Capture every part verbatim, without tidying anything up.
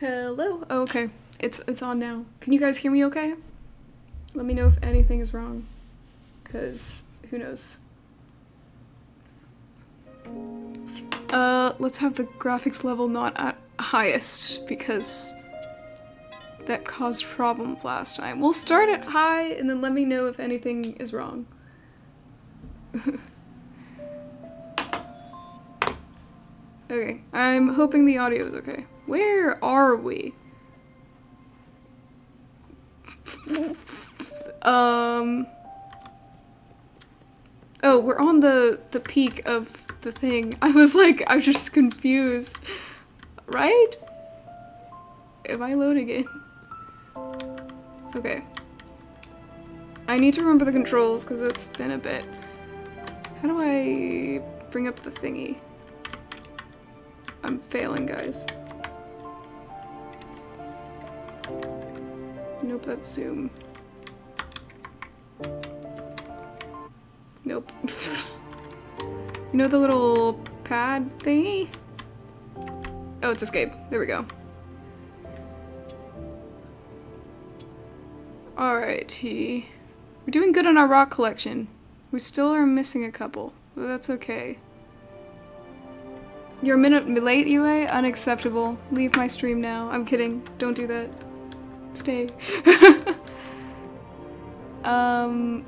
Hello? Oh, okay. It's it's on now. Can you guys hear me okay? Let me know if anything is wrong, because who knows. Uh, let's have the graphics level not at highest, because that caused problems last time. We'll start at high, and then let me know if anything is wrong. Okay, I'm hoping the audio is okay. Where are we? Um... Oh, we're on the, the peak of the thing. I was like, I was just confused. Right? Am I loading it? Okay. I need to remember the controls because it's been a bit. How do I bring up the thingy? I'm failing, guys. Nope, that's Zoom. Nope. You know the little pad thingy? Oh, it's escape. There we go. Alrighty. We're doing good on our rock collection. We still are missing a couple, but that's okay. You're a minute late, U A? Unacceptable. Leave my stream now. I'm kidding. Don't do that. Stay. um...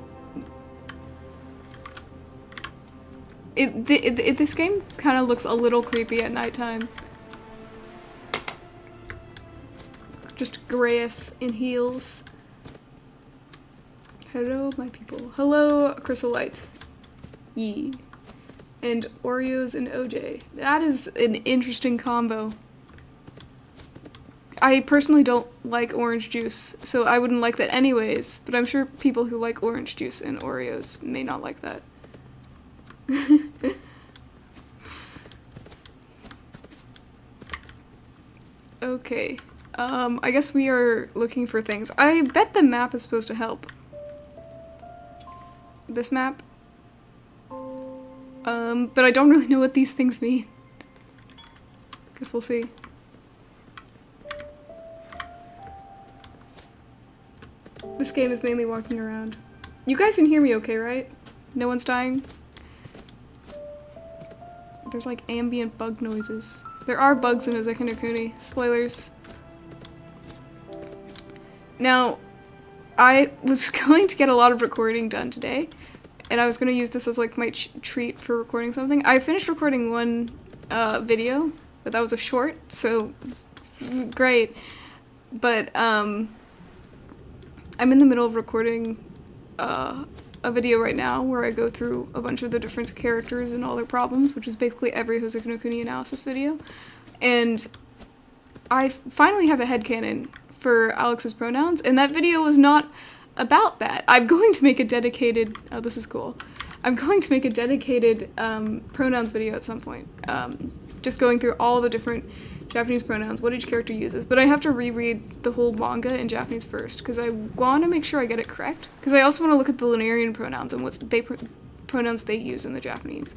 It, the, it, it, this game kind of looks a little creepy at nighttime. Just grayish in heels. Hello, my people. Hello, Chrysolite. Yee. And Oreos and O J. That is an interesting combo. I personally don't like orange juice, so I wouldn't like that anyways, but I'm sure people who like orange juice and Oreos may not like that. Okay, um, I guess we are looking for things. I bet the map is supposed to help. This map? Um, but I don't really know what these things mean. Guess we'll see. This game is mainly walking around. You guys can hear me okay, right? No one's dying? There's like ambient bug noises. There are bugs in Houseki no Kuni. Spoilers. Now, I was going to get a lot of recording done today, and I was going to use this as like my ch treat for recording something. I finished recording one uh, video, but that was a short, so great. But um, I'm in the middle of recording uh, a video right now where I go through a bunch of the different characters and all their problems, which is basically every Houseki no Kuni analysis video. And I finally have a headcanon for Alex's pronouns, and that video was not about that. I'm going to make a dedicated, oh, this is cool. I'm going to make a dedicated um, pronouns video at some point. Um, just going through all the different Japanese pronouns, what each character uses, but I have to reread the whole manga in Japanese first because I want to make sure I get it correct, because I also want to look at the Lunarian pronouns and what they pr pronouns they use in the Japanese.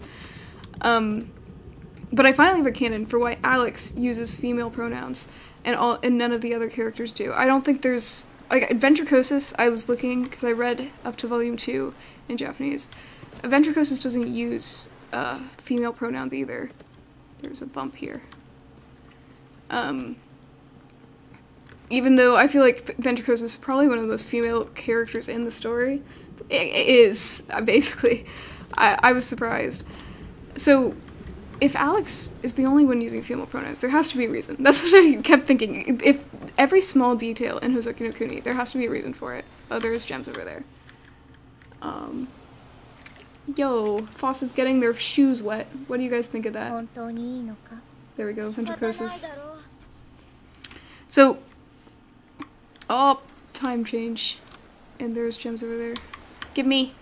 Um, but I finally have a canon for why Alex uses female pronouns and all, and none of the other characters do. I don't think there's, like, Ventricosus, I was looking because I read up to volume two in Japanese. Ventricosus doesn't use uh, female pronouns either. There's a bump here. Um, even though I feel like Ventricosus is probably one of those female characters in the story. It, it is, basically. I, I was surprised. So, if Alex is the only one using female pronouns, there has to be a reason. That's what I kept thinking. If every small detail in Houseki no Kuni, there has to be a reason for it. Oh, there's gems over there. Um, yo, Foss is getting their shoes wet. What do you guys think of that? There we go, Ventricosus. So, oh, time change. And there's gems over there. Give me.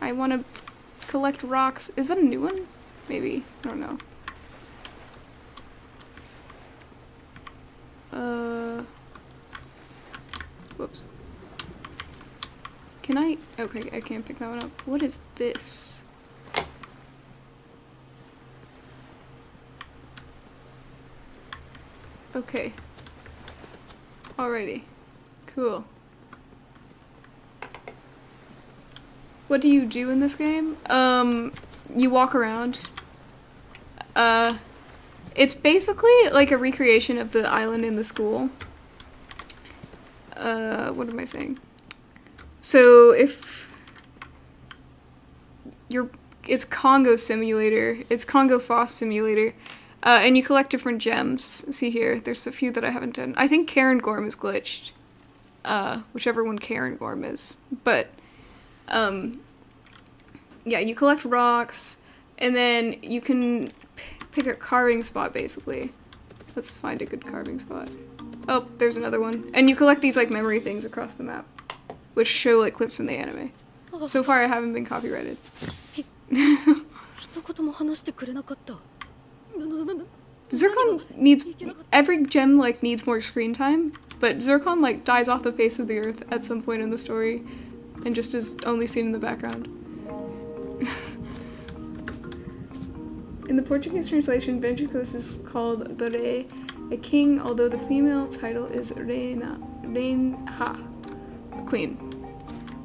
I want to collect rocks. Is that a new one? Maybe. I don't know. Uh. Whoops. Can I? Okay, I can't pick that one up. What is this? Okay. Alrighty. Cool. What do you do in this game? Um, you walk around. Uh, it's basically like a recreation of the island in the school. Uh, what am I saying? So if you're, it's Kongo Simulator. It's Kongo F O S Simulator. Uh, and you collect different gems. See here, there's a few that I haven't done. I think Cairngorm is glitched. Uh, whichever one Cairngorm is. But Um, yeah, you collect rocks, and then you can p pick a carving spot, basically. Let's find a good carving spot. Oh, there's another one. And you collect these, like, memory things across the map, which show, like, clips from the anime. So far, I haven't been copyrighted. Zircon needs- every gem, like, needs more screen time, but Zircon, like, dies off the face of the earth at some point in the story, and just is only seen in the background. In the Portuguese translation, Ventricosus is called the Rei, a king, although the female title is Reina, Reinha, a queen.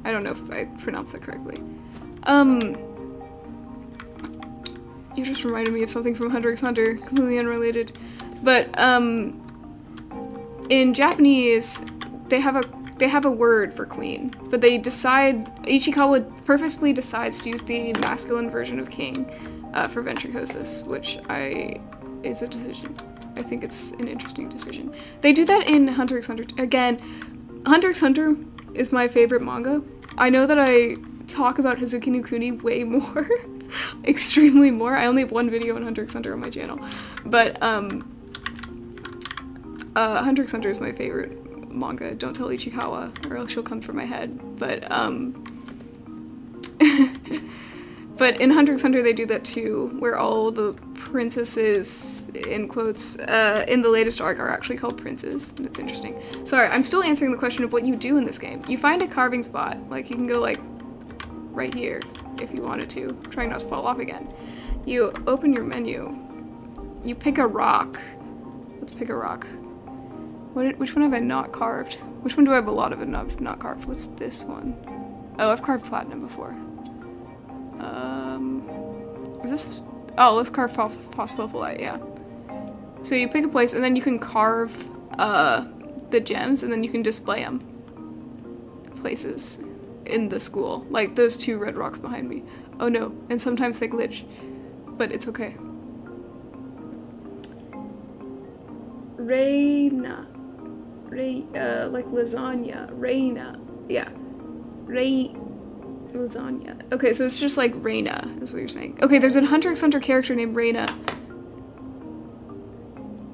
I don't know if I pronounced that correctly. Um, you just reminded me of something from Hunter x Hunter, completely unrelated. But um, in Japanese, they have a They have a word for queen, but they decide- Ichikawa purposely decides to use the masculine version of king uh, for Ventricosus, which I- is a decision. I think it's an interesting decision. They do that in Hunter x Hunter. Again, Hunter x Hunter is my favorite manga. I know that I talk about Houseki no Kuni way more, extremely more. I only have one video on Hunter x Hunter on my channel, but um, uh, Hunter x Hunter is my favorite manga. Don't tell Ichikawa or else she'll come for my head, but um but in Hunter x Hunter they do that too, where all the princesses in quotes uh in the latest arc are actually called princes, and it's interesting. Sorry, I'm still answering the question of what you do in this game. You find a carving spot, like you can go like right here if you wanted to. I'm trying not to fall off again. You open your menu, you pick a rock. Let's pick a rock. What, which one have I not carved? Which one do I have a lot of and I've not carved? What's this one? Oh, I've carved platinum before. Um, is this? Oh, let's carve Phosphophyllite, yeah. So you pick a place and then you can carve uh, the gems and then you can display them. Places in the school, like those two red rocks behind me. Oh no, and sometimes they glitch, but it's okay. Reina. Re, uh, like lasagna, Reina, yeah, Re, lasagna. Okay, so it's just like Reina, is what you're saying. Okay, there's a Hunter x Hunter character named Reina,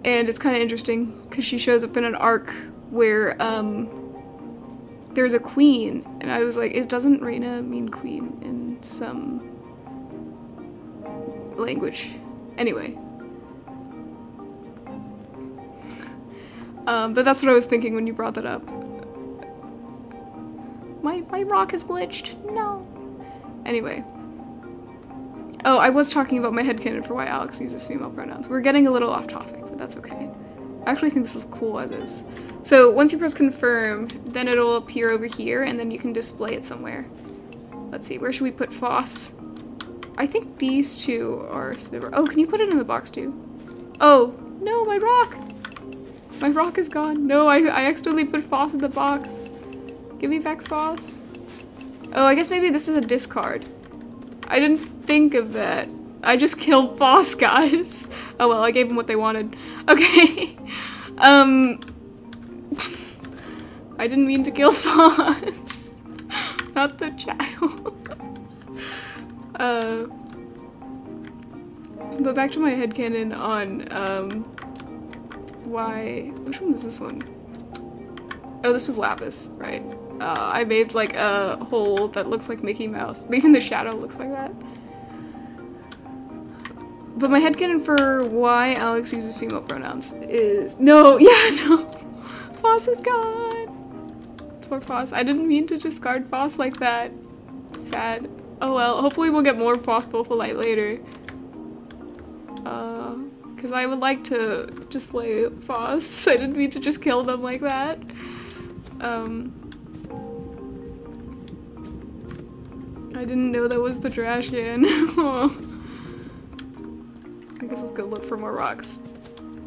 and it's kind of interesting because she shows up in an arc where um, there's a queen, and I was like, it doesn't Reina mean queen in some language? Anyway. Um, but that's what I was thinking when you brought that up. My, my rock is glitched. No. Anyway. Oh, I was talking about my headcanon for why Alex uses female pronouns. We're getting a little off topic, but that's okay. I actually think this is cool as is. So once you press confirm, then it'll appear over here and then you can display it somewhere. Let's see, where should we put Foss? I think these two are... Oh, can you put it in the box too? Oh, no, my rock! My rock is gone. No, I, I accidentally put Foss in the box. Give me back Foss. Oh, I guess maybe this is a discard. I didn't think of that. I just killed Foss, guys. Oh well, I gave them what they wanted. Okay. Um, I didn't mean to kill Foss. Not the child. uh, but back to my headcanon on, um, why? Which one was this one? Oh, this was Lapis, right? Uh, I made like a hole that looks like Mickey Mouse. Even the shadow looks like that. But my headcanon for why Alex uses female pronouns is no, yeah, no. Foss is gone. Poor Foss. I didn't mean to discard Foss like that. Sad. Oh well. Hopefully we'll get more Phosphophyllite later. Uh, because I would like to just play Phos. I didn't mean to just kill them like that. Um, I didn't know that was the trash can. I guess let's go look for more rocks.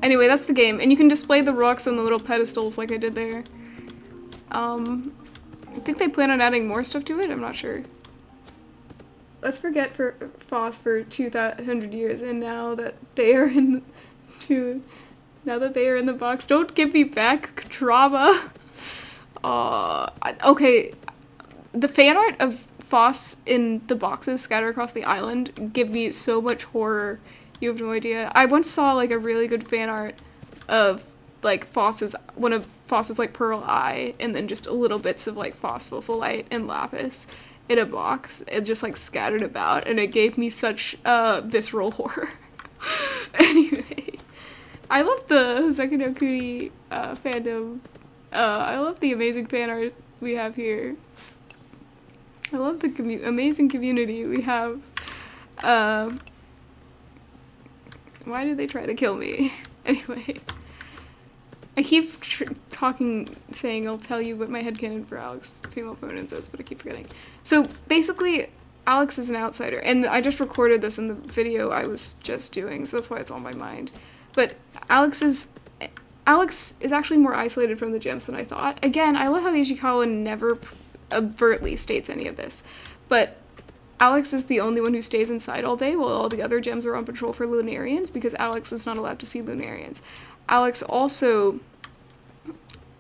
Anyway, that's the game, and you can display the rocks on the little pedestals like I did there. Um, I think they plan on adding more stuff to it, I'm not sure. Let's forget for Phos for two hundred years, and now that they are in to, now that they are in the box, don't give me back trauma. Uh, okay, the fan art of Phos in the boxes scattered across the island give me so much horror. You have no idea. I once saw like a really good fan art of like Phos's, one of Phos's like pearl eye, and then just a little bits of like Phosphophyllite and Lapis in a box and just like scattered about, and it gave me such uh, visceral horror. Anyway, I love the Houseki no Kuni uh, fandom. Uh, I love the amazing fan art we have here. I love the commu amazing community we have. Uh, why did they try to kill me? Anyway, I keep tr talking, saying I'll tell you what my headcanon for Alex female pronouns is, but I keep forgetting. So basically, Alex is an outsider, and I just recorded this in the video I was just doing, so that's why it's on my mind. But Alex is, Alex is actually more isolated from the gyms than I thought. Again, I love how Ichikawa never overtly states any of this, but Alex is the only one who stays inside all day while all the other gems are on patrol for Lunarians, because Alex is not allowed to see Lunarians. Alex also,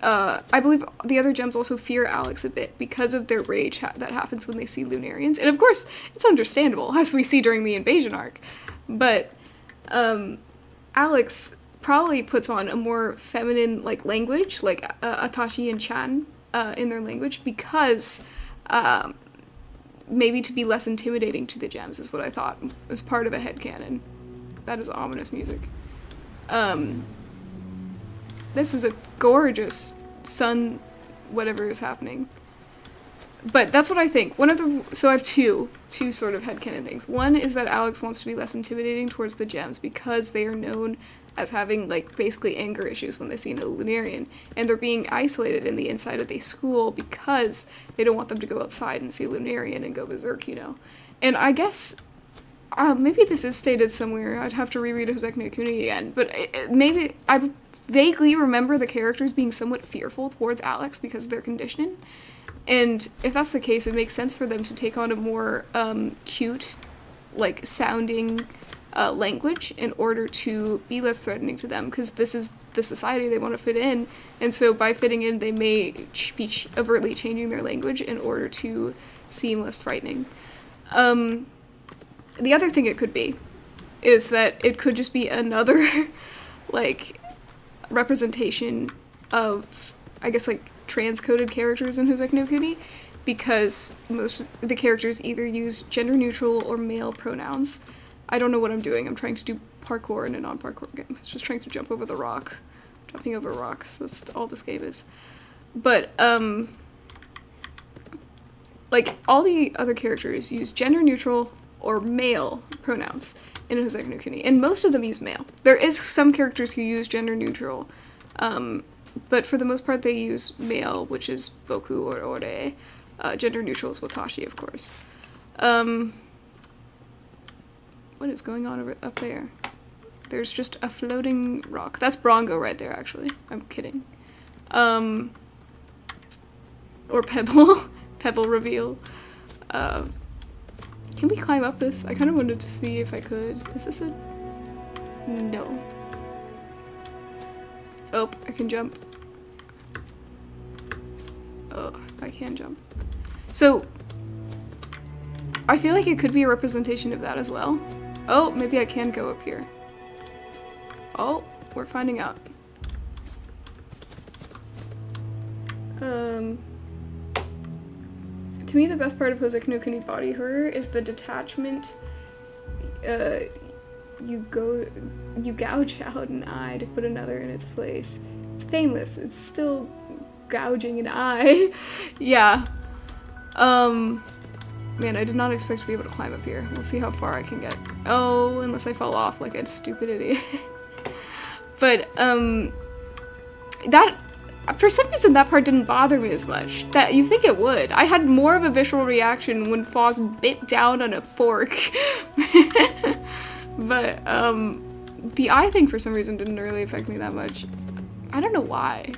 uh, I believe the other gems also fear Alex a bit because of their rage ha that happens when they see Lunarians. And of course, it's understandable, as we see during the invasion arc. But um, Alex probably puts on a more feminine like language, like uh, Atashi and Chan uh, in their language, because um, maybe to be less intimidating to the gems is what I thought was part of a headcanon. That is ominous music. Um... This is a gorgeous sun, whatever is happening. But that's what I think. One of the, so I have two, two sort of headcanon things. One is that Alex wants to be less intimidating towards the gems because they are known as having like basically anger issues when they see an Lunarian, and they're being isolated in the inside of the school because they don't want them to go outside and see a Lunarian and go berserk, you know. And I guess uh, maybe this is stated somewhere. I'd have to reread Houseki no Kuni again, but it, it, maybe I've. Vaguely remember the characters being somewhat fearful towards Alex because of their conditioning, and if that's the case, it makes sense for them to take on a more um, cute, like, sounding uh, language in order to be less threatening to them, because this is the society they want to fit in, and so by fitting in, they may ch be ch overtly changing their language in order to seem less frightening. Um, the other thing it could be is that it could just be another, like, representation of, I guess, like, trans-coded characters in Houseki no Kuni, because most of the characters either use gender-neutral or male pronouns. I don't know what I'm doing. I'm trying to do parkour in a non-parkour game. I was just trying to jump over the rock. Jumping over rocks. That's all this game is. But, um, like, all the other characters use gender-neutral or male pronouns in Houseki no Kuni, and most of them use male. There is some characters who use gender neutral, um, but for the most part they use male, which is boku or ore. Uh, gender neutral is watashi, of course. Um, what is going on over, up there? There's just a floating rock. That's Brongo right there, actually. I'm kidding. Um, or Pebble. Pebble reveal. Uh, Can we climb up this? I kind of wanted to see if I could. Is this a... No. Oh, I can jump. Oh, I can jump. So, I feel like it could be a representation of that as well. Oh, maybe I can go up here. Oh, we're finding out. Um... To me, the best part of Houseki no Kuni body horror is the detachment. Uh, you go, you gouge out an eye to put another in its place. It's painless. It's still gouging an eye. Yeah. Um, man, I did not expect to be able to climb up here. We'll see how far I can get. Oh, unless I fall off like a stupid idiot. But um, that, for some reason, that part didn't bother me as much. That you think it would. I had more of a visual reaction when Foss bit down on a fork. But um, the eye thing for some reason didn't really affect me that much. I don't know why.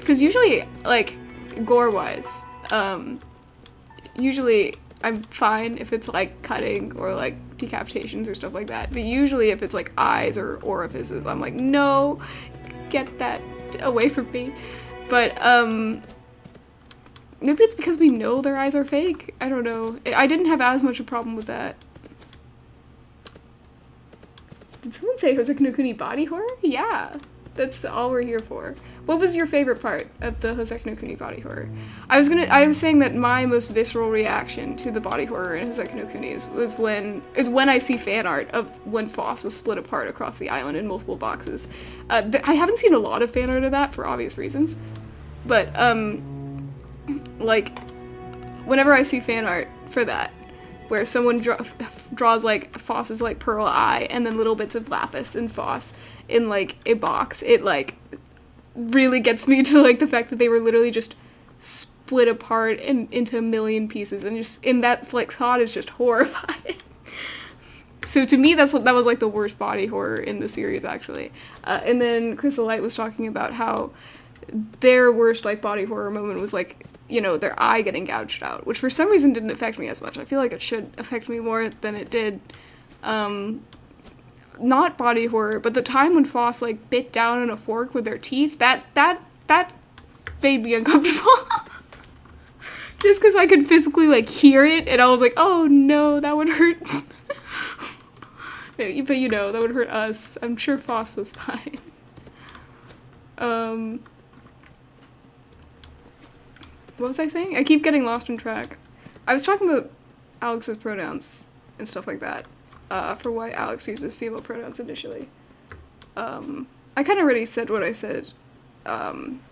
Because usually, like, gore-wise, um, usually I'm fine if it's like cutting or like decapitations or stuff like that. But usually if it's like eyes or orifices, I'm like, no, get that away from me. But um, maybe it's because we know their eyes are fake. I don't know. I didn't have as much a problem with that. Did someone say Houseki no Kuni body horror? Yeah, that's all we're here for. What was your favorite part of the Houseki no Kuni body horror? I was gonna, I was saying that my most visceral reaction to the body horror in Houseki no Kuni is, was when, is when I see fan art of when Foss was split apart across the island in multiple boxes. Uh, I haven't seen a lot of fan art of that for obvious reasons, but um, like, whenever I see fan art for that, where someone draw, draws like Foss's like pearl eye and then little bits of Lapis and Foss in like a box, it like really gets me to like the fact that they were literally just split apart and into a million pieces, and just in that like thought is just horrifying. So to me, that's what, that was like the worst body horror in the series, actually. Uh, and then Crystalite was talking about how their worst like body horror moment was like, you know, their eye getting gouged out, which for some reason didn't affect me as much. I feel like it should affect me more than it did. Um, not body horror, but the time when Foss like bit down on a fork with their teeth, that, that, that made me uncomfortable. Just because I could physically like hear it, and I was like, oh no, that would hurt. But you know, that would hurt us. I'm sure Foss was fine. Um... What was I saying? I keep getting lost in track. I was talking about Alex's pronouns and stuff like that, uh, for why Alex uses female pronouns initially. Um, I kind of already said what I said, um,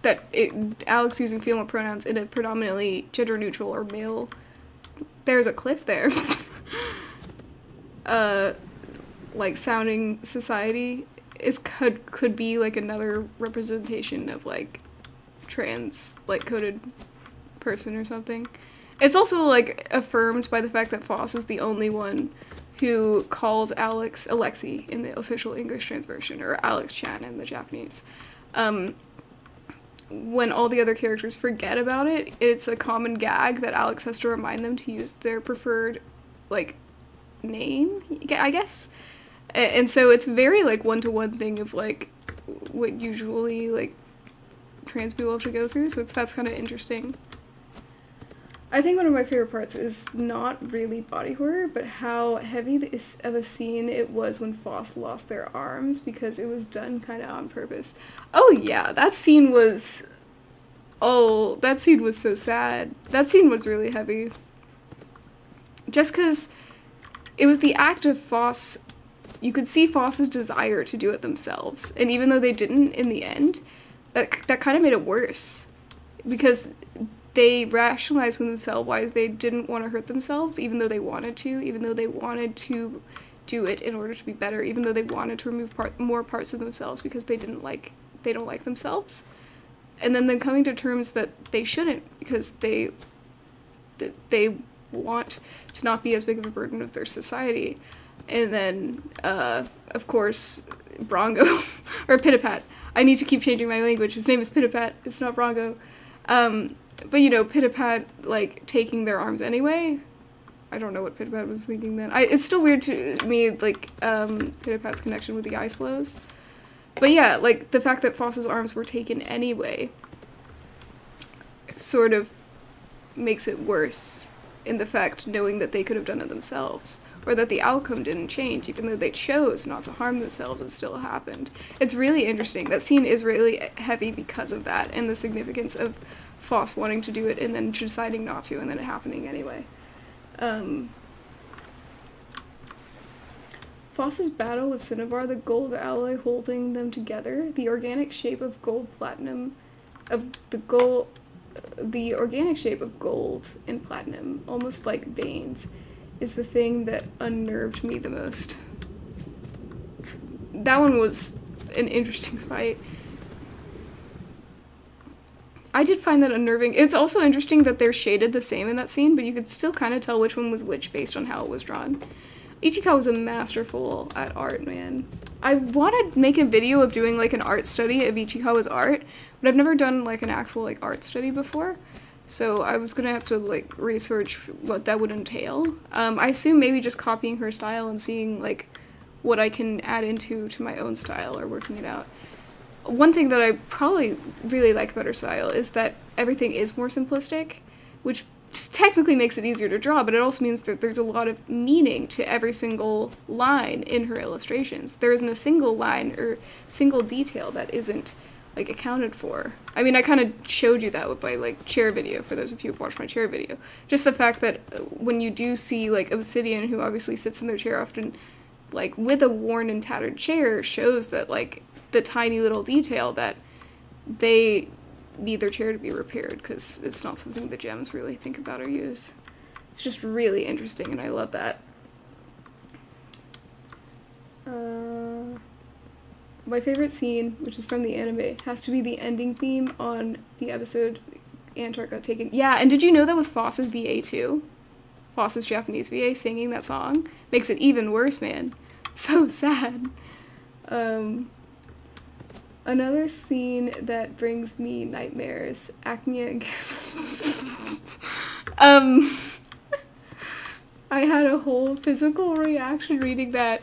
that it, Alex using female pronouns in a predominantly gender-neutral or male... There's a cliff there. uh, like, sounding society is could, could be, like, another representation of, like, trans, like, coded person or something. It's also, like, affirmed by the fact that Foss is the only one who calls Alex Alexi in the official English translation, or Alex Chan in the Japanese. Um, when all the other characters forget about it, it's a common gag that Alex has to remind them to use their preferred, like, name, I guess? And so it's very, like, one-to-one thing of, like, what usually, like, trans people have to go through, so it's, that's kind of interesting. I think one of my favorite parts is not really body horror, but how heavy this of a scene it was when Foss lost their arms, because it was done kind of on purpose. Oh yeah, that scene was... Oh, that scene was so sad. That scene was really heavy. Just because it was the act of Foss... You could see Foss's desire to do it themselves, and even though they didn't in the end, That, that kind of made it worse, because they rationalized with themselves why they didn't want to hurt themselves, even though they wanted to, even though they wanted to do it in order to be better, even though they wanted to remove part, more parts of themselves because they didn't like, they don't like themselves. And then them coming to terms that they shouldn't, because they, that they want to not be as big of a burden of their society. And then, uh, of course, Brongo, or Pitapat. I need to keep changing my language. His name is Pitapat, it's not Brongo. Um, but you know, Pitapat, like, taking their arms anyway. I don't know what Pitapat was thinking then. I, it's still weird to me, like, um, Pitapat's connection with the ice flows. But yeah, like, the fact that Foss's arms were taken anyway sort of makes it worse, in the fact knowing that they could have done it themselves, or that the outcome didn't change, even though they chose not to harm themselves, it still happened. It's really interesting. That scene is really heavy because of that, and the significance of Foss wanting to do it and then deciding not to, and then it happening anyway. Um, Foss's battle with Cinnabar, the gold alloy holding them together, the organic shape of gold platinum, of the gold, the organic shape of gold and platinum, almost like veins, is the thing that unnerved me the most. That one was an interesting fight. I did find that unnerving. It's also interesting that they're shaded the same in that scene, but you could still kind of tell which one was which based on how it was drawn. Ichikawa was a masterful at art, man. I want to make a video of doing like an art study of Ichikawa's art, but I've never done like an actual like art study before. So I was gonna have to like research what that would entail. Um, I assume maybe just copying her style and seeing like what I can add into to my own style or working it out. One thing that I probably really like about her style is that everything is more simplistic, which technically makes it easier to draw, but it also means that there's a lot of meaning to every single line in her illustrations. There isn't a single line or single detail that isn't like accounted for. I mean, I kind of showed you that with my like chair video, for those of you who watched my chair video. Just the fact that when you do see like Obsidian, who obviously sits in their chair often like with a worn and tattered chair, shows that like the tiny little detail that they need their chair to be repaired, because it's not something the gems really think about or use. It's just really interesting, and I love that. Uh, my favorite scene, which is from the anime, has to be the ending theme on the episode Antar Got Taken. Yeah, and did you know that was Foss's V A too? Foss's Japanese V A singing that song? Makes it even worse, man. So sad. Um... Another scene that brings me nightmares, Aechmea. um, I had a whole physical reaction reading that.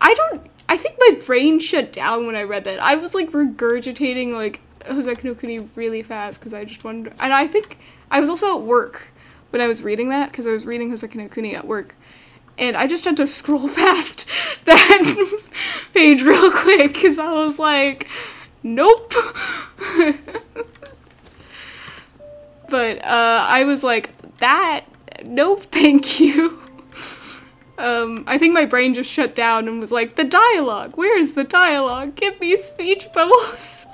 I don't, I think my brain shut down when I read that. I was like regurgitating like Houseki no Kuni really fast because I just wanted to, and I think I was also at work when I was reading that, because I was reading Houseki no Kuni at work. And I just had to scroll past that page real quick, because I was like, nope. But uh, I was like, that, no thank you. Um, I think my brain just shut down and was like, the dialogue, where is the dialogue? Give me speech bubbles.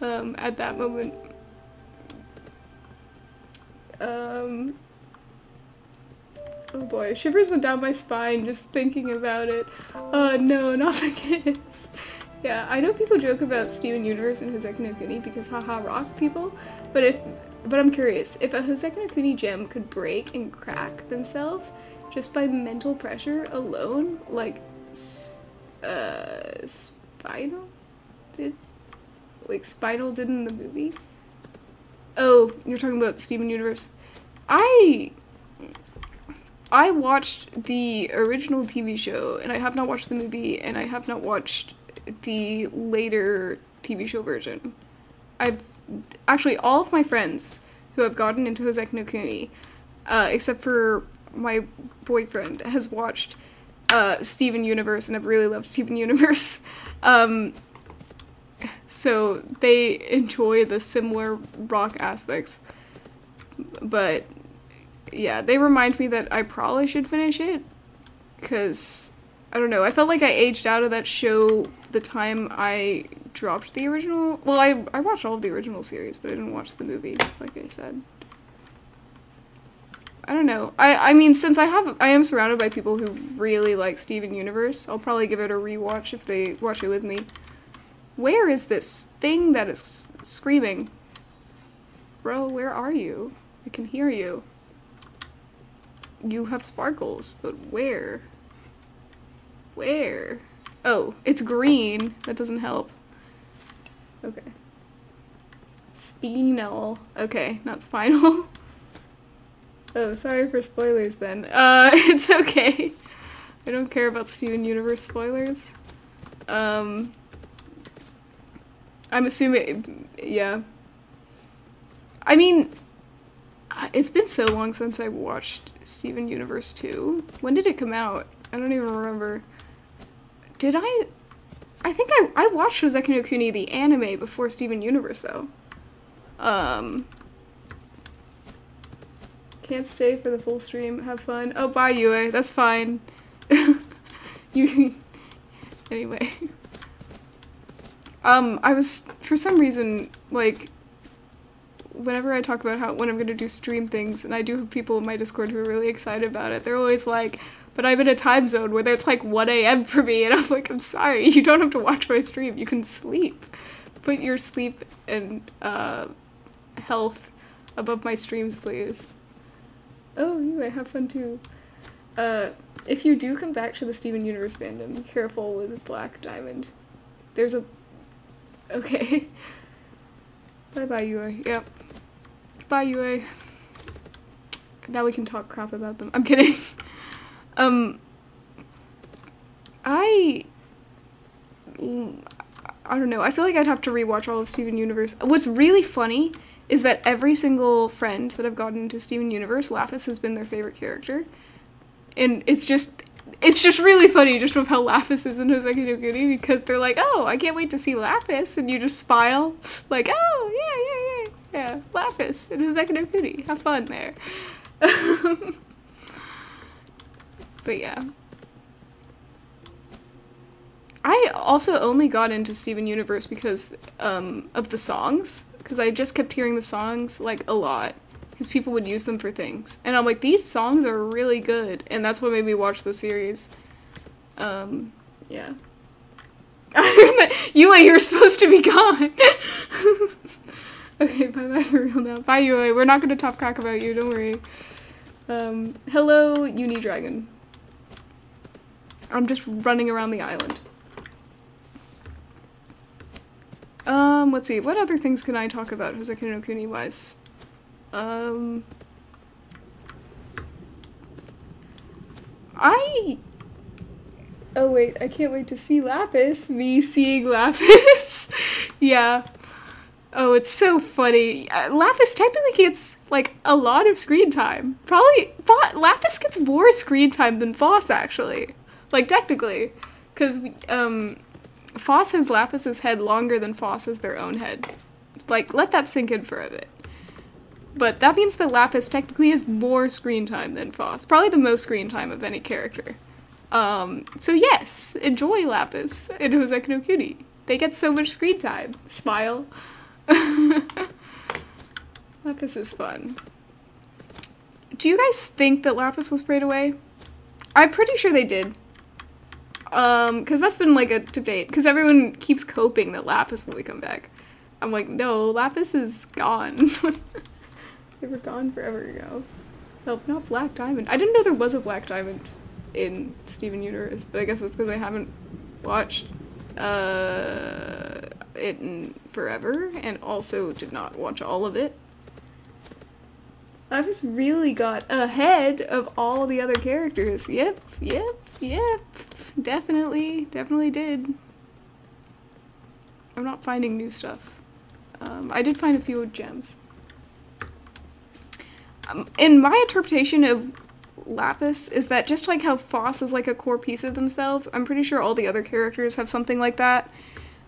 um, at that moment. Um... Oh boy, shivers went down my spine just thinking about it. Oh no, not the kids. Yeah, I know people joke about Steven Universe and Houseki no Kuni because haha rock people, but if but I'm curious, if a Houseki no Kuni gem could break and crack themselves just by mental pressure alone, like uh Spinal did, like Spinal did in the movie. Oh, you're talking about Steven Universe. I I watched the original T V show, and I have not watched the movie, and I have not watched the later T V show version. I've actually, all of my friends who have gotten into Houseki no Kuni, uh, except for my boyfriend, has watched uh, Steven Universe, and I've really loved Steven Universe. Um, so they enjoy the similar rock aspects, but yeah, they remind me that I probably should finish it, because, I don't know, I felt like I aged out of that show the time I dropped the original. Well, I, I watched all of the original series, but I didn't watch the movie, like I said. I don't know. I, I mean, since I have, I am surrounded by people who really like Steven Universe, I'll probably give it a rewatch if they watch it with me. Where is this thing that is screaming? Bro, where are you? I can hear you. You have sparkles, but where? Where? Oh, it's green. That doesn't help. Okay. Spinal. Okay, not spinal. Oh, sorry for spoilers then. Uh, it's okay. I don't care about Steven Universe spoilers. Um, I'm assuming, yeah. I mean, it's been so long since I watched Steven Universe two. When did it come out? I don't even remember. Did I? I think I, I watched Houseki no Kuni the anime before Steven Universe though. Um, can't stay for the full stream. Have fun. Oh, bye Yue. That's fine. You. Anyway. Um, I was, for some reason, like, whenever I talk about how when I'm going to do stream things, and I do have people in my Discord who are really excited about it, they're always like, but I'm in a time zone where it's like one A M for me, and I'm like, I'm sorry, you don't have to watch my stream, you can sleep. Put your sleep and uh, health above my streams, please. Oh, you might have fun too. Uh, if you do come back to the Steven Universe fandom, be careful with Black Diamond. There's a... Okay. Bye-bye, U A. Yep. Bye, U A. Now we can talk crap about them. I'm kidding. um... I... I don't know. I feel like I'd have to rewatch all of Steven Universe. What's really funny is that every single friend that I've gotten into Steven Universe, Lapis has been their favorite character. And it's just... It's just really funny just of how Lapis is in Houseki no Kuni, because they're like, oh, I can't wait to see Lapis, and you just smile, like, oh, yeah, yeah, yeah, yeah, Lapis in Houseki no Kuni, have fun there. But yeah. I also only got into Steven Universe because um, of the songs, because I just kept hearing the songs, like, a lot. Because people would use them for things. And I'm like, these songs are really good. And that's what made me watch the series. Um, yeah. Yue, you're supposed to be gone! Okay, bye-bye for real now. Bye, Yue. We're not gonna top crack about you, don't worry. Um, hello, Unidragon. I'm just running around the island. Um, let's see. What other things can I talk about Houseki no Kuni-wise? Um, I, oh wait, I can't wait to see Lapis, me seeing Lapis, yeah, oh, it's so funny, uh, Lapis technically gets, like, a lot of screen time, probably, Fa Lapis gets more screen time than Foss, actually, like, technically, because, um, Foss has Lapis's head longer than Foss has their own head, like, let that sink in for a bit. But that means that Lapis technically has more screen time than Foss. Probably the most screen time of any character. Um, so yes, enjoy Lapis in Houseki no Kuni. They get so much screen time. Smile. Lapis is fun. Do you guys think that Lapis was prayed away? I'm pretty sure they did. Um, because that's been like a debate. Because everyone keeps coping that Lapis will come back. I'm like, no, Lapis is gone. They were gone forever ago. Nope, not Black Diamond. I didn't know there was a Black Diamond in Steven Universe, but I guess that's because I haven't watched uh, it in forever, and also did not watch all of it. I've just really got ahead of all the other characters. Yep, yep, yep. Definitely, definitely did. I'm not finding new stuff. Um, I did find a few gems. Um, in my interpretation of Lapis is that just like how Foss is like a core piece of themselves, I'm pretty sure all the other characters have something like that.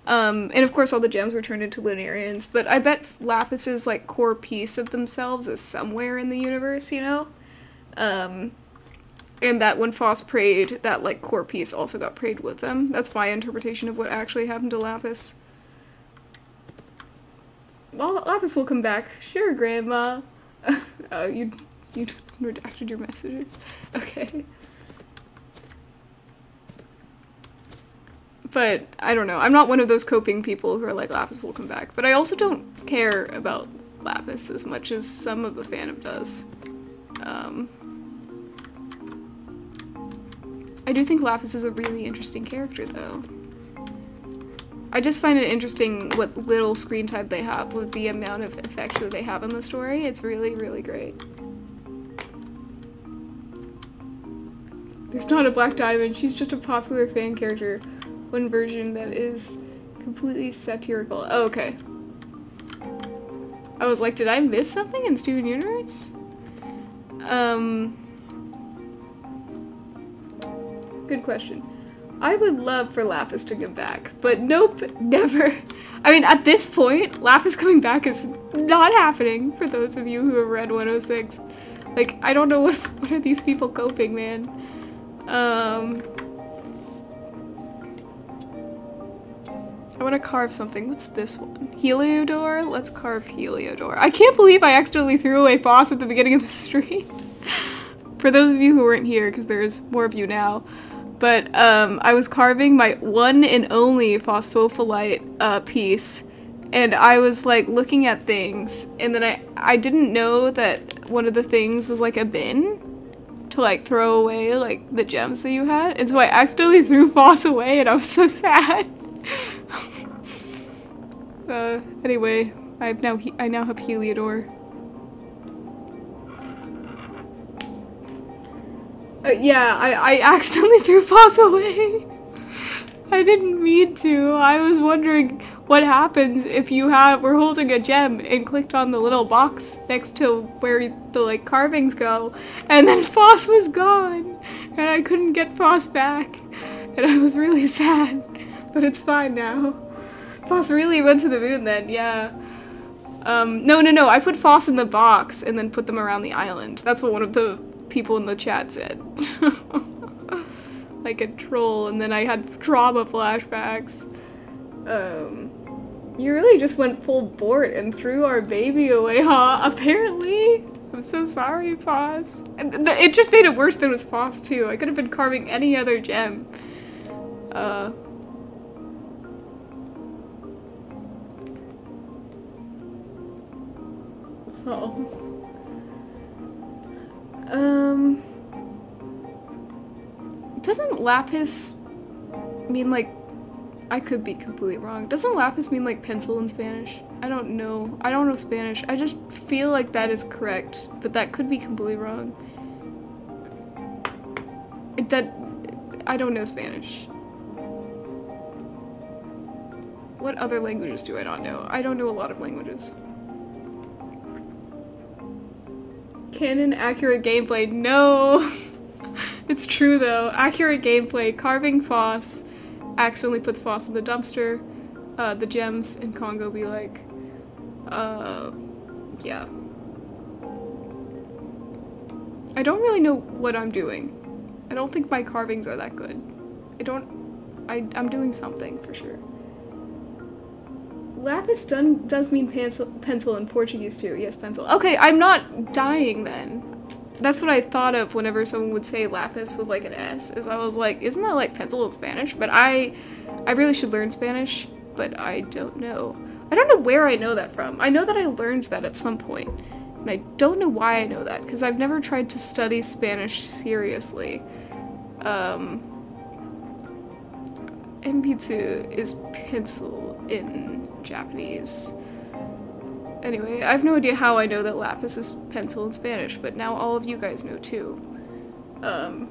Um, and of course all the gems were turned into Lunarians, but I bet Lapis's like core piece of themselves is somewhere in the universe, you know? Um, and that when Foss prayed, that like core piece also got prayed with them. That's my interpretation of what actually happened to Lapis. Well, Lapis will come back. Sure, Grandma. Oh, you, you redacted your messages. Okay. But, I don't know. I'm not one of those coping people who are like, Lapis will come back. But I also don't care about Lapis as much as some of the fandom does. Um, I do think Lapis is a really interesting character, though. I just find it interesting what little screen time they have with the amount of effect that they have in the story. It's really, really great. There's not a Black Diamond, she's just a popular fan character. One version that is completely satirical. Oh, okay. I was like, did I miss something in Steven Universe? Um... Good question. I would love for Lapis to come back, but nope, never. I mean, at this point, Lapis coming back is not happening for those of you who have read one oh six. Like, I don't know what, what are these people coping, man. Um, I want to carve something. What's this one? Heliodor? Let's carve Heliodor. I can't believe I accidentally threw away Foss at the beginning of the stream. for those of you who weren't here, because there's more of you now, but um, I was carving my one and only phosphophyllite uh, piece, and I was like looking at things, and then I, I didn't know that one of the things was like a bin to like throw away like the gems that you had, and so I accidentally threw Foss away, and I was so sad. uh, anyway, I've now he I now have Heliodor. Uh, yeah, I, I accidentally threw Foss away. I didn't mean to. I was wondering what happens if you have were holding a gem and clicked on the little box next to where the like carvings go, and then Foss was gone, and I couldn't get Foss back, and I was really sad. But it's fine now. Foss really went to the moon then, yeah. Um, no, no, no, I put Foss in the box and then put them around the island. That's what one of the people in the chat said. Like a troll, and then I had trauma flashbacks. Um, you really just went full board and threw our baby away, huh? Apparently. I'm so sorry, Foss. And it just made it worse than it was Foss, too. I could have been carving any other gem. Uh... Oh. Um... Doesn't Lapis mean, like, I could be completely wrong. Doesn't Lapis mean, like, pencil in Spanish? I don't know. I don't know Spanish. I just feel like that is correct, but that could be completely wrong. It, that... I don't know Spanish. What other languages do I not know? I don't know a lot of languages. Canon accurate gameplay. No! It's true though. Accurate gameplay. Carving Foss. Accidentally puts Foss in the dumpster. Uh, the gems in Kongo be like. Uh, yeah. I don't really know what I'm doing. I don't think my carvings are that good. I don't. I, I'm doing something for sure. Lapis done does mean pencil, pencil in Portuguese too. Yes, pencil. Okay, I'm not dying then. That's what I thought of whenever someone would say Lapis with like an S, is I was like, isn't that like pencil in Spanish? But I, I really should learn Spanish, but I don't know. I don't know where I know that from. I know that I learned that at some point, and I don't know why I know that, because I've never tried to study Spanish seriously. Um, Enpitsu is pencil in Japanese. Anyway, I have no idea how I know that Lapis is pencil in Spanish, but now all of you guys know too. Um.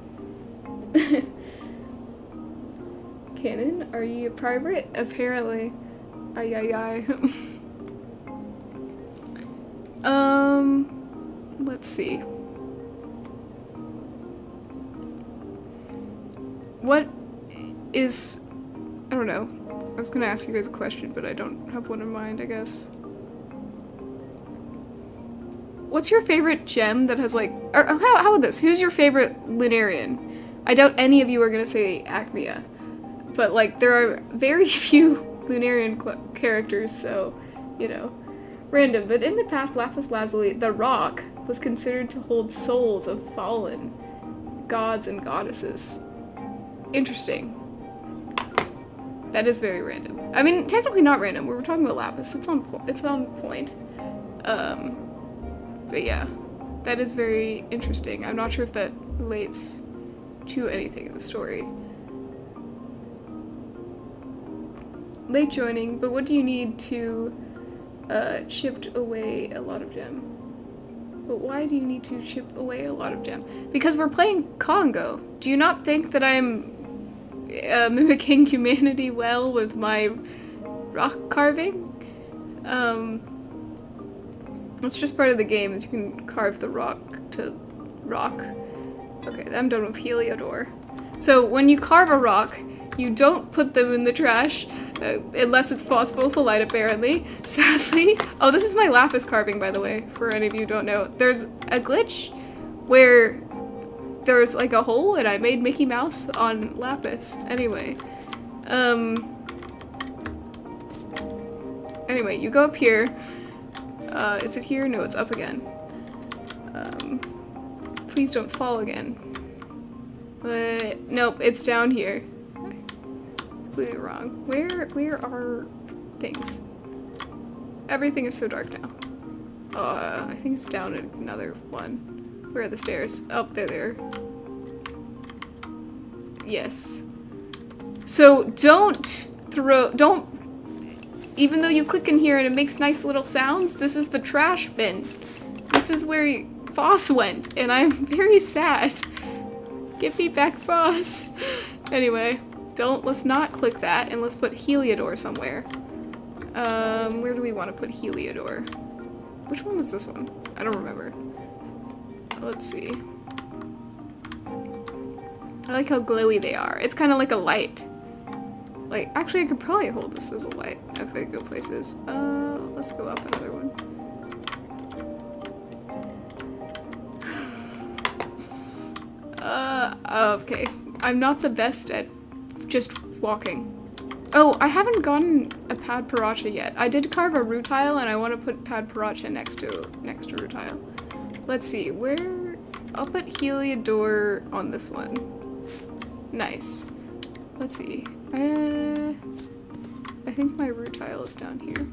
Canon, are you a pirate? Apparently. Ay ay ay. um. Let's see. What is. I don't know. I was gonna ask you guys a question, but I don't have one in mind, I guess. What's your favorite gem that has like, or how, how about this? Who's your favorite Lunarian? I doubt any of you are gonna say Aechmea, but like there are very few Lunarian qu characters, so you know, random. But in the past, Lapis Lazuli, the rock, was considered to hold souls of fallen gods and goddesses. Interesting. That is very random. I mean, technically not random. We were talking about Lapis. It's on. Po it's on point. Um. But yeah, that is very interesting. I'm not sure if that relates to anything in the story. Late joining, but what do you need to uh, chip away a lot of gem? But why do you need to chip away a lot of gem? Because we're playing Kongo. Do you not think that I'm uh, mimicking humanity well with my rock carving? Um... It's just part of the game, is you can carve the rock to rock. Okay, I'm done with Heliodor. So when you carve a rock, you don't put them in the trash, uh, unless it's phosphophyllite apparently, sadly. Oh, this is my Lapis carving, by the way, for any of you who don't know. There's a glitch where there's like a hole and I made Mickey Mouse on Lapis. Anyway. Um, anyway, you go up here. Uh, is it here? No, it's up again. Um, please don't fall again. But nope, it's down here. Completely wrong. Where where are things? Everything is so dark now. Uh, I think it's down at another one. Where are the stairs? Up there, there. Yes. So don't throw, don't, even though you click in here and it makes nice little sounds, this is the trash bin. This is where Foss went, and I'm very sad. Give me back Foss. Anyway, don't, let's not click that, and let's put Heliodor somewhere. Um, where do we want to put Heliodor? Which one was this one? I don't remember. Let's see. I like how glowy they are. It's kind of like a light. Like, actually, I could probably hold this as a light if I go places. Uh, let's go up another one. Uh, okay. I'm not the best at just walking. Oh, I haven't gotten a Padparadscha yet. I did carve a Rutile, and I want to put Padparadscha next to next to Rutile. Let's see. Where? I'll put Heliodor on this one. Nice. Let's see. Uh, I think my Rutile is down here.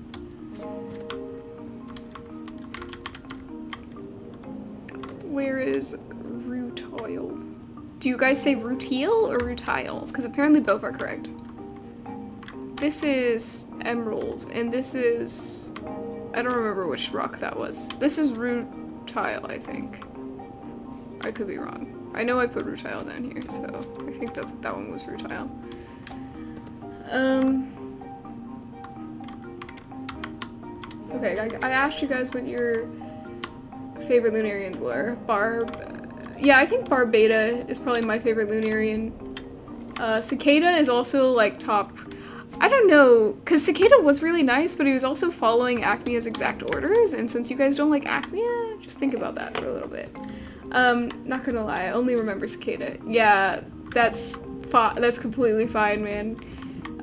Where is Rutile? Do you guys say Rutile or Rutile? Because apparently both are correct. This is emerald, and this is... I don't remember which rock that was. This is Rutile, I think. I could be wrong. I know I put Rutile down here, so I think that's that one was Rutile. Um, okay, I, I asked you guys what your favorite Lunarians were. Barb, uh, yeah, I think Barb Beta is probably my favorite Lunarian. Uh, Cicada is also, like, top, I don't know, because Cicada was really nice, but he was also following Aechmea's exact orders, and since you guys don't like Aechmea, just think about that for a little bit. Um, not gonna lie, I only remember Cicada. Yeah, that's, that's completely fine, man.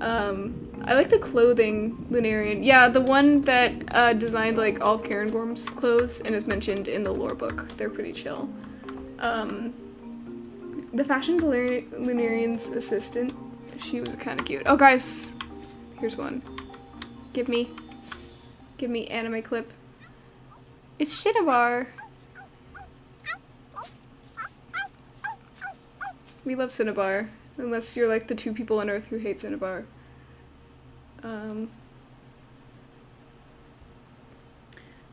Um, I like the clothing Lunarian. Yeah, the one that uh, designed like all of Cairngorm's clothes and is mentioned in the lore book. They're pretty chill. Um, the fashion's Lunarian's assistant. She was kind of cute. Oh, guys, here's one. Give me, give me anime clip. It's Cinnabar. We love Cinnabar. Unless you're like the two people on Earth who hate Cinnabar. Um,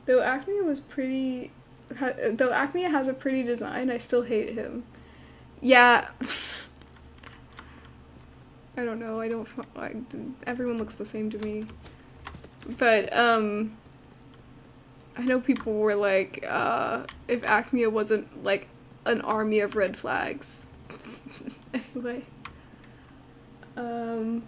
though Aechmea was pretty... Ha, though Aechmea has a pretty design, I still hate him. Yeah. I don't know, I don't... I, everyone looks the same to me. But, um... I know people were like, uh... if Aechmea wasn't, like, an army of red flags. Anyway. Um,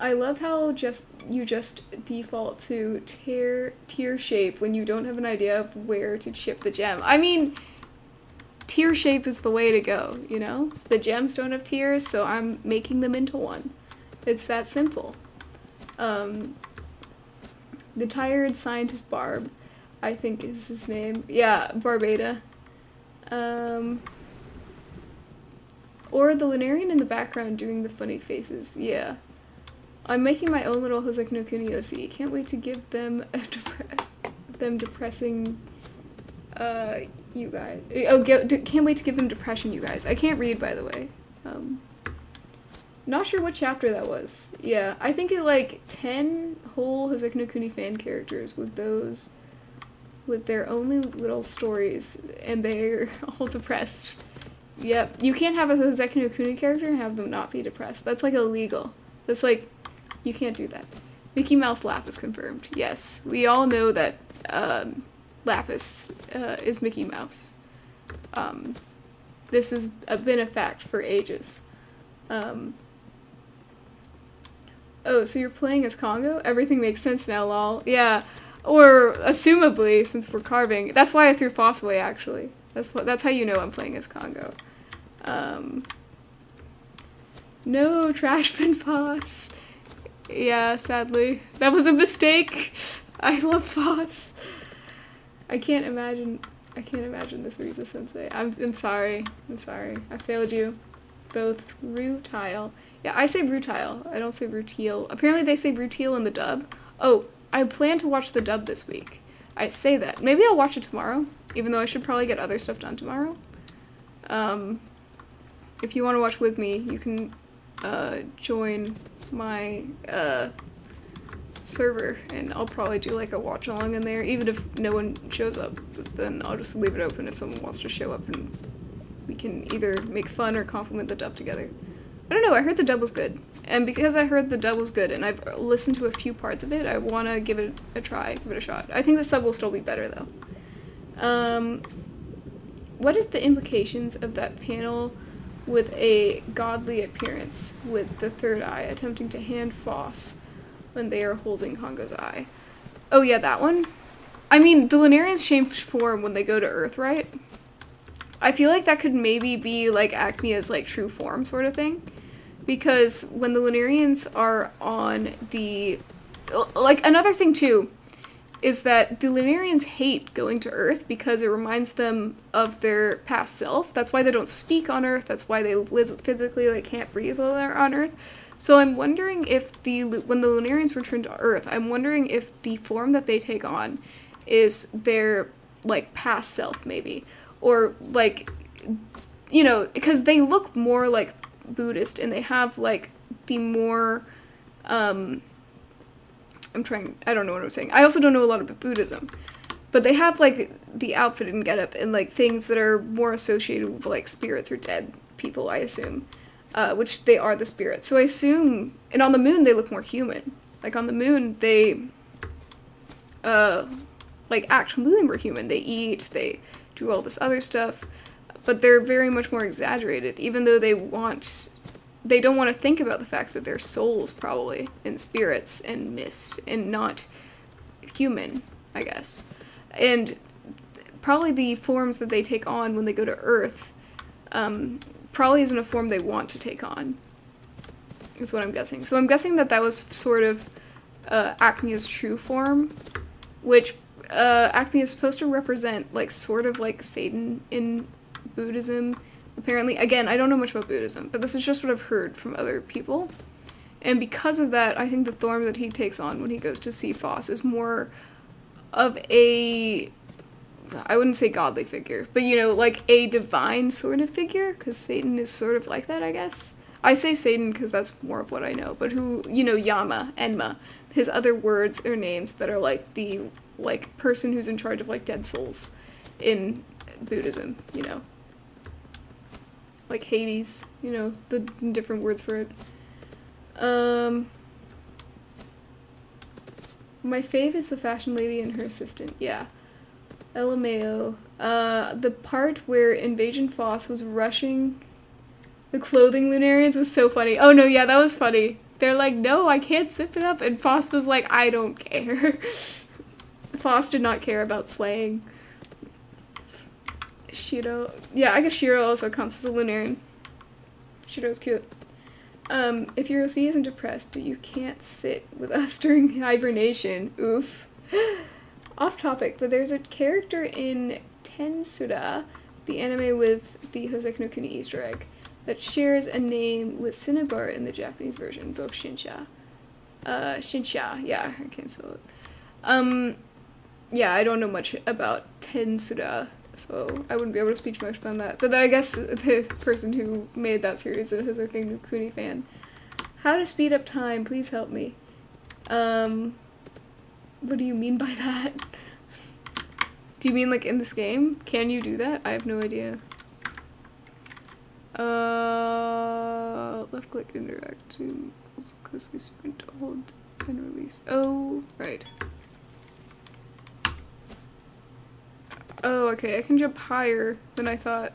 I love how just you just default to tier tier shape when you don't have an idea of where to chip the gem. I mean, tier shape is the way to go, you know? The gems don't have tiers, so I'm making them into one. It's that simple. Um, the tired scientist Barb, I think is his name. Yeah, Barbada. Um, or the Lunarian in the background doing the funny faces, yeah. I'm making my own little Houseki no Kuni Yoshi. Can't wait to give them a depre them depressing, uh, you guys. Oh, get, can't wait to give them depression, you guys. I can't read, by the way. Um, not sure what chapter that was. Yeah, I think it, like, ten whole Houseki no Kuni fan characters with those... with their only little stories, and they're all depressed. Yep, you can't have a Houseki no Kuni character and have them not be depressed. That's like illegal. That's like, you can't do that. Mickey Mouse Lapis confirmed. Yes, we all know that um, Lapis uh, is Mickey Mouse. Um, this has been a fact for ages. Um, oh, so you're playing as Kongo? Everything makes sense now, lol. Yeah. Or, assumably, since we're carving. That's why I threw Foss away, actually. That's what, that's how you know I'm playing as Kongo. Um, no, trash bin Foss. Yeah, sadly. That was a mistake. I love Foss. I can't imagine, I can't imagine this Riza Sensei. I'm, I'm sorry, I'm sorry. I failed you. Both Rutile. Yeah, I say Rutile, I don't say Rutile. Apparently they say Rutile in the dub. Oh, I plan to watch the dub this week. I say that. Maybe I'll watch it tomorrow, even though I should probably get other stuff done tomorrow. Um, if you want to watch with me, you can uh, join my uh, server, and I'll probably do like a watch along in there. Even if no one shows up, then I'll just leave it open if someone wants to show up, and we can either make fun or compliment the dub together. I don't know, I heard the dub was good. And because I heard the dub was good and I've listened to a few parts of it, I want to give it a try, give it a shot. I think the sub will still be better though. Um, what is the implications of that panel with a godly appearance with the third eye attempting to hand Foss when they are holding Kongo's eye? Oh yeah, that one? I mean, the Lunarians change form when they go to Earth, right? I feel like that could maybe be like Aechmea's like true form sort of thing. Because when the Lunarians are on the... Like, another thing, too, is that the Lunarians hate going to Earth because it reminds them of their past self. That's why they don't speak on Earth. That's why they physically, like, can't breathe while they're on Earth. So I'm wondering if the... When the Lunarians return to Earth, I'm wondering if the form that they take on is their, like, past self, maybe. Or, like, you know, because they look more like Buddhist, and they have like the more um I'm trying I don't know what I'm saying. I also don't know a lot about Buddhism, but they have like the outfit and getup and like things that are more associated with like spirits or dead people, I assume, uh which they are the spirits. So I assume, and on the moon they look more human. Like on the moon they uh like act really more human. They eat, they do all this other stuff. But they're very much more exaggerated, even though they want, they don't want to think about the fact that they're souls, probably, and spirits, and mist, and not human, I guess. And probably the forms that they take on when they go to Earth um, probably isn't a form they want to take on, is what I'm guessing. So I'm guessing that that was sort of uh, Aechmea's true form, which uh, Aechmea is supposed to represent, like, sort of like Satan in Buddhism, apparently. Again, I don't know much about Buddhism, but this is just what I've heard from other people. And because of that, I think the form that he takes on when he goes to see Foss is more of a, I wouldn't say godly figure, but you know, like a divine sort of figure, because Satan is sort of like that, I guess. I say Satan because that's more of what I know, but who, you know, Yama, Enma, his other words or names that are like the, like, person who's in charge of like dead souls in Buddhism, you know. Like Hades, you know, the different words for it. Um, my fave is the fashion lady and her assistant, yeah. L M A O. Uh, the part where Invasion Foss was rushing the clothing Lunarians was so funny. Oh no, yeah, that was funny. They're like, no, I can't zip it up, and Foss was like, I don't care. Foss did not care about slaying. Shiro. Yeah, I guess Shiro also counts as a Lunarian. Shiro's cute. Um, if your O C isn't depressed, you can't sit with us during hibernation. Oof. Off topic, but there's a character in Tensura, the anime with the Houseki no Kuni Easter egg, that shares a name with Cinnabar in the Japanese version, both Shinsha. Uh, Shinsha, yeah, I can't spell it. Um, yeah, I don't know much about Tensura, so I wouldn't be able to speak much on that. But then I guess the person who made that series is a Houseki no Kuni fan. How to speed up time, please help me. Um, what do you mean by that? Do you mean like in this game? Can you do that? I have no idea. Uh, left click, interact, zoom, also closely sprint, hold, and release. Oh, right. Oh, okay, I can jump higher than I thought.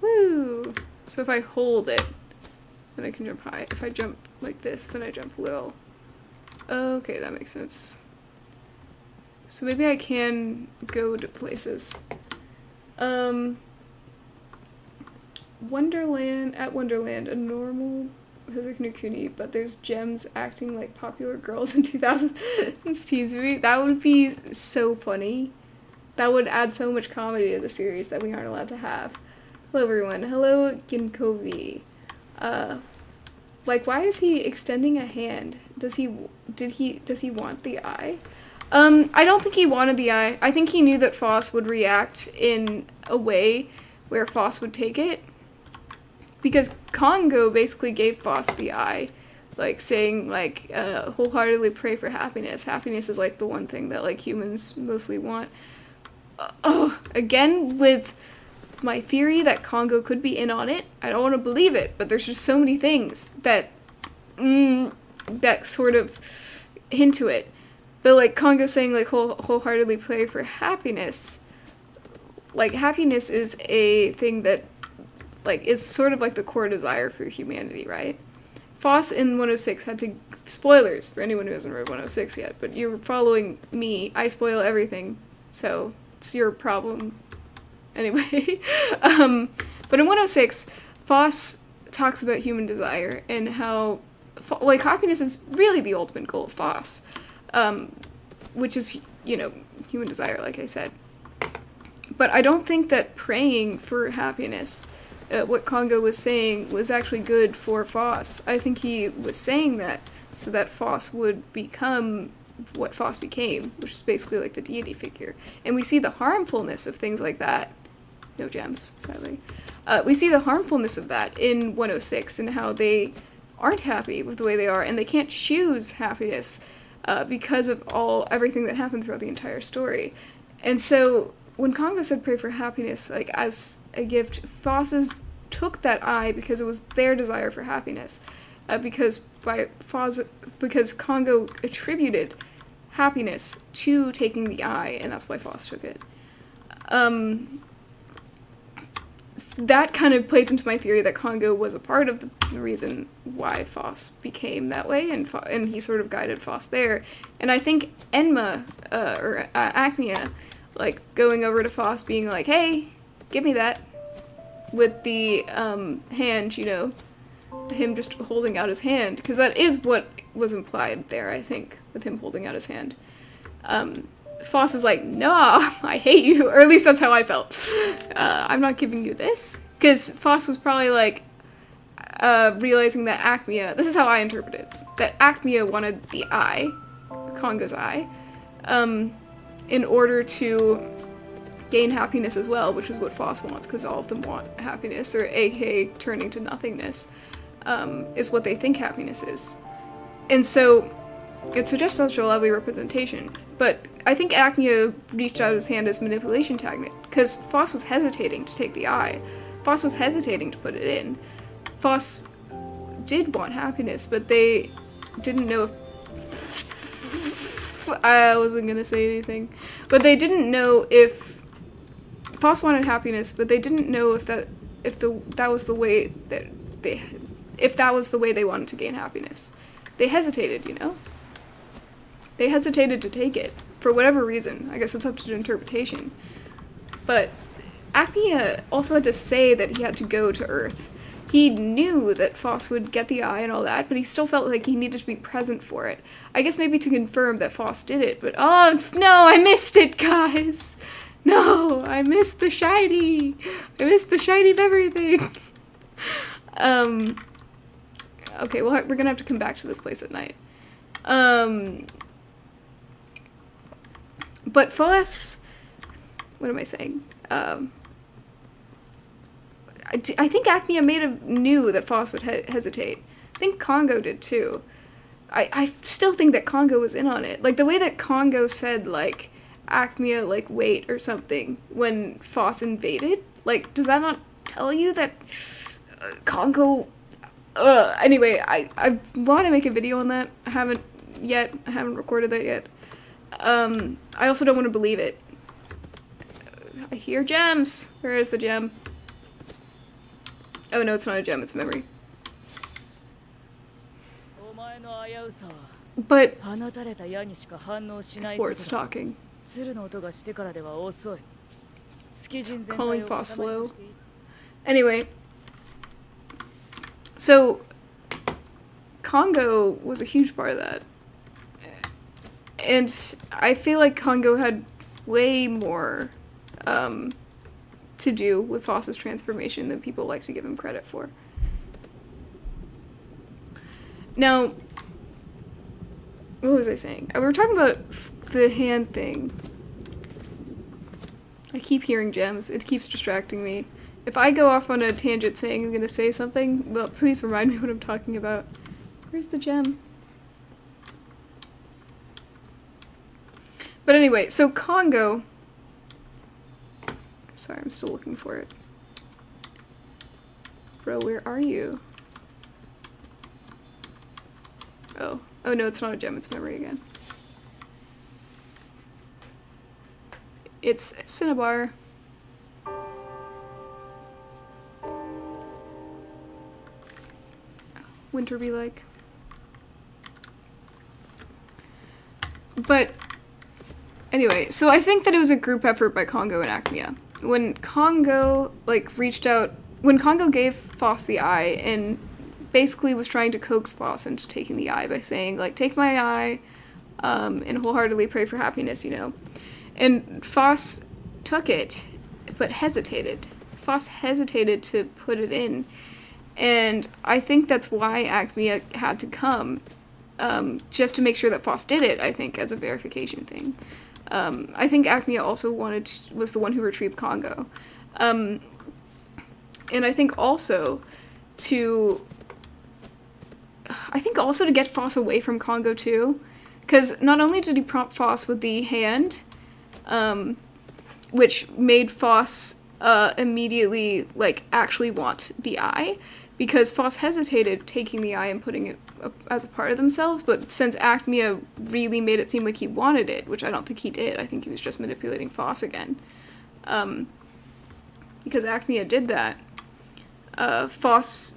Woo! So if I hold it, then I can jump high. If I jump like this, then I jump low. Okay, that makes sense. So maybe I can go to places. Um, Wonderland, at Wonderland, a normal Houseki no Kuni, but there's gems acting like popular girls in two thousands T V. That would be so funny. That would add so much comedy to the series that we aren't allowed to have. Hello everyone. Hello Ginkovi. Uh, like why is he extending a hand? Does he, did he, does he want the eye? Um, I don't think he wanted the eye. I think he knew that Foss would react in a way where Foss would take it. Because Kongo basically gave Foss the eye, like saying like, uh, wholeheartedly pray for happiness. Happiness is like the one thing that like humans mostly want. Uh, oh, again with my theory that Kongo could be in on it. I don't want to believe it, but there's just so many things that, mm, that sort of hint to it. But like Kongo saying like whole, wholeheartedly pray for happiness, like happiness is a thing that like is sort of like the core desire for humanity, right? Foss in one oh six had to, spoilers for anyone who hasn't read one oh six yet, but you're following me, I spoil everything, so it's your problem. Anyway, um, but in one oh six, Foss talks about human desire and how, like, happiness is really the ultimate goal of Foss, um, which is, you know, human desire, like I said. But I don't think that praying for happiness, uh, what Kongo was saying, was actually good for Foss. I think he was saying that so that Foss would become what Foss became, which is basically like the deity figure. And we see the harmfulness of things like that. No gems, sadly. Uh, we see the harmfulness of that in one oh six and how they aren't happy with the way they are and they can't choose happiness uh, because of all everything that happened throughout the entire story. And so when Kongo said pray for happiness like as a gift, Fosses took that eye because it was their desire for happiness. Uh, because by Foss, because Kongo attributed happiness to taking the eye, and that's why Foss took it. Um, that kind of plays into my theory that Kongo was a part of the reason why Foss became that way, and Foss, and he sort of guided Foss there. And I think Enma uh, or uh, Aechmea, like going over to Foss, being like, "Hey, give me that," with the um, hand, you know. Him just holding out his hand, because that is what was implied there, I think, with him holding out his hand. Um, Foss is like, nah, I hate you, or at least that's how I felt. Uh, I'm not giving you this. Because Foss was probably like, uh, realizing that Aechmea, this is how I interpret it, that Aechmea wanted the eye, Kongo's eye, um, in order to gain happiness as well, which is what Foss wants, because all of them want happiness, or aka turning to nothingness. Um, is what they think happiness is. And so it's just such a lovely representation. But I think Aechmea reached out his hand as manipulation tactic, because Foss was hesitating to take the eye. Foss was hesitating to put it in. Foss did want happiness, but they didn't know if... I wasn't gonna say anything. But they didn't know if... Foss wanted happiness, but they didn't know if that, if the, that was the way that they... if that was the way they wanted to gain happiness. They hesitated, you know? They hesitated to take it, for whatever reason. I guess it's up to interpretation. But Aechmea also had to say that he had to go to Earth. He knew that Foss would get the eye and all that, but he still felt like he needed to be present for it. I guess maybe to confirm that Foss did it, but oh no, I missed it, guys! No, I missed the shiny! I missed the shiny of everything! um... Okay, well, we're gonna have to come back to this place at night. Um, but Foss... What am I saying? Um, I, I think Aechmea made a, knew that Foss would he hesitate. I think Kongo did, too. I, I still think that Kongo was in on it. Like, the way that Kongo said, like, Aechmea, like, wait or something when Foss invaded, like, does that not tell you that uh, Kongo... Uh, anyway, I, I want to make a video on that. I haven't yet. I haven't recorded that yet. Um, I also don't want to believe it. I hear gems. Where is the gem? Oh no, it's not a gem, it's a memory. But... Hort's talking. Calling Foss slow. Anyway. So, Kongo was a huge part of that. And I feel like Kongo had way more um, to do with Foss's transformation than people like to give him credit for. Now, what was I saying? We were talking about the hand thing. I keep hearing gems. It keeps distracting me. If I go off on a tangent saying I'm gonna say something, well, please remind me what I'm talking about. Where's the gem? But anyway, so Kongo... Sorry, I'm still looking for it. Bro, where are you? Oh. Oh no, it's not a gem, it's memory again. It's Cinnabar. Winter be like. But anyway, so I think that it was a group effort by Kongo and Aechmea. When Kongo, like, reached out, when Kongo gave Foss the eye and basically was trying to coax Foss into taking the eye by saying, like, take my eye um, and wholeheartedly pray for happiness, you know. And Foss took it, but hesitated. Foss hesitated to put it in. And I think that's why Aechmea had to come, um, just to make sure that Foss did it, I think, as a verification thing. Um, I think Aechmea also wanted to, was the one who retrieved Kongo. Um, and I think also to... I think also to get Foss away from Kongo, too. Because not only did he prompt Foss with the hand, um, which made Foss... Uh, immediately, like, actually want the eye, because Foss hesitated taking the eye and putting it up as a part of themselves, but since Aechmea really made it seem like he wanted it, which I don't think he did, I think he was just manipulating Foss again, um, because Aechmea did that, uh, Foss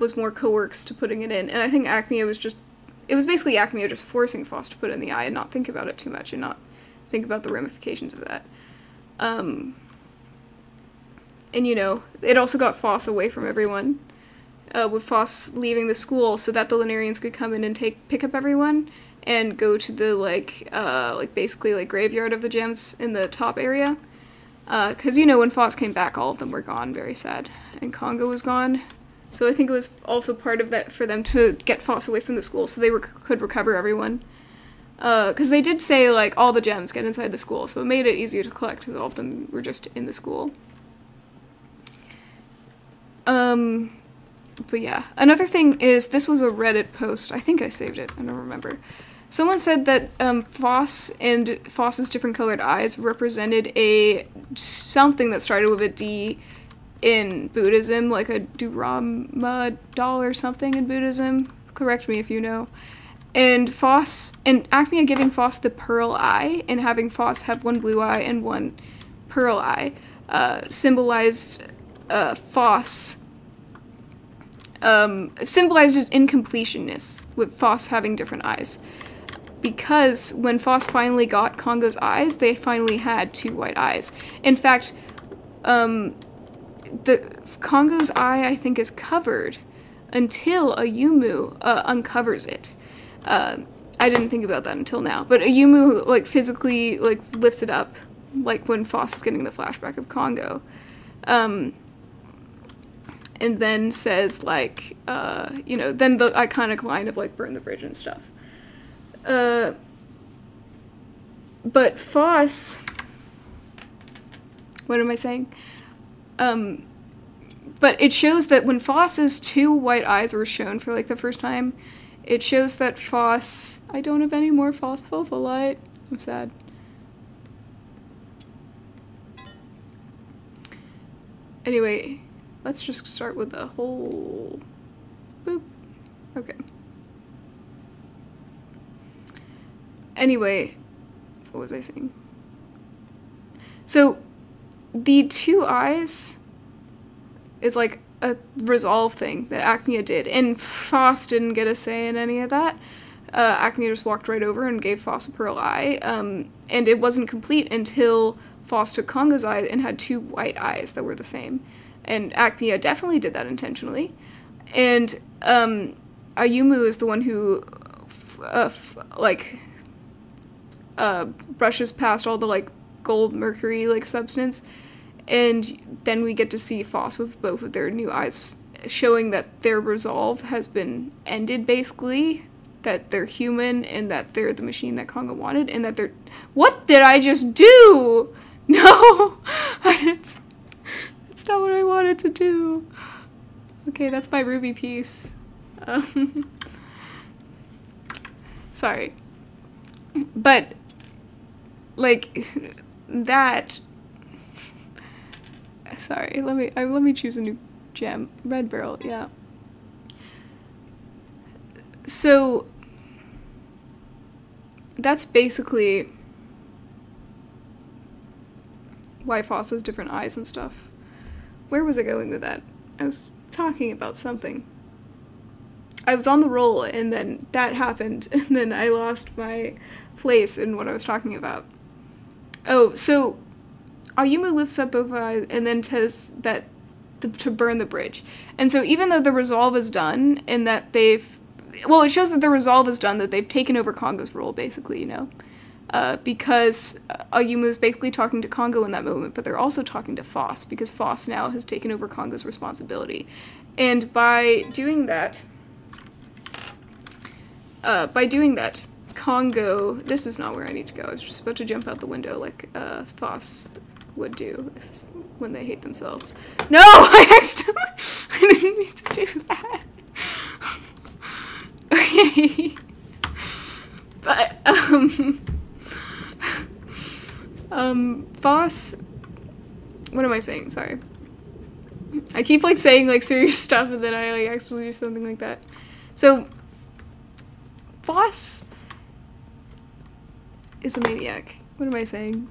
was more coerced to putting it in, and I think Aechmea was just, it was basically Aechmea just forcing Foss to put in the eye and not think about it too much and not think about the ramifications of that. Um... And, you know, it also got Foss away from everyone, uh, with Foss leaving the school so that the Lunarians could come in and take pick up everyone and go to the, like, uh, like basically, like, graveyard of the gems in the top area. Because, uh, you know, when Foss came back, all of them were gone, very sad, and Kongo was gone. So I think it was also part of that for them to get Foss away from the school so they rec could recover everyone. Because uh, they did say, like, all the gems get inside the school, so it made it easier to collect because all of them were just in the school. Um, but yeah. Another thing is, this was a Reddit post. I think I saved it. I don't remember. Someone said that, um, Foss and Foss's different colored eyes represented a, something that started with a D in Buddhism, like a Durama doll or something in Buddhism. Correct me if you know. And Foss, and Aechmea giving Foss the pearl eye and having Foss have one blue eye and one pearl eye, uh, symbolized Uh, Foss um, symbolizes incompleteness, with Foss having different eyes. Because when Foss finally got Kongo's eyes, they finally had two white eyes. In fact, um, the Kongo's eye, I think, is covered until Ayumu uh, uncovers it. Uh, I didn't think about that until now, but Ayumu, like, physically, like, lifts it up, like when Foss is getting the flashback of Kongo. Um... and then says, like, uh, you know, then the iconic line of, like, burn the bridge and stuff. Uh, but Foss, what am I saying? Um, but it shows that when Foss's two white eyes were shown for, like, the first time, it shows that Foss, I don't have any more Phosphophyllite, I'm sad. Anyway, let's just start with the whole... Boop. Okay. Anyway, what was I saying? So, the two eyes is like a resolve thing that Aechmea did, and Foss didn't get a say in any of that. Uh, Aechmea just walked right over and gave Foss a pearl eye, um, and it wasn't complete until Foss took Kongo's eye and had two white eyes that were the same. And Aechmea definitely did that intentionally. And um, Ayumu is the one who, f uh, f like, uh, brushes past all the, like, gold mercury, like, substance, and then we get to see Phos with both of their new eyes, showing that their resolve has been ended, basically, that they're human, and that they're the machine that Kongo wanted, and that they're- What did I just do?! No! It's, it's not what I wanted to do. Okay, that's my ruby piece. Um, sorry. But, like, that... Sorry, let me, I, let me choose a new gem. Red barrel, yeah. So, that's basically why Phos has different eyes and stuff. Where was I going with that? I was talking about something. I was on the roll, and then that happened, and then I lost my place in what I was talking about. Oh, so Ayumu lifts up both eyes and then says that the, to burn the bridge. And so even though the resolve is done, and that they've... Well, it shows that the resolve is done, that they've taken over Kongo's role, basically, you know? Uh, because Ayumu is basically talking to Kongo in that moment, but they're also talking to Phos, because Phos now has taken over Kongo's responsibility. And by doing that, uh, by doing that, Kongo, this is not where I need to go, I was just about to jump out the window like uh, Phos would do if, when they hate themselves. No! I accidentally, I didn't need to do that. Okay. But, um... Um, Phos, what am I saying? Sorry. I keep, like, saying, like, serious stuff, and then I, like, actually do something like that. So, Phos is a maniac. What am I saying?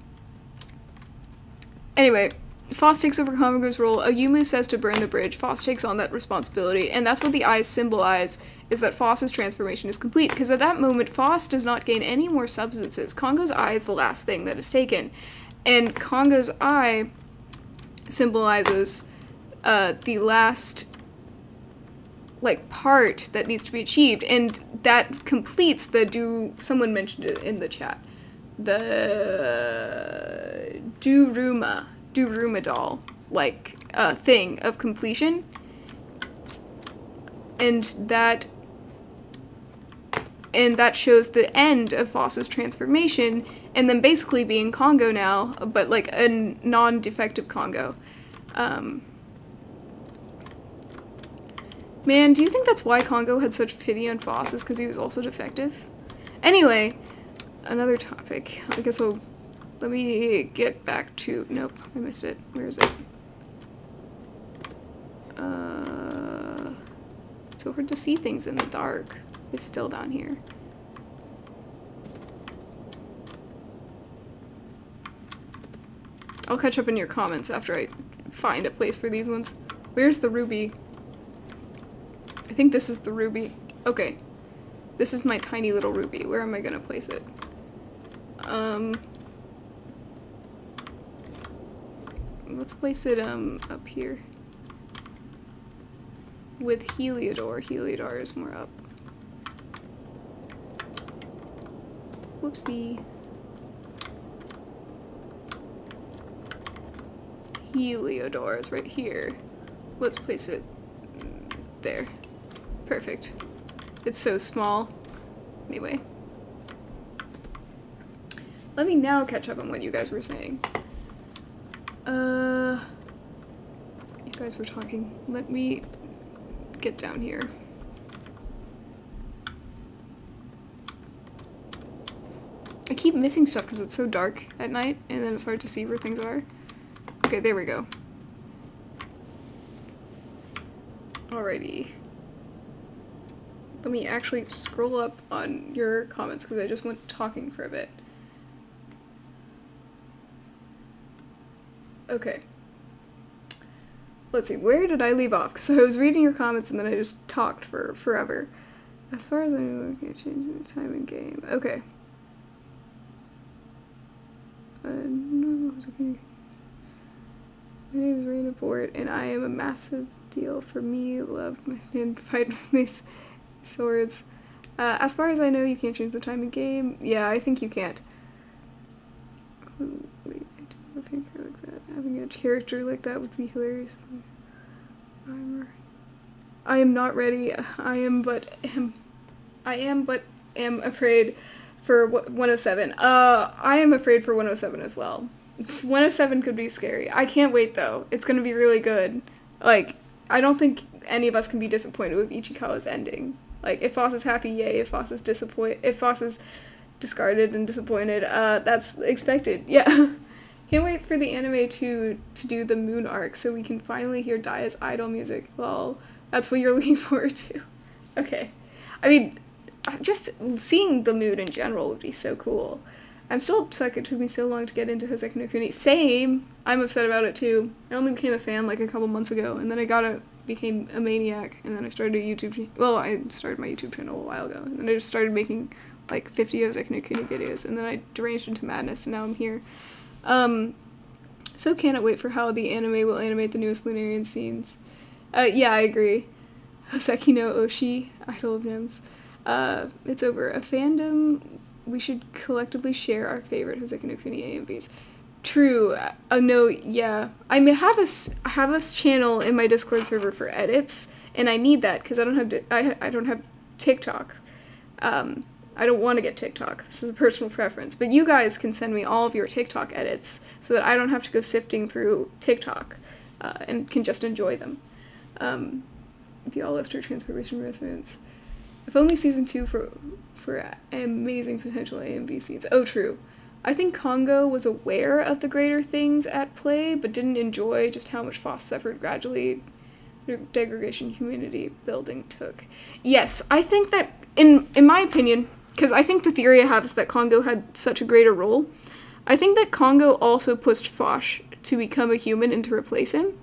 Anyway, Phos takes over Kongo's role, Ayumu says to burn the bridge, Phos takes on that responsibility, and that's what the eyes symbolize, is that Phos's transformation is complete, because at that moment, Phos does not gain any more substances. Kongo's eye is the last thing that is taken, and Kongo's eye symbolizes uh, the last, like, part that needs to be achieved, and that completes the do- someone mentioned it in the chat, the Daruma. Daruma doll like uh, thing of completion, and that and that shows the end of Phos's transformation, and then basically being Kongo now, but like a non-defective Kongo. Um, man, do you think that's why Kongo had such pity on Phos, is because he was also defective? Anyway, another topic. I guess I'll. Let me get back to... Nope, I missed it. Where is it? Uh, it's so hard to see things in the dark. It's still down here. I'll catch up in your comments after I find a place for these ones. Where's the ruby? I think this is the ruby. Okay. This is my tiny little ruby. Where am I gonna place it? Um... Let's place it um up here. With Heliodor. Heliodor is more up. Whoopsie. Heliodor is right here. Let's place it there. Perfect. It's so small. Anyway. Let me now catch up on what you guys were saying. Uh, you guys were talking. Let me get down here. I keep missing stuff because it's so dark at night, and then it's hard to see where things are. Okay, there we go. Alrighty. Let me actually scroll up on your comments because I just went talking for a bit. Okay. Let's see, where did I leave off? Because I was reading your comments and then I just talked for forever. As far as I know, I can't change the time and game. Okay. Uh, no, it's okay. My name is Raina Board, and I am a massive deal for me. Loved my stand fight with these swords. Uh, as far as I know, you can't change the time of game. Yeah, I think you can't. Wait, I don't have a character like that. Having a character like that would be hilarious. I'm I am not ready. I am but am. I am but am afraid for one oh seven. Uh, I am afraid for one oh seven as well. one oh seven could be scary. I can't wait though. It's gonna be really good. Like, I don't think any of us can be disappointed with Ichikawa's ending. Like, if Foss is happy, yay. If Foss is disappoint, if Foss is discarded and disappointed, uh, that's expected. Yeah. Can't wait for the anime to to do the moon arc so we can finally hear Dai's idol music. Lol. That's what you're looking forward to. Okay. I mean, just seeing the moon in general would be so cool. I'm still upset it took me so long to get into Houseki no Kuni. Same! I'm upset about it too. I only became a fan like a couple months ago, and then I got a, became a maniac, and then I started a YouTube channel. Well, I started my YouTube channel a while ago, and then I just started making like fifty Houseki no Kuni videos, and then I deranged into madness, and now I'm here. Um, so cannot wait for how the anime will animate the newest Lunarian scenes. Uh, yeah, I agree. Houseki no Oshi, Idol of Nymphs. Uh, it's over. A fandom, we should collectively share our favorite Houseki no Kuni A M Vs. True. Uh, no, yeah. I may have a, have a channel in my Discord server for edits, and I need that because I don't have I, I don't have TikTok. Um, I don't want to get TikTok. This is a personal preference. But you guys can send me all of your TikTok edits so that I don't have to go sifting through TikTok uh, and can just enjoy them. Um, the all-extra transformation resonance. If only season two for for amazing potential A M V scenes. Oh, true. I think Kongo was aware of the greater things at play, but didn't enjoy just how much Foss suffered gradually degradation humanity building took. Yes, I think that, in in my opinion, because I think the theory I have is that Kongo had such a greater role, I think that Kongo also pushed Foss to become a human and to replace him,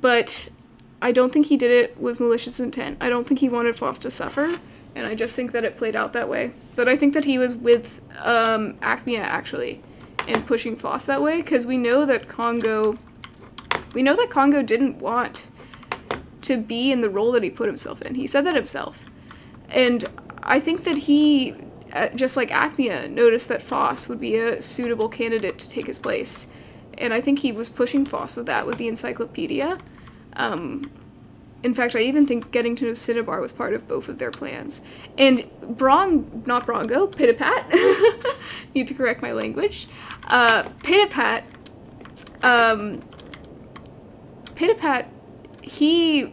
but I don't think he did it with malicious intent. I don't think he wanted Foss to suffer, and I just think that it played out that way. But I think that he was with um, Aechmea, actually, and pushing Foss that way, because we know that Kongo... We know that Kongo didn't want to be in the role that he put himself in. He said that himself. And I think that he, just like Aechmea, noticed that Foss would be a suitable candidate to take his place. And I think he was pushing Foss with that, with the encyclopedia. Um, in fact, I even think getting to know Cinnabar was part of both of their plans. And Brong, not Brongo, Pitapat, need to correct my language, uh, Pitapat, um, Pitapat, he,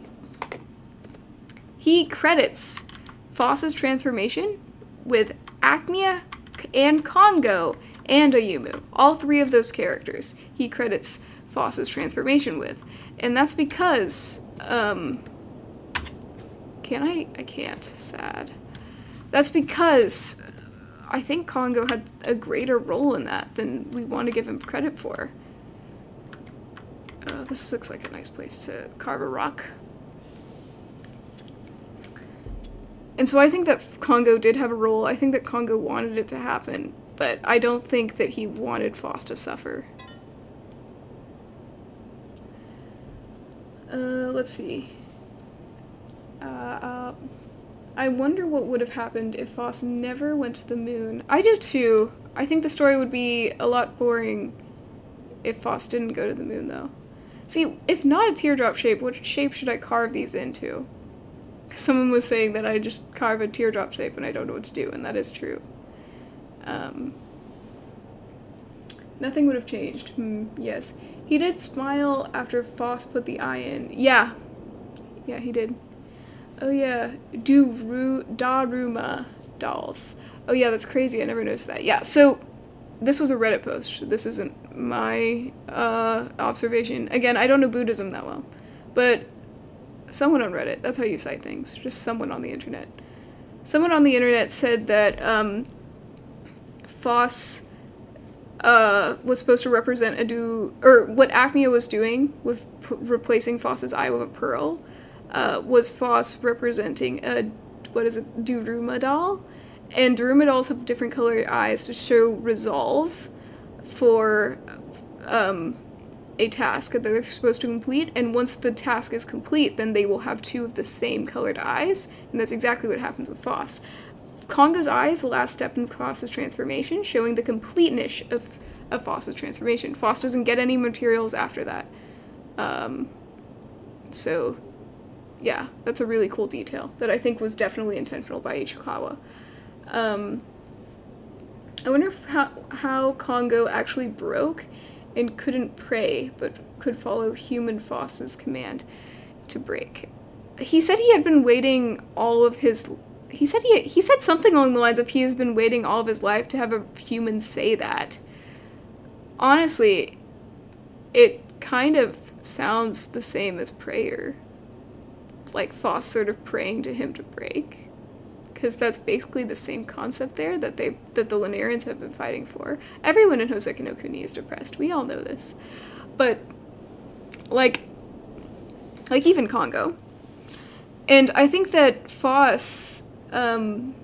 he credits Foss's transformation with Aechmea and Kongo and Ayumu, all three of those characters he credits Foss's transformation with. And that's because, um, can I? I can't. Sad. That's because I think Kongo had a greater role in that than we want to give him credit for. Uh, this looks like a nice place to carve a rock. And so I think that Kongo did have a role. I think that Kongo wanted it to happen, but I don't think that he wanted Foss to suffer. Uh, let's see. Uh, uh, I wonder what would have happened if Foss never went to the moon. I do too. I think the story would be a lot boring if Foss didn't go to the moon, though. See, if not a teardrop shape, what shape should I carve these into? Because someone was saying that I just carve a teardrop shape and I don't know what to do, and that is true. Um, nothing would have changed. Hmm, yes. He did smile after Foss put the eye in. Yeah. Yeah, he did. Oh, yeah. Do ru Daruma dolls. Oh, yeah, that's crazy. I never noticed that. Yeah, so this was a Reddit post. This isn't my uh, observation. Again, I don't know Buddhism that well. But someone on Reddit, that's how you cite things. Just someone on the internet. Someone on the internet said that um, Foss... Uh, was supposed to represent a do- or what Aechmea was doing with p replacing Foss's eye with a pearl, uh, was Foss representing a, what is it, Daruma doll? And Daruma dolls have different colored eyes to show resolve for, um, a task that they're supposed to complete, and once the task is complete, then they will have two of the same colored eyes, and that's exactly what happens with Phos. Kongo's eye is the last step in Phos's transformation, showing the completeness of, of Phos's transformation. Phos doesn't get any materials after that. Um, so, yeah, that's a really cool detail that I think was definitely intentional by Ichikawa. Um, I wonder if how, how Kongo actually broke and couldn't pray, but could follow human Phos's command to break. He said he had been waiting all of his... He said he he said something along the lines of he has been waiting all of his life to have a human say that. Honestly, it kind of sounds the same as prayer. Like Phos sort of praying to him to break. Because that's basically the same concept there that they that the Lunarians have been fighting for. Everyone in Houseki no Kuni is depressed. We all know this, but like, like even Kongo, and I think that Phos, um,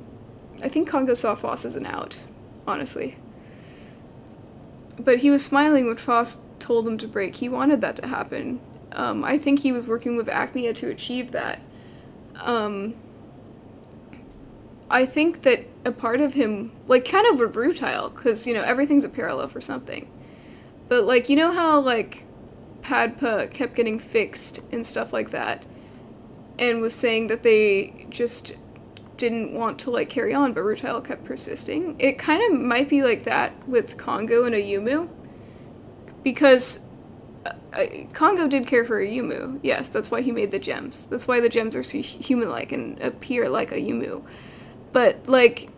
I think Kongo saw Phos as an out, honestly. But he was smiling when Phos told him to break. He wanted that to happen. Um, I think he was working with Aechmea to achieve that. Um, I think that a part of him, like, kind of a Rutile, because, you know, everything's a parallel for something. But, like, you know how, like, Padpa kept getting fixed and stuff like that, and was saying that they just didn't want to, like, carry on, but Rutile kept persisting? It kind of might be like that with Kongo and Ayumu, because uh, uh, Kongo did care for Ayumu, yes, that's why he made the gems. That's why the gems are so human-like and appear like Ayumu. But, like,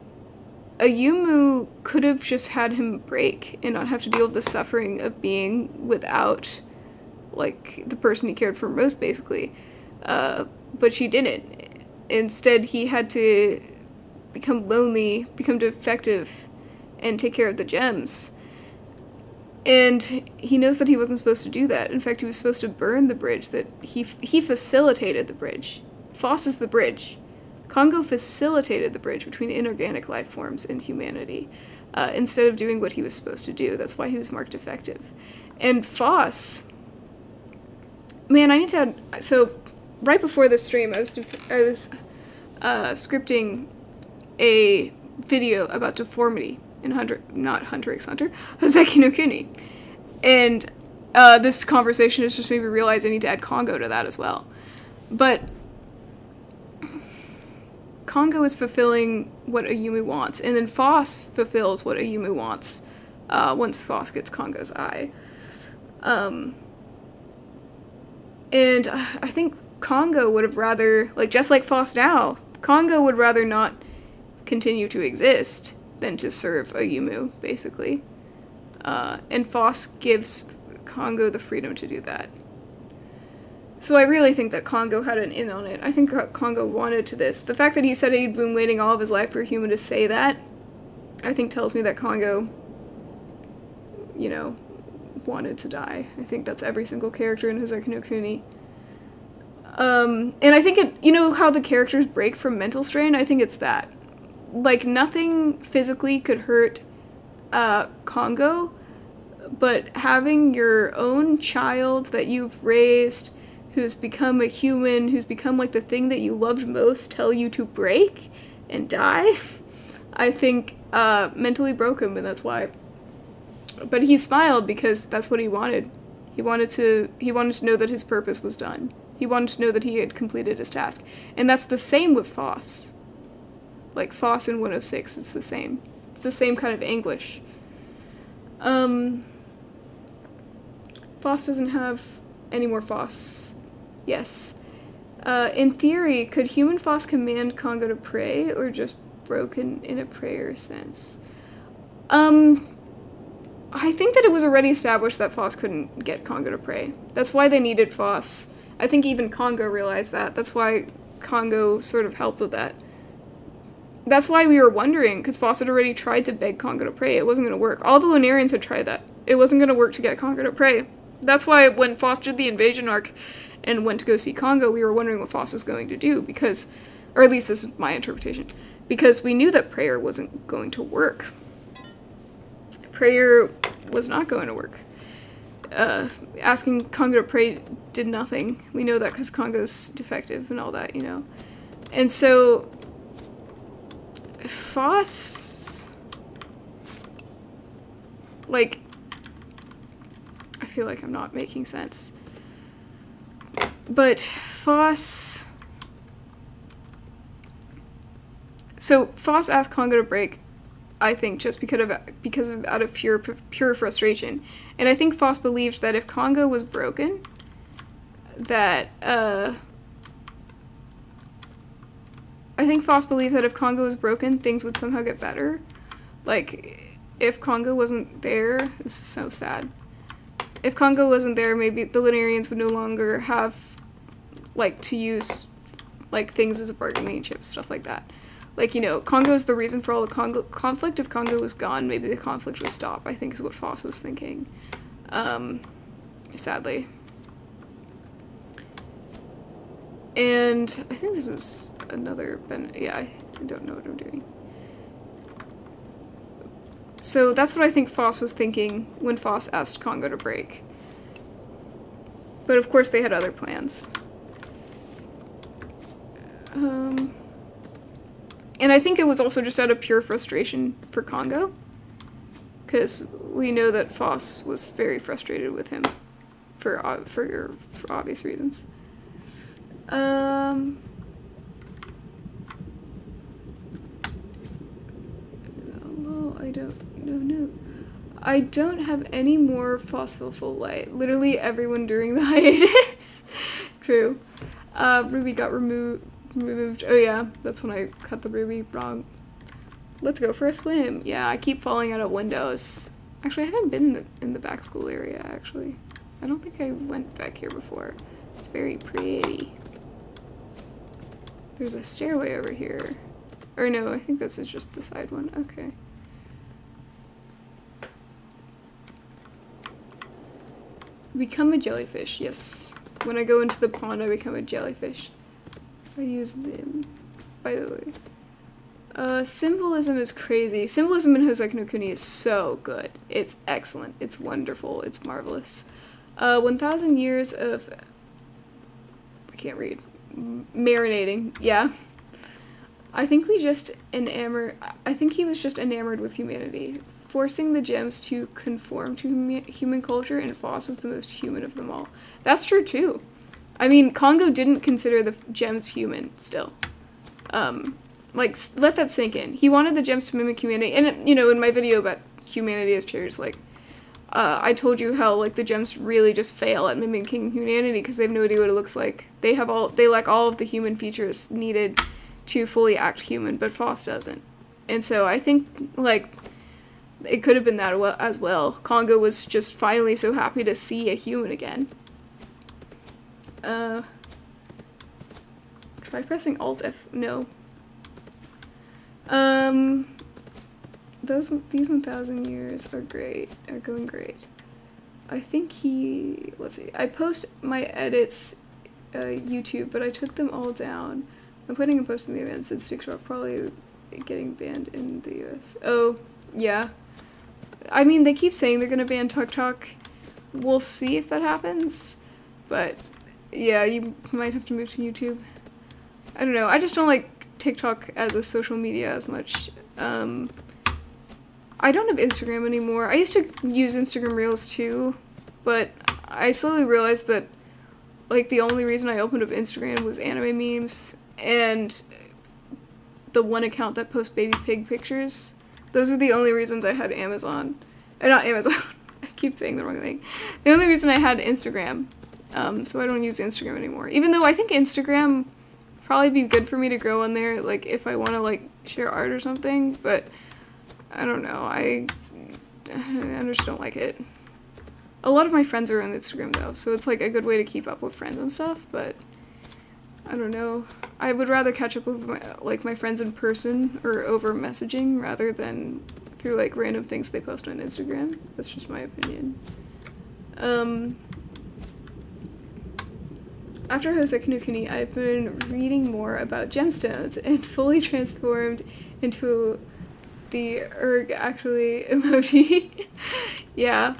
Ayumu could have just had him break and not have to deal with the suffering of being without, like, the person he cared for most, basically. Uh, but she didn't. Instead, he had to become lonely, become defective, and take care of the gems. And he knows that he wasn't supposed to do that. In fact, he was supposed to burn the bridge that he, f he facilitated the bridge. Phos is the bridge. Kongo facilitated the bridge between inorganic life forms and humanity, uh, instead of doing what he was supposed to do. That's why he was marked defective. And Phos... Man, I need to... Add, so, right before this stream, I was, I was uh, scripting a video about deformity in Hunter... Not Hunter x Hunter, Houseki no Kuni. And uh, this conversation has just made me realize I need to add Kongo to that as well. But... Kongo is fulfilling what Ayumu wants, and then Phos fulfills what Ayumu wants uh, once Phos gets Kongo's eye. Um, and I think Kongo would have rather, like, just like Phos now, Kongo would rather not continue to exist than to serve Ayumu, basically. Uh, and Phos gives Kongo the freedom to do that. So I really think that Kongo had an in on it. I think Kongo wanted to this. The fact that he said he'd been waiting all of his life for a human to say that, I think tells me that Kongo, you know, wanted to die. I think that's every single character in Houseki no Kuni. Um, and I think it, you know how the characters break from mental strain? I think it's that. Like, nothing physically could hurt uh, Kongo, but having your own child that you've raised, who's become a human, who's become like the thing that you loved most, tell you to break and die, I think uh, mentally broke him, and that's why. But he smiled because that's what he wanted. He wanted to, he wanted to know that his purpose was done. He wanted to know that he had completed his task. And that's the same with Phos. Like Phos in one oh six, it's the same. It's the same kind of anguish. Um, Phos doesn't have any more Phos. Yes. Uh, in theory, could human Phos command Kongo to pray, or just broken in a prayer sense? Um, I think that it was already established that Phos couldn't get Kongo to pray. That's why they needed Phos. I think even Kongo realized that. That's why Kongo sort of helped with that. That's why we were wondering, because Phos had already tried to beg Kongo to pray. It wasn't going to work. All the Lunarians had tried that. It wasn't going to work to get Kongo to pray. That's why when Phos did the invasion arc and went to go see Kongo, we were wondering what Phos was going to do, because, or at least this is my interpretation, because we knew that prayer wasn't going to work. Prayer was not going to work. uh, asking Kongo to pray did nothing. We know that because Kongo's defective and all that, you know. And so... Phos... Like... I feel like I'm not making sense. But Phos... So Phos asked Kongo to break, I think, just because of because of out of pure pure frustration, and I think Phos believed that if Kongo was broken, that uh, I think Phos believed that if Kongo was broken, things would somehow get better. Like if Kongo wasn't there, this is so sad. If Kongo wasn't there, maybe the Lunarians would no longer have like to use like things as a bargaining chip, stuff like that. Like, you know, Kongo is the reason for all the Kongo conflict. If Kongo was gone, maybe the conflict would stop, I think is what Phos was thinking. Um, sadly. And I think this is another... Ben yeah, I don't know what I'm doing. So that's what I think Phos was thinking when Phos asked Kongo to break. But of course they had other plans. Um... And I think it was also just out of pure frustration for Kongo, because we know that Phos was very frustrated with him, for uh, for, for obvious reasons. Um, hello, I don't no no, I don't have any more phosphophyllite. Literally everyone during the hiatus. True. Uh, Ruby got removed. Removed. Oh yeah, that's when I cut the ruby wrong. Let's go for a swim. Yeah, I keep falling out of windows. Actually, I haven't been in the, in the back school area, actually. I don't think I went back here before. It's very pretty. There's a stairway over here. Or no, I think this is just the side one. Okay. Become a jellyfish. Yes. When I go into the pond, I become a jellyfish. I use Vim, by the way. Uh, symbolism is crazy. Symbolism in Houseki no Kuni is so good. It's excellent. It's wonderful. It's marvelous. Uh, one thousand years of... I can't read. Marinating. Yeah. I think we just enamored... I think he was just enamored with humanity. Forcing the gems to conform to hum human culture, and Phos was the most human of them all. That's true, too. I mean, Kongo didn't consider the gems human, still. Um, like, let that sink in. He wanted the gems to mimic humanity, and, you know, in my video about humanity as chairs, like, uh, I told you how, like, the gems really just fail at mimicking humanity because they have no idea what it looks like. They have all, they lack all of the human features needed to fully act human, but Phos doesn't. And so I think, like, it could have been that as well. Kongo was just finally so happy to see a human again. Uh, try pressing Alt F. No. Um, those these one thousand years are great. Are going great. I think he. Let's see. I post my edits, uh, YouTube, but I took them all down. I'm planning on posting the events in TikTok, probably getting banned in the U S. Oh, yeah. I mean, they keep saying they're gonna ban TikTok. We'll see if that happens, but. Yeah, you might have to move to YouTube. I don't know, I just don't like TikTok as a social media as much. Um, I don't have Instagram anymore. I used to use Instagram Reels too, but I slowly realized that, like, the only reason I opened up Instagram was anime memes, and the one account that posts baby pig pictures. Those were the only reasons I had Amazon. Uh, not Amazon, I keep saying the wrong thing. The only reason I had Instagram. Um, so I don't use Instagram anymore. Even though I think Instagram probably be good for me to grow on there, like, if I want to, like, share art or something, but I don't know. I, I just don't like it. A lot of my friends are on Instagram, though, so it's, like, a good way to keep up with friends and stuff, but I don't know. I would rather catch up with, my, like, my friends in person or over messaging rather than through, like, random things they post on Instagram. That's just my opinion. Um... After Houseki no Kuni, I've been reading more about gemstones and fully transformed into the erg actually emoji. Yeah,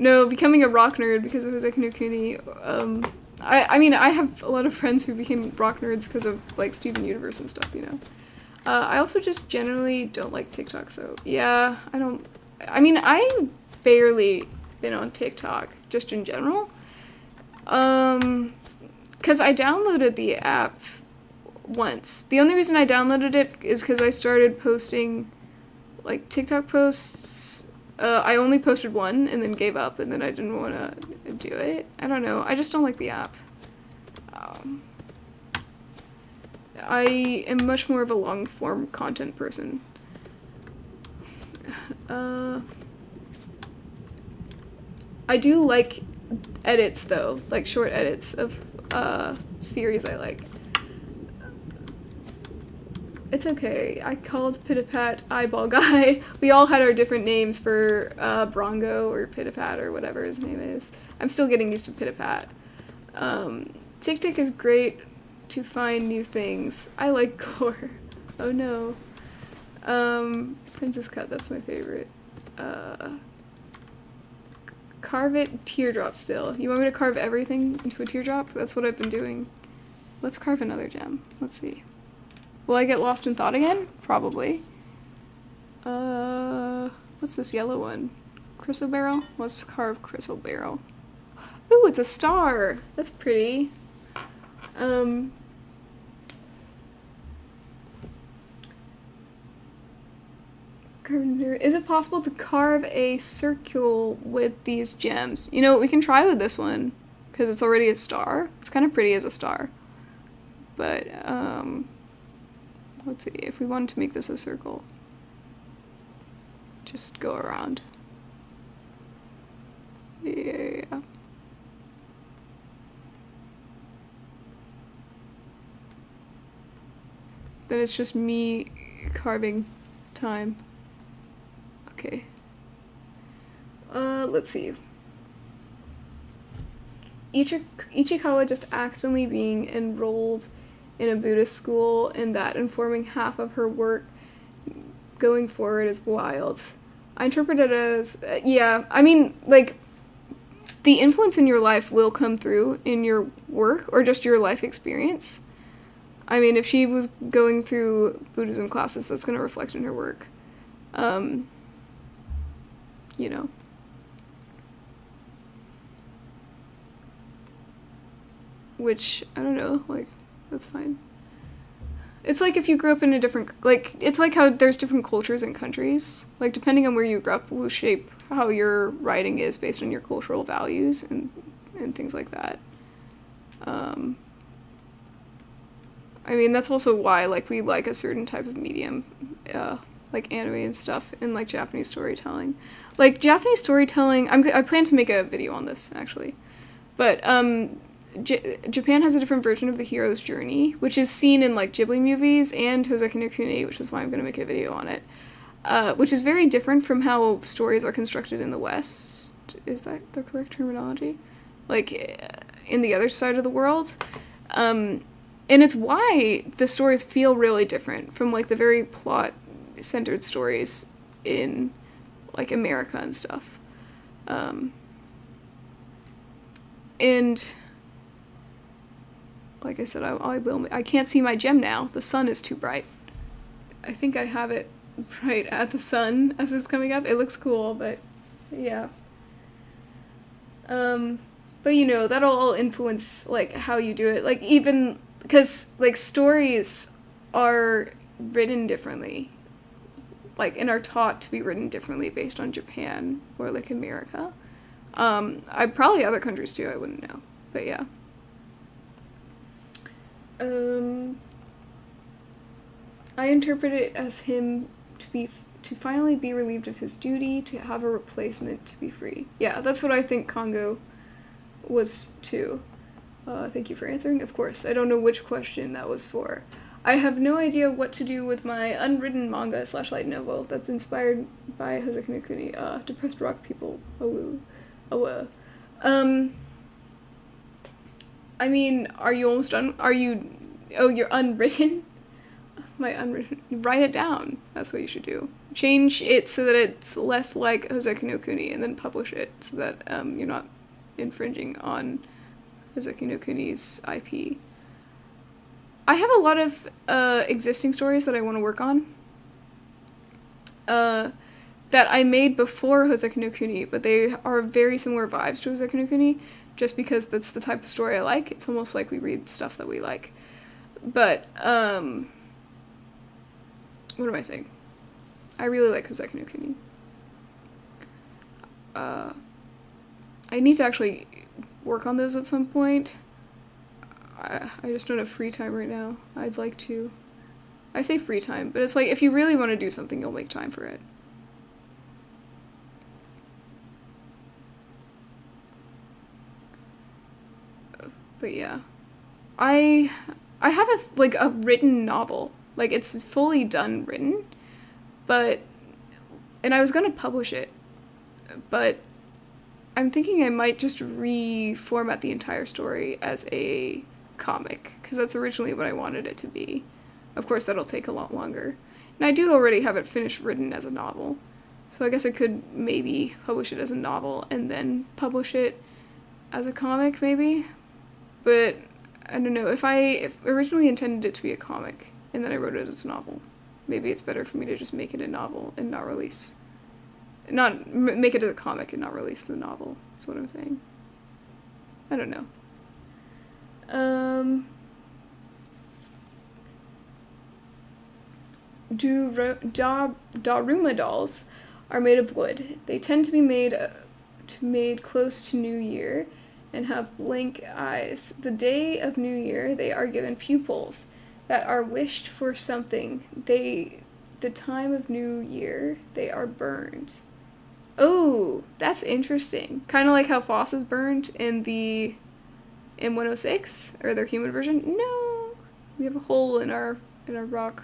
No, becoming a rock nerd because of Houseki no Kuni. Um, I, I mean, I have a lot of friends who became rock nerds because of, like, Steven Universe and stuff, you know. Uh, I also just generally don't like TikTok, so yeah, I don't... I mean, I've barely been on TikTok, just in general. Um, because I downloaded the app once. The only reason I downloaded it is because I started posting, like, TikTok posts. Uh, I only posted one and then gave up, and then I didn't want to do it. I don't know. I just don't like the app. Um, I am much more of a long-form content person. Uh, I do like edits, though. Like, short edits of uh, series I like. It's okay. I called Pitapat Eyeball Guy. We all had our different names for uh, Brongo or Pitapat or whatever his name is. I'm still getting used to Pitapat. Um, TikTok is great to find new things. I like gore. Oh no. Um, Princess Cut, that's my favorite. Uh, carve it teardrop still. You want me to carve everything into a teardrop? That's what I've been doing. Let's carve another gem. Let's see. Will I get lost in thought again? Probably. Uh, what's this yellow one? Chrysoberyl? Let's carve Chrysoberyl. Ooh, it's a star! That's pretty. Um. Is it possible to carve a circle with these gems? You know, we can try with this one, because it's already a star. It's kind of pretty as a star. But, um... let's see, if we wanted to make this a circle, just go around. Yeah. Then it's just me carving time. Okay. Uh, let's see. Ichi- Ichikawa just accidentally being enrolled in a Buddhist school, and that informing half of her work going forward is wild. I interpret it as, uh, yeah, I mean, like, the influence in your life will come through in your work, or just your life experience. I mean, if she was going through Buddhism classes, that's going to reflect in her work. Um, you know. Which, I don't know, like, that's fine. It's like if you grew up in a different, like, it's like how there's different cultures and countries. Like, depending on where you grew up will shape how your writing is based on your cultural values and, and things like that. Um, I mean, that's also why, like, we like a certain type of medium, uh, like anime and stuff, and, like, Japanese storytelling. Like, Japanese storytelling, I'm, I plan to make a video on this, actually. But, um... J Japan has a different version of the hero's journey, which is seen in, like, Ghibli movies and Houseki no Kuni, which is why I'm going to make a video on it, uh, which is very different from how stories are constructed in the West. Is that the correct terminology? Like, in the other side of the world. Um, and it's why the stories feel really different from, like, the very plot-centered stories in, like, America and stuff. Um, and... Like I said, I, I will. I can't see my gem now. The sun is too bright. I think I have it right at the sun as it's coming up. It looks cool, but yeah. Um, but you know, that'll all influence, like, how you do it. Like, even because, like, stories are written differently, like, and are taught to be written differently based on Japan or, like, America. Um, I probably other countries too. I wouldn't know, but yeah. Um, I interpret it as him to be, to finally be relieved of his duty, to have a replacement, to be free. Yeah, that's what I think Kongo was too. Uh, thank you for answering. Of course, I don't know which question that was for. I have no idea what to do with my unwritten manga slash light novel that's inspired by Houseki no Kuni, uh, Depressed Rock People. Oh, oh, uh. Um... I mean, are you almost done? Are you, oh, you're unwritten? My unwritten, write it down. That's what you should do. change it so that it's less like Houseki no Kuni, and then publish it so that um, you're not infringing on Houseki no Kuni's I P. I have a lot of uh, existing stories that I want to work on uh, that I made before Houseki no Kuni, but they are very similar vibes to Houseki no Kuni, just because that's the type of story I like. It's almost like we read stuff that we like. But, um, what am I saying? I really like Houseki no Kuni. Uh, I need to actually work on those at some point. I, I just don't have free time right now. I'd like to. I say free time, but it's like, if you really want to do something, you'll make time for it. But yeah. I... I have a, like, a written novel. Like, it's fully done written, but, and I was gonna publish it, but I'm thinking I might just reformat the entire story as a comic, because that's originally what I wanted it to be. Of course, that'll take a lot longer. And I do already have it finished written as a novel, so I guess I could maybe publish it as a novel and then publish it as a comic, maybe? But... I don't know, if I if originally intended it to be a comic, and then I wrote it as a novel, maybe it's better for me to just make it a novel and not release, not, m make it as a comic and not release the novel, is what I'm saying. I don't know. Um, do ro da Daruma dolls are made of wood. They tend to be made, uh, to made close to New Year, and have blank eyes. The day of New Year, they are given pupils that are wished for something. They, the time of New Year, they are burned. Oh, that's interesting. Kind of like how Foss is burned in the M one oh six, or their human version. No, we have a hole in our in our rock.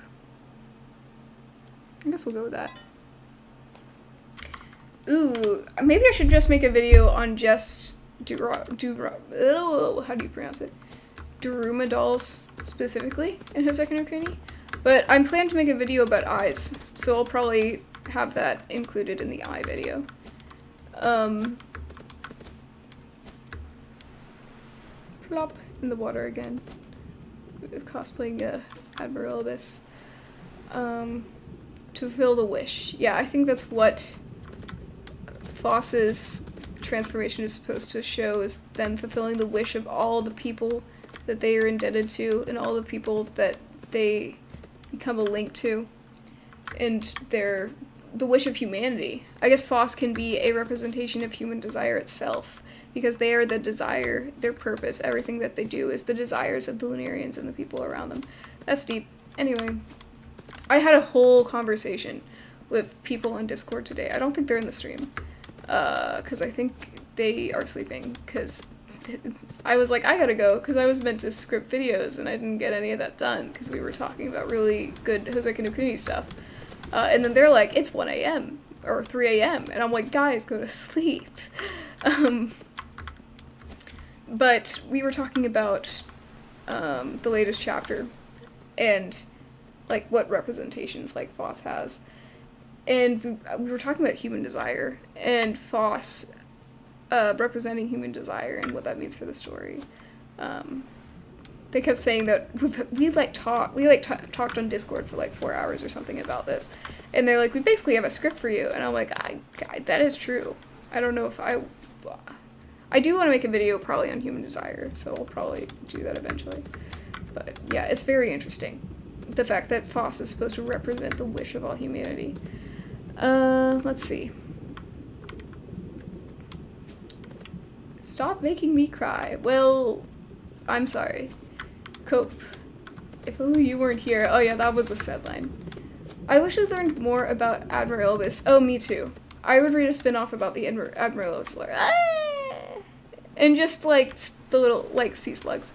I guess we'll go with that. Ooh, maybe I should just make a video on just Dura, Dura, oh, how do you pronounce it? Daruma dolls specifically in Houseki no Kuni. But I'm planning to make a video about eyes, so I'll probably have that included in the eye video. Um, plop in the water again. Cosplaying uh, Admirabilis. Um, to fulfill the wish. Yeah, I think that's what Foss's transformation is supposed to show, is them fulfilling the wish of all the people that they are indebted to and all the people that they become a link to, and their the wish of humanity. I guess Foss can be a representation of human desire itself, because they are the desire, their purpose, everything that they do is the desires of the Lunarians and the people around them. That's deep. Anyway, I had a whole conversation with people on Discord today. I don't think they're in the stream. Uh, cause I think they are sleeping, cause th I was like, I gotta go, cause I was meant to script videos and I didn't get any of that done, cause we were talking about really good Houseki no Kuni stuff. Uh, and then they're like, it's one A M or three A M and I'm like, guys, go to sleep. Um, but we were talking about, um, the latest chapter and, like, what representations, like, Foss has. And we, we were talking about human desire, and Foss uh, representing human desire and what that means for the story. Um, they kept saying that we've, we like talk, we like t talked on Discord for like four hours or something about this, and they're like, we basically have a script for you, and I'm like, I, I that is true. I don't know if I, I do want to make a video probably on human desire, so I'll probably do that eventually. But yeah, it's very interesting, the fact that Foss is supposed to represent the wish of all humanity. Uh, let's see. Stop making me cry. Well, I'm sorry. Cope. If only you weren't here. Oh yeah, that was a sad line. I wish I learned more about Admirabilis. Oh, me too. I would read a spin-off about the Admir Admirabilis lore. Ah! And just, like, the little, like, sea slugs.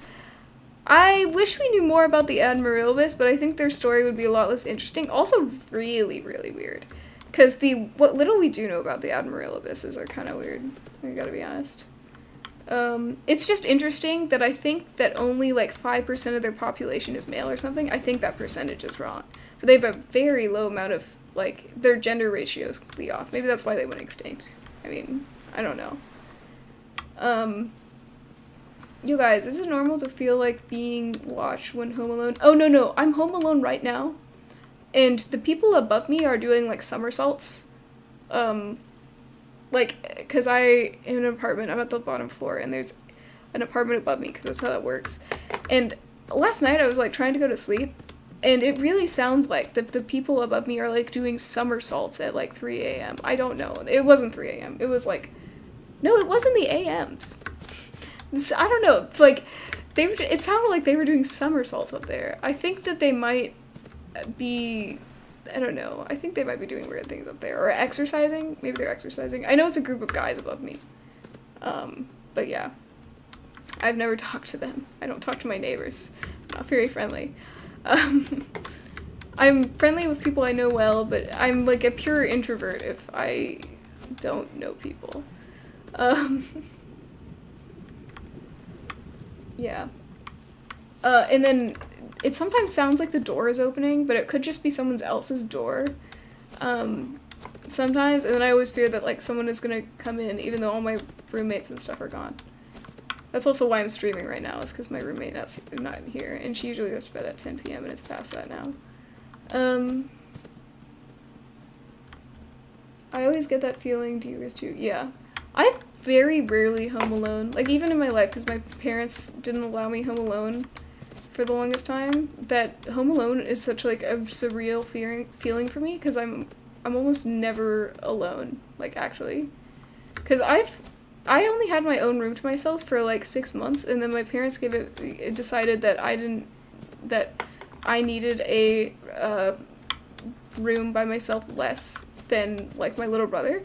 I wish we knew more about the Admirabilis, but I think their story would be a lot less interesting. Also really, really weird. Because the what little we do know about the Admirabilis are kind of weird, I gotta be honest. Um, it's just interesting that I think that only like five percent of their population is male or something. I think that percentage is wrong. But they have a very low amount of like, their gender ratio is completely off. Maybe that's why they went extinct. I mean, I don't know. Um, you guys, is it normal to feel like being watched when home alone? Oh, no, no, I'm home alone right now, and the people above me are doing, like, somersaults. Um, like, because I, in an apartment, I'm at the bottom floor, and there's an apartment above me, because that's how that works. And last night I was, like, trying to go to sleep, and it really sounds like the, the people above me are, like, doing somersaults at, like, three a m I don't know. It wasn't three a m It was, like, no, it wasn't the A Ms. I don't know. Like, they were, it sounded like they were doing somersaults up there. I think that they might be, I don't know. I think they might be doing weird things up there. Or exercising. Maybe they're exercising. I know it's a group of guys above me. Um, but yeah. I've never talked to them. I don't talk to my neighbors. I'm not very friendly. Um, I'm friendly with people I know well, but I'm like a pure introvert if I don't know people. Um, yeah. Uh, and then it sometimes sounds like the door is opening, but it could just be someone else's door. Um, sometimes, and then I always fear that like someone is gonna come in even though all my roommates and stuff are gone. That's also why I'm streaming right now, is because my roommate is not here, and she usually goes to bed at ten p m, and it's past that now. Um, I always get that feeling, do you guys too? Yeah. I'm very rarely home alone, like even in my life, because my parents didn't allow me home alone for the longest time, that home alone is such like a surreal fearing, feeling for me, because I'm, I'm almost never alone, like actually. Because I've... I only had my own room to myself for like six months, and then my parents gave it, decided that I didn't, that I needed a uh, room by myself less than like my little brother.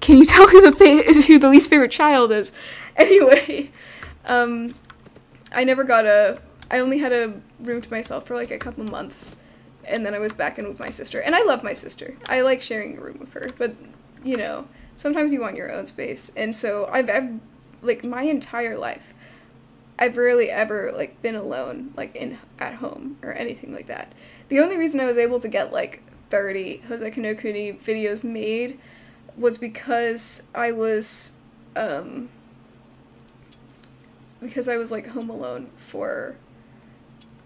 Can you tell who the fa who the least favorite child is? Anyway, um, I never got a. I only had a room to myself for like a couple months, and then I was back in with my sister. And I love my sister. I like sharing a room with her, but you know. Sometimes you want your own space, and so I've, I've, like, my entire life, I've rarely ever, like, been alone, like, in, at home, or anything like that. The only reason I was able to get, like, thirty Houseki no Kuni videos made was because I was, um, because I was, like, home alone for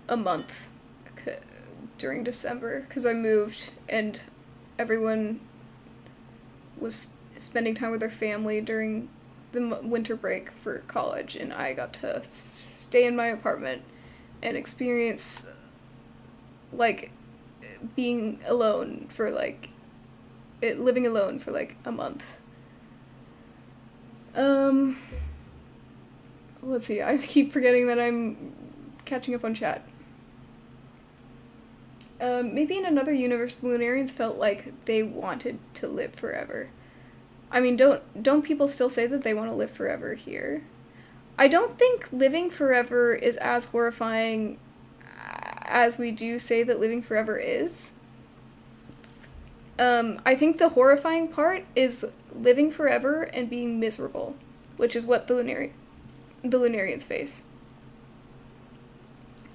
a month during December, because I moved, and everyone was spending time with their family during the m winter break for college, and I got to stay in my apartment and experience, like, being alone for, like, it, living alone for, like, a month. Um, let's see, I keep forgetting that I'm catching up on chat. Um, maybe in another universe, the Lunarians felt like they wanted to live forever. I mean, don't don't people still say that they want to live forever here? I don't think living forever is as horrifying as we do say that living forever is. Um, I think the horrifying part is living forever and being miserable, which is what the Lunari the Lunarians face.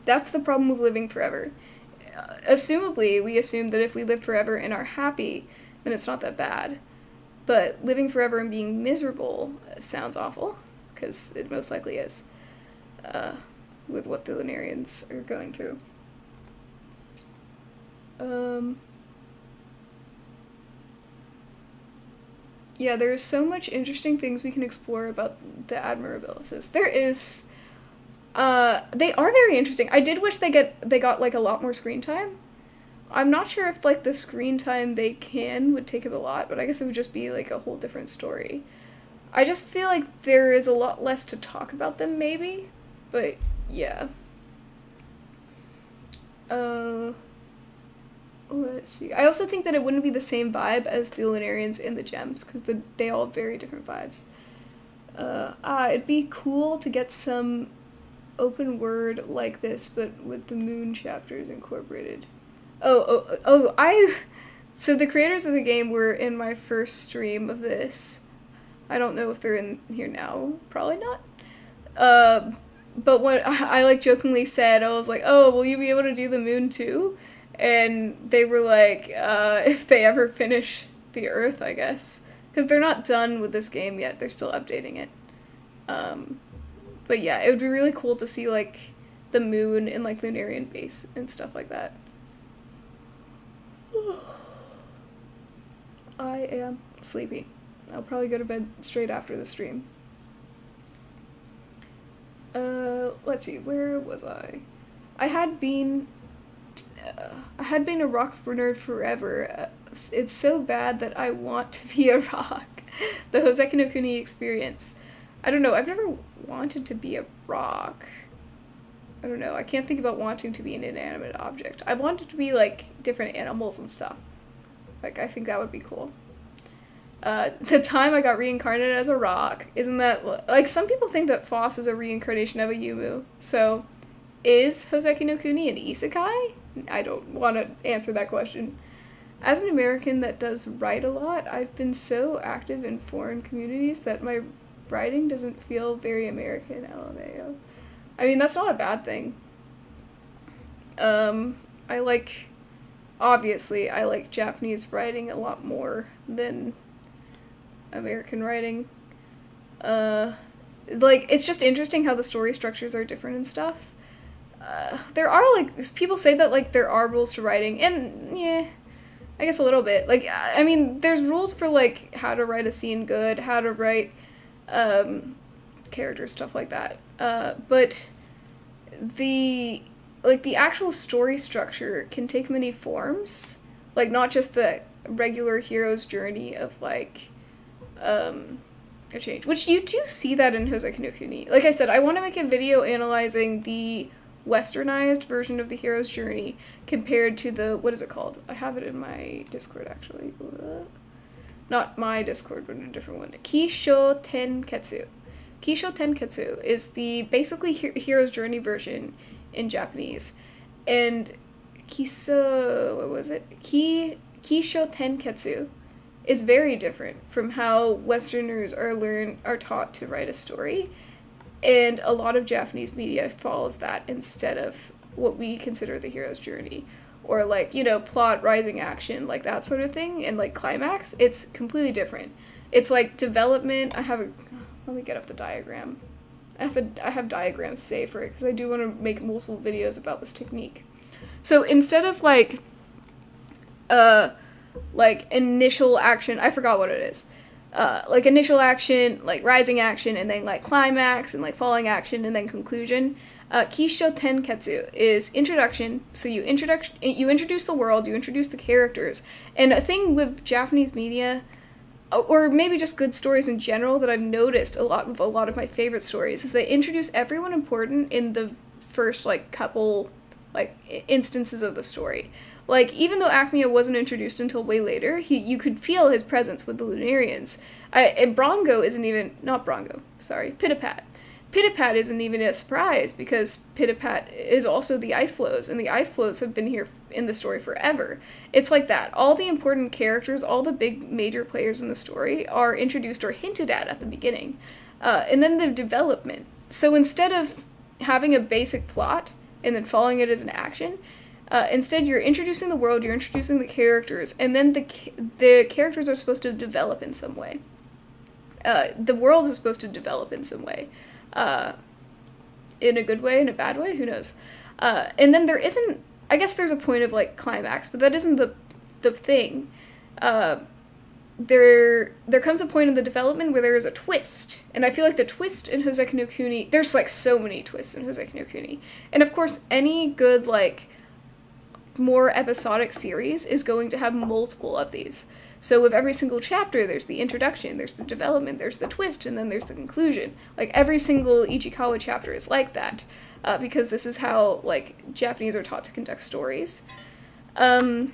That's the problem with living forever. Assumably, we assume that if we live forever and are happy, then it's not that bad. But living forever and being miserable sounds awful, because it most likely is, uh, with what the Lunarians are going through. Um, yeah, there's so much interesting things we can explore about the Admirabilis. There is, uh, they are very interesting. I did wish they get they got like a lot more screen time. I'm not sure if, like, the screen time they can would take up a lot, but I guess it would just be, like, a whole different story. I just feel like there is a lot less to talk about them, maybe, but, yeah. Uh, let's see. I also think that it wouldn't be the same vibe as the Lunarians and the Gems, because the, they all have very different vibes. Uh, ah, it'd be cool to get some open word like this, but with the moon chapters incorporated. Oh, oh, oh, I, so the creators of the game were in my first stream of this. I don't know if they're in here now, probably not. Uh, but when I, I like jokingly said, I was like, oh, will you be able to do the moon too? and they were like, uh, if they ever finish the Earth, I guess. Because they're not done with this game yet, they're still updating it. Um, but yeah, it would be really cool to see, like, the moon and, like, Lunarian base and stuff like that. I am sleepy. I'll probably go to bed straight after the stream. Uh, let's see, where was I? I had been... Uh, I had been a rock nerd forever. Uh, it's so bad that I want to be a rock. The Houseki no Kuni experience. I don't know, I've never wanted to be a rock. I don't know, I can't think about wanting to be an inanimate object. I wanted to be, like, different animals and stuff. Like, I think that would be cool. Uh, the time I got reincarnated as a rock, isn't that... Like, some people think that Foss is a reincarnation of Ayumu, so... Is Houseki no Kuni an isekai? I don't want to answer that question. As an American that does write a lot, I've been so active in foreign communities that my writing doesn't feel very American, L M A O. I mean, that's not a bad thing. Um, I like... Obviously, I like Japanese writing a lot more than American writing. Uh, like, it's just interesting how the story structures are different and stuff. Uh, there are, like, people say that, like, there are rules to writing, and, yeah, I guess a little bit. Like, I mean, there's rules for, like, how to write a scene good, how to write, um, characters, stuff like that. Uh, but the... Like, the actual story structure can take many forms. Like, not just the regular hero's journey of, like, um, a change. Which you do see that in Houseki no Kuni. Like I said, I want to make a video analyzing the westernized version of the hero's journey compared to the, what is it called? I have it in my Discord, actually. Not my Discord, but a different one. Kisho Tenketsu. Kisho Tenketsu is the, basically, he- hero's journey version in Japanese, and Kiso, what was it? Ki, Kisho Tenketsu is very different from how Westerners are learn are taught to write a story, and a lot of Japanese media follows that instead of what we consider the hero's journey, or like, you know, plot, rising action, like that sort of thing, and like climax. It's completely different. It's like development. I have a, let me get up the diagram. I have, a, I have diagrams saved for it because I do want to make multiple videos about this technique. So instead of like, uh, like initial action, I forgot what it is, uh, like initial action, like rising action, and then like climax, and like falling action, and then conclusion. Uh, Kisho Tenketsu is introduction, so you introduction, you introduce the world, you introduce the characters, and a thing with Japanese media, or maybe just good stories in general, that I've noticed a lot of a lot of my favorite stories is they introduce everyone important in the first like couple like instances of the story. Like, even though Aechmea wasn't introduced until way later, he you could feel his presence with the Lunarians. I, and Brongo isn't even not Brongo, sorry, Pitapat. Pitapat isn't even a surprise because Pitapat is also the ice floes, and the ice floes have been here in the story forever. It's like that. All the important characters, all the big major players in the story are introduced or hinted at at the beginning. Uh, and then the development. So instead of having a basic plot and then following it as an action, uh, instead you're introducing the world, you're introducing the characters, and then the, the characters are supposed to develop in some way. Uh, the world is supposed to develop in some way. Uh, in a good way, in a bad way, who knows. Uh, and then there isn't, I guess there's a point of, like, climax, but that isn't the the thing. Uh, there there comes a point in the development where there is a twist, and I feel like the twist in Houseki no Kuni, there's, like, so many twists in Houseki no Kuni. And, of course, any good, like, more episodic series is going to have multiple of these. So with every single chapter, there's the introduction, there's the development, there's the twist, and then there's the conclusion. Like, every single Ichikawa chapter is like that, uh, because this is how, like, Japanese are taught to conduct stories. Um,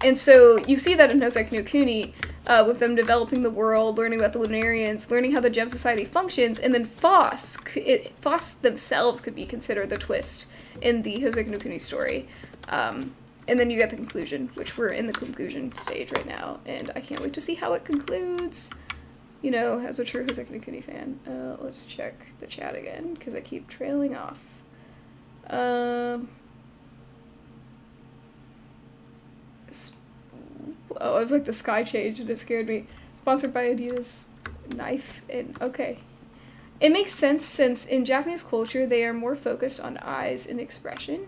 and so you see that in Houseki no Kuni, uh, with them developing the world, learning about the Lunarians, learning how the Gem Society functions, and then Foss, it, Foss themselves could be considered the twist in the Houseki no Kuni story. Um, And then you get the conclusion, which we're in the conclusion stage right now, and I can't wait to see how it concludes. You know, as a true Houseki no Kuni fan. Uh, let's check the chat again, because I keep trailing off. Um, Oh, it was like the sky change and it scared me. Sponsored by Adidas. Knife and okay. It makes sense since in Japanese culture they are more focused on eyes and expression.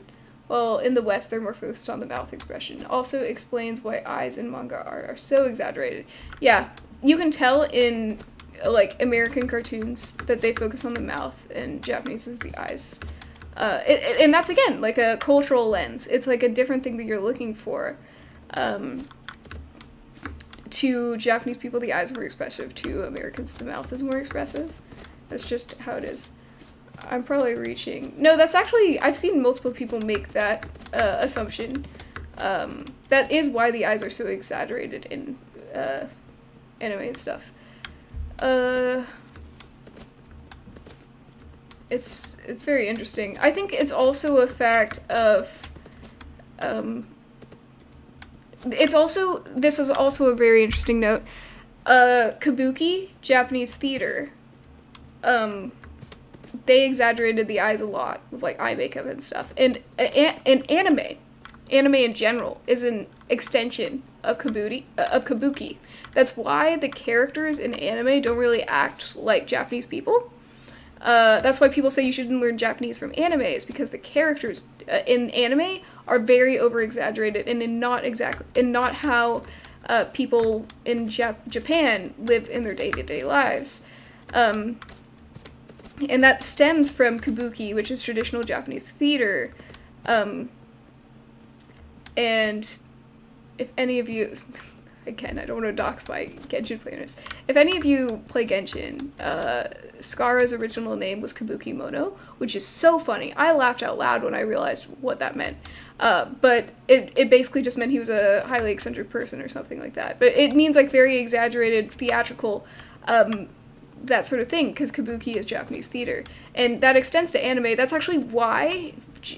Well, in the West they're more focused on the mouth expression. Also explains why eyes in manga are, are so exaggerated. Yeah, you can tell in like American cartoons that they focus on the mouth and Japanese is the eyes. Uh, it, it, and that's again like a cultural lens. It's like a different thing that you're looking for. Um, to Japanese people the eyes are more expressive, to Americans the mouth is more expressive. That's just how it is. I'm probably reaching. No, that's actually, I've seen multiple people make that uh, assumption. Um, that is why the eyes are so exaggerated in uh, anime and stuff. Uh, it's, it's very interesting. I think it's also a fact of, um, it's also, this is also a very interesting note, uh, Kabuki, Japanese theater, um, they exaggerated the eyes a lot with like eye makeup and stuff, and, and, and anime, anime in general is an extension of Kabuki, uh, of Kabuki. That's why the characters in anime don't really act like Japanese people. Uh, that's why people say you shouldn't learn Japanese from anime, is because the characters uh, in anime are very over-exaggerated and in not exactly and not how uh, people in Jap Japan live in their day-to-day lives. Um, and that stems from Kabuki, which is traditional Japanese theater. Um, and if any of you... Again, I don't want to dox my Genshin players. If any of you play Genshin, uh, Skara's original name was Kabuki Mono, which is so funny. I laughed out loud when I realized what that meant. Uh, but it, it basically just meant he was a highly eccentric person or something like that. But it means like very exaggerated, theatrical, um, that sort of thing, because Kabuki is Japanese theater. And that extends to anime. That's actually why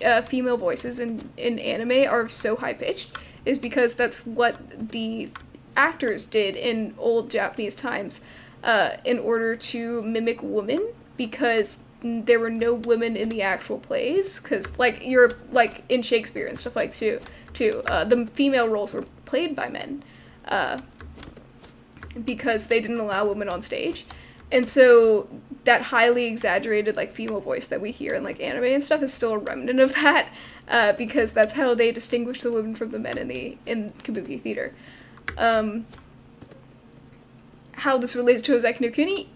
uh, female voices in, in anime are so high-pitched, is because that's what the actors did in old Japanese times uh, in order to mimic women, because there were no women in the actual plays, because like you're like in Shakespeare and stuff like too too uh, the female roles were played by men uh, because they didn't allow women on stage. And so that highly exaggerated like female voice that we hear in like anime and stuff is still a remnant of that, uh, because that's how they distinguish the women from the men in the in Kabuki theater. Um, how this relates to Houseki no Kuni,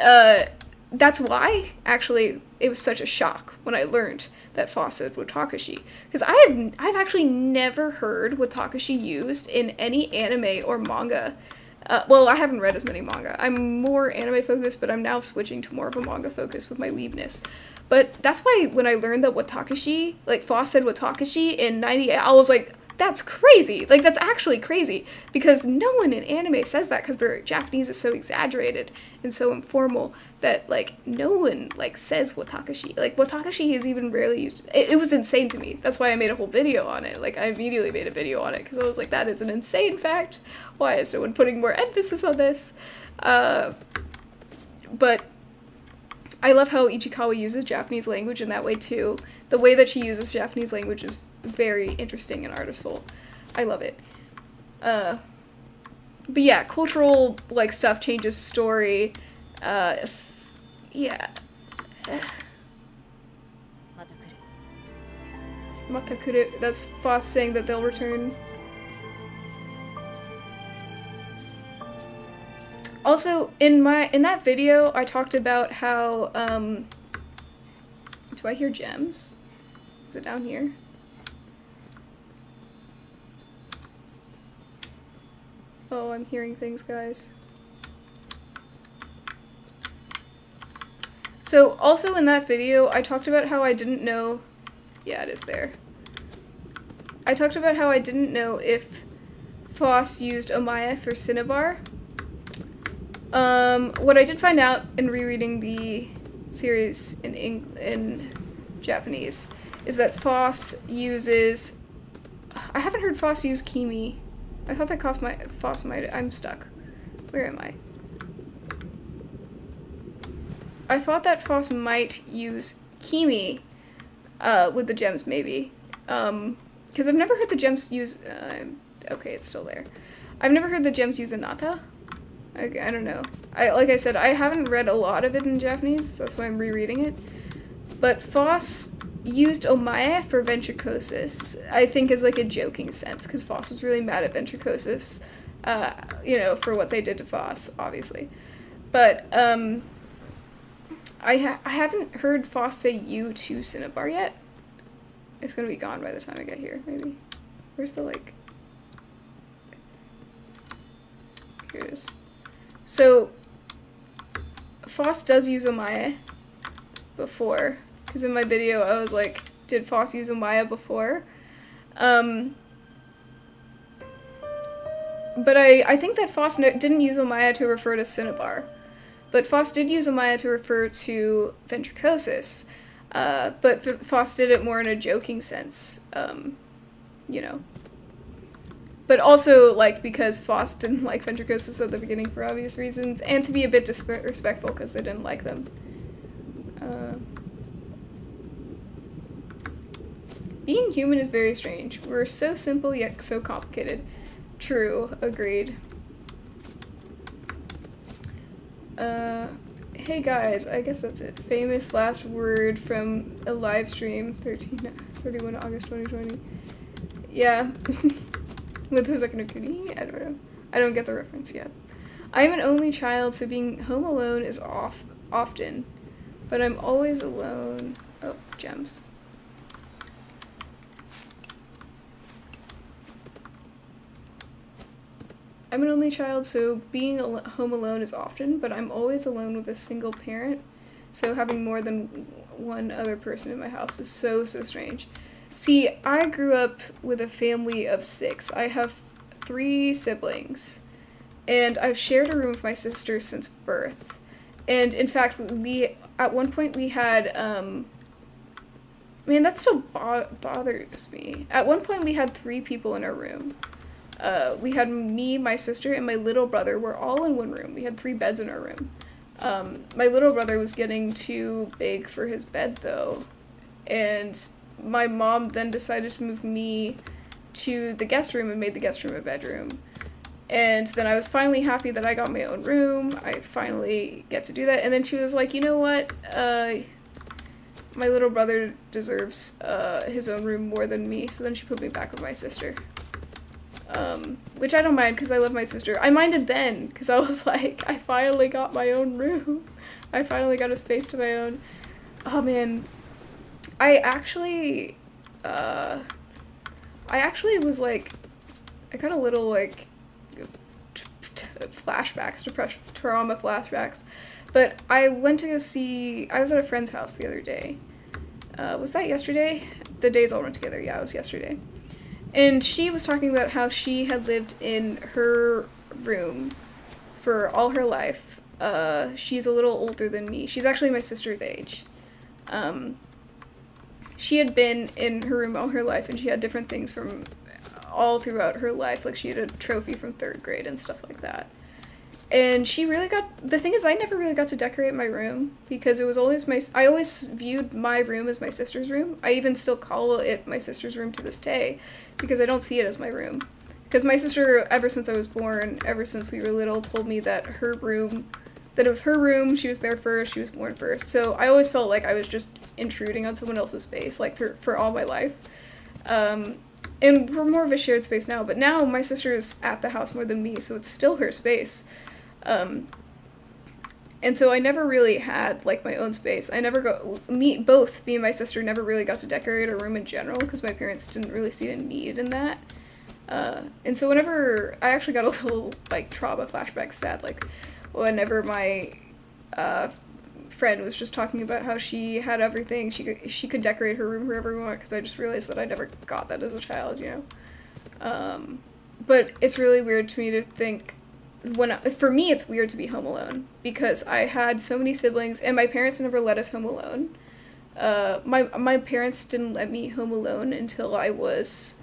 uh, that's why, actually, it was such a shock when I learned that Fawcett Watakashi. Because I have, I've actually never heard Watakashi used in any anime or manga. Uh, well, I haven't read as many manga. I'm more anime-focused, but I'm now switching to more of a manga focus with my weebness. But that's why when I learned that Watakashi, like Fawcett Watakashi in ninety-eight, I was like, that's crazy. Like, that's actually crazy, because no one in anime says that, because their Japanese is so exaggerated and so informal that, like, no one, like, says Watakashi. Like, Watakashi is even rarely used. It, it was insane to me. That's why I made a whole video on it. Like, I immediately made a video on it, because I was like, that is an insane fact. Why is no one putting more emphasis on this? Uh, but I love how Ichikawa uses Japanese language in that way, too. The way that she uses Japanese language is very interesting and artful. I love it. Uh, but yeah, cultural, like, stuff changes story. Uh, if, yeah. Matakuru. That's Foss saying that they'll return. Also, in my- in that video, I talked about how, um... do I hear gems? Is it down here? Oh, I'm hearing things, guys. So, also in that video, I talked about how I didn't know... Yeah, it is there. I talked about how I didn't know if Foss used Omae for Cinnabar. Um, what I did find out in rereading the series in Eng in Japanese is that Foss uses... I haven't heard Foss use Kimi. I thought that cost my Foss might. I'm stuck. Where am I? I thought that Foss might use Kimi uh, with the gems, maybe, because um, I've never heard the gems use. Uh, I'm okay, it's still there. I've never heard the gems use anata. Okay, I don't know. I like I said, I haven't read a lot of it in Japanese, that's why I'm rereading it. But Foss used Omae for Ventricosus, I think is like a joking sense, because Foss was really mad at Ventricosus, uh, you know, for what they did to Foss, obviously. But, um, I, ha I haven't heard Foss say you to Cinnabar yet. It's gonna be gone by the time I get here, maybe. Where's the, like... Here it is. So, Foss does use Omae before, because in my video I was like, did Foss use Omae before? Um... But I, I think that Foss no didn't use Omae to refer to Cinnabar. But Foss did use Omae to refer to Ventricosus. Uh, but F Foss did it more in a joking sense. Um, you know. But also, like, because Foss didn't like Ventricosus at the beginning for obvious reasons, and to be a bit disrespectful because they didn't like them. Uh, being human is very strange. We're so simple yet so complicated. True, agreed. Uh, hey guys, I guess that's it. Famous last word from a live stream, thirteen, thirty-first August twenty twenty. Yeah, with Houseki no Kuni? I don't know. I don't get the reference yet. I'm an only child, so being home alone is off often, but I'm always alone. Oh, gems. I'm an only child, so being al home alone is often, but I'm always alone with a single parent, so having more than one other person in my house is so, so strange. See, I grew up with a family of six. I have three siblings, and I've shared a room with my sister since birth. And in fact, we, at one point we had, um, man, that still bo- bothers me. At one point we had three people in our room. Uh, we had me, my sister, and my little brother were all in one room. We had three beds in our room. Um, my little brother was getting too big for his bed, though. And my mom then decided to move me to the guest room and made the guest room a bedroom. And then I was finally happy that I got my own room. I finally get to do that. And then she was like, you know what? Uh, my little brother deserves uh, his own room more than me. So then she put me back with my sister. Um, which I don't mind because I love my sister. I minded then because I was like, I finally got my own room. I finally got a space to my own. Oh man, I actually, uh, I actually was like, I got a little like t t flashbacks, depression, trauma flashbacks. But I went to go see, I was at a friend's house the other day. Uh, was that yesterday? The days all went together. Yeah, it was yesterday. And she was talking about how she had lived in her room for all her life. Uh, she's a little older than me. She's actually my sister's age. Um, she had been in her room all her life, and she had different things from all throughout her life. Like, she had a trophy from third grade and stuff like that. And she really got... The thing is, I never really got to decorate my room, because it was always my... I always viewed my room as my sister's room. I even still call it my sister's room to this day, because I don't see it as my room. Because my sister, ever since I was born, ever since we were little, told me that her room... That it was her room, she was there first, she was born first. So I always felt like I was just intruding on someone else's space, like, for, for all my life. Um, and we're more of a shared space now, but now my sister is at the house more than me, so it's still her space. Um, and so I never really had, like, my own space. I never go- me- both me and my sister never really got to decorate a room in general, because my parents didn't really see a need in that. Uh, and so whenever- I actually got a little, like, trauma flashback sad, like, whenever my, uh, friend was just talking about how she had everything, she could- she could decorate her room however we want, because I just realized that I never got that as a child, you know? Um, but it's really weird to me to think When I, for me, it's weird to be home alone, because I had so many siblings, and my parents never let us home alone. Uh, my, my parents didn't let me home alone until I was,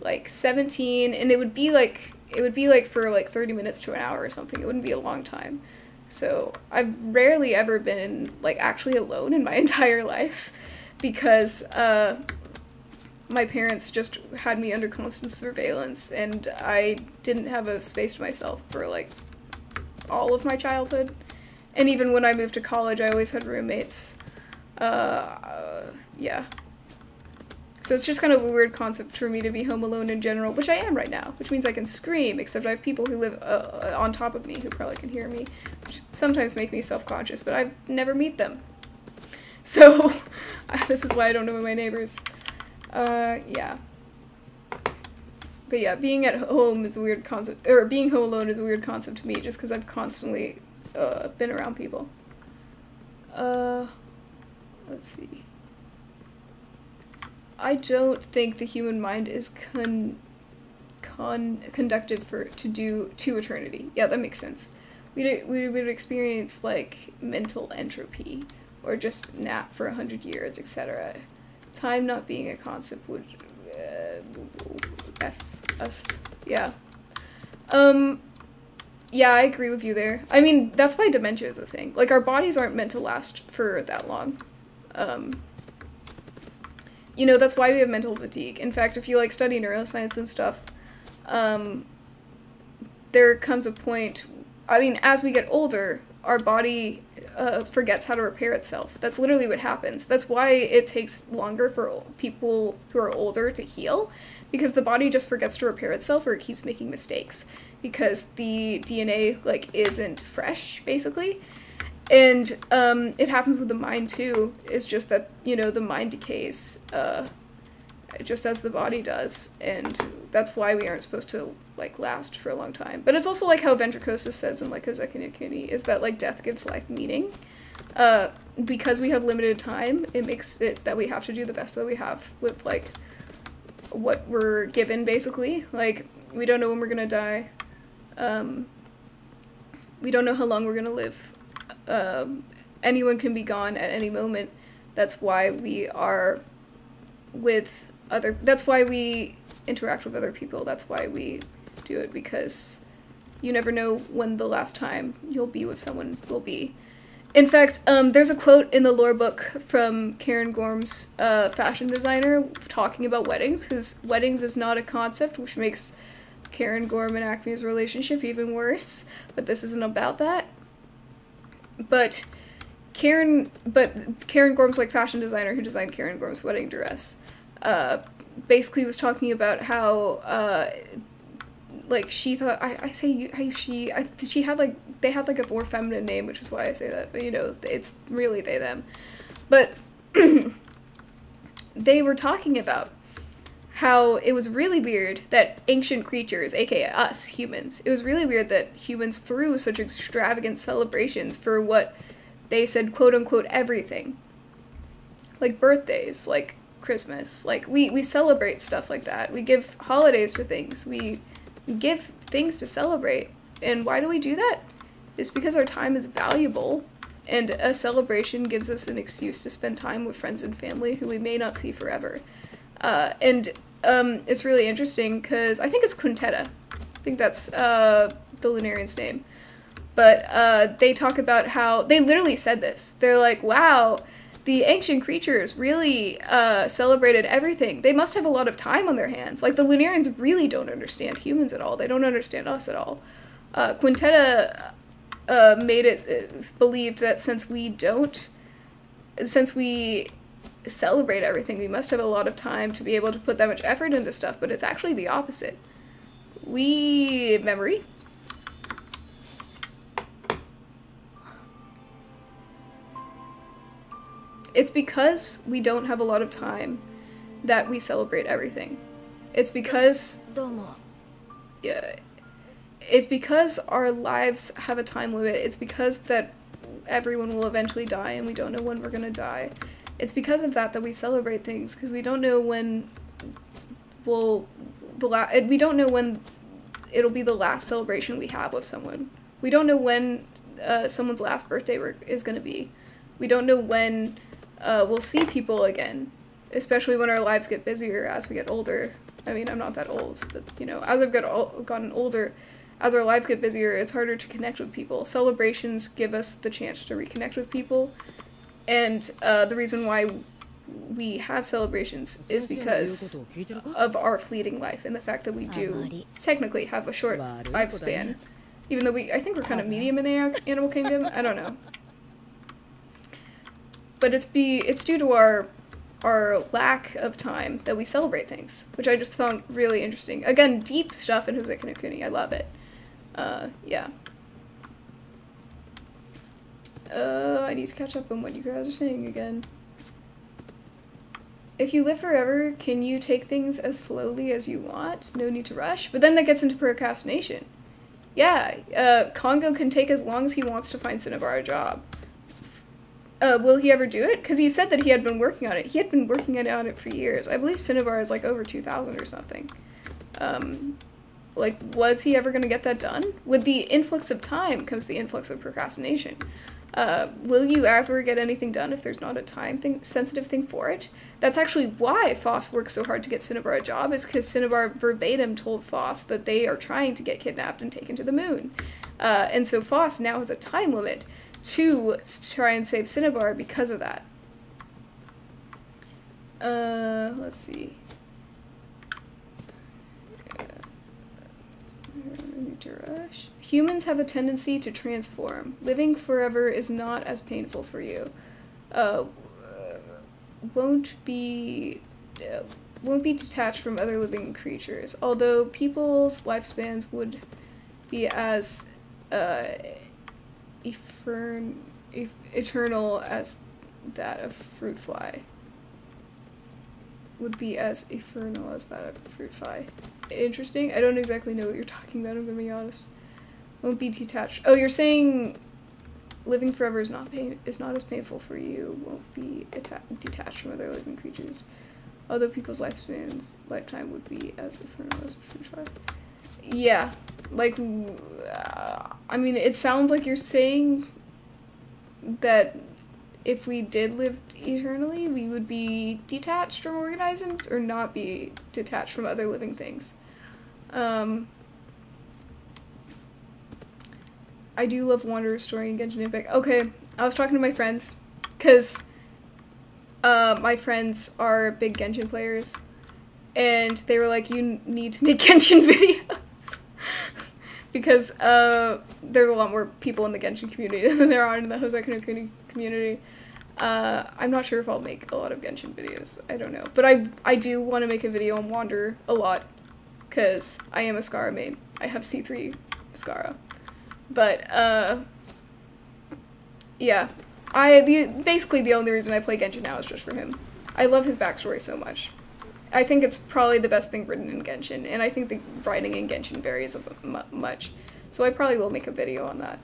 like, seventeen, and it would be, like, it would be, like, for, like, thirty minutes to an hour or something. It wouldn't be a long time. So I've rarely ever been, like, actually alone in my entire life, because, uh, my parents just had me under constant surveillance, and I didn't have a space to myself for, like, all of my childhood. And even when I moved to college, I always had roommates. Uh, uh, yeah. So it's just kind of a weird concept for me to be home alone in general, which I am right now, which means I can scream, except I have people who live uh, on top of me who probably can hear me, which sometimes make me self-conscious, but I never meet them. So, this is why I don't know my neighbors. Uh, yeah. But yeah, being at home is a weird concept, or being home alone is a weird concept to me, just because I've constantly uh, been around people. Uh, let's see. I don't think the human mind is con, con conductive for to do to eternity. Yeah, that makes sense. We we would experience like mental entropy, or just nap for a hundred years, et cetera. Time not being a concept would uh, f us. Yeah. Um. Yeah, I agree with you there. I mean, that's why dementia is a thing. Like, our bodies aren't meant to last for that long. Um. You know, that's why we have mental fatigue. In fact, if you, like, study neuroscience and stuff, um, there comes a point, I mean, as we get older, our body uh, forgets how to repair itself. That's literally what happens. That's why it takes longer for people who are older to heal, because the body just forgets to repair itself, or it keeps making mistakes, because the D N A, like, isn't fresh, basically. And um, it happens with the mind too. It's just that, you know, the mind decays uh, just as the body does, and that's why we aren't supposed to, like, last for a long time. But it's also like how Ventricosus says in, like, Houseki no Kuni, is that, like, death gives life meaning. Uh, because we have limited time, it makes it that we have to do the best that we have with, like, what we're given, basically. Like, we don't know when we're gonna die. Um, we don't know how long we're gonna live. Um, anyone can be gone at any moment. That's why we are with other, that's why we interact with other people, that's why we do it, because you never know when the last time you'll be with someone will be. In fact, um, there's a quote in the lore book from Karen Gorm's uh, fashion designer talking about weddings, because weddings is not a concept, which makes Karen Gorm and Acme's relationship even worse, but this isn't about that. But Karen, but Karen Gorm's, like, fashion designer who designed Karen Gorm's wedding dress, uh, basically was talking about how, uh, like, she thought, I, I say you, I, she, I, she had, like, they had, like, a more feminine name, which is why I say that, but, you know, it's really they, them. But they were talking about how it was really weird that ancient creatures, aka us, humans, it was really weird that humans threw such extravagant celebrations for what they said, quote-unquote, everything. Like birthdays, like Christmas, like, we, we celebrate stuff like that. We give holidays to things, we give things to celebrate. And why do we do that? It's because our time is valuable, and a celebration gives us an excuse to spend time with friends and family who we may not see forever. Uh, and um, it's really interesting because I think it's Quintetta. I think that's uh, the Lunarian's name. But uh, they talk about how, they literally said this. They're like, wow, the ancient creatures really uh, celebrated everything. They must have a lot of time on their hands. Like, the Lunarians really don't understand humans at all. They don't understand us at all. Uh, Quintetta uh, made it, uh, believed that since we don't, since we... celebrate everything, we must have a lot of time to be able to put that much effort into stuff, but it's actually the opposite. We... memory? It's because we don't have a lot of time that we celebrate everything. It's because... yeah. It's because our lives have a time limit. It's because that everyone will eventually die and we don't know when we're gonna die. It's because of that that we celebrate things, because we don't know when we'll, the la we don't know when it'll be the last celebration we have with someone. We don't know when uh, someone's last birthday is going to be. We don't know when uh, we'll see people again, especially when our lives get busier as we get older. I mean, I'm not that old, but, you know, as I've got, gotten older, as our lives get busier, it's harder to connect with people. Celebrations give us the chance to reconnect with people. And uh, the reason why we have celebrations is because of our fleeting life and the fact that we do technically have a short lifespan. Even though we, I think we're kind of medium in the animal kingdom, I don't know. But it's be it's due to our our lack of time that we celebrate things, which I just found really interesting. Again, deep stuff in Houseki no Kuni, I love it. Uh, yeah. Uh, I need to catch up on what you guys are saying again. If you live forever, can you take things as slowly as you want? No need to rush? But then that gets into procrastination. Yeah, uh, Kongo can take as long as he wants to find Cinnabar a job. Uh, will he ever do it? Because he said that he had been working on it. He had been working on it for years. I believe Cinnabar is like over two thousand or something. Um, like, was he ever going to get that done? With the influx of time comes the influx of procrastination. Uh, will you ever get anything done if there's not a time thing, sensitive thing for it? That's actually why Foss works so hard to get Cinnabar a job, is because Cinnabar verbatim told Foss that they are trying to get kidnapped and taken to the moon. Uh, and so Foss now has a time limit to try and save Cinnabar because of that. Uh, let's see. Need to rush. Humans have a tendency to transform. Living forever is not as painful for you. Uh, won't be uh, won't be detached from other living creatures. Although people's lifespans would be as uh, efer e eternal as that of fruit fly. Would be as infernal as that of fruit fly. Interesting. I don't exactly know what you're talking about, I'm gonna be honest. Won't be detached. Oh, you're saying living forever is not pain is not as painful for you. Won't be detached from other living creatures. Although people's lifespans lifetime would be as infernal as fruit fly. Yeah. Like, uh, I mean, it sounds like you're saying that if we did live eternally, we would be detached from organisms, or not be detached from other living things. Um, I do love Wanderer's story and Genshin Impact. Okay, I was talking to my friends, because uh, my friends are big Genshin players, and they were like, you need to make Genshin videos, because uh, there's a lot more people in the Genshin community than there are in the Houseki no Kuni community. Uh, I'm not sure if I'll make a lot of Genshin videos, I don't know. But I I do want to make a video on Wanderer a lot, because I am a Skara main. I have C three Skara. But, uh, yeah. I the, basically the only reason I play Genshin now is just for him. I love his backstory so much. I think it's probably the best thing written in Genshin, and I think the writing in Genshin varies much. So I probably will make a video on that.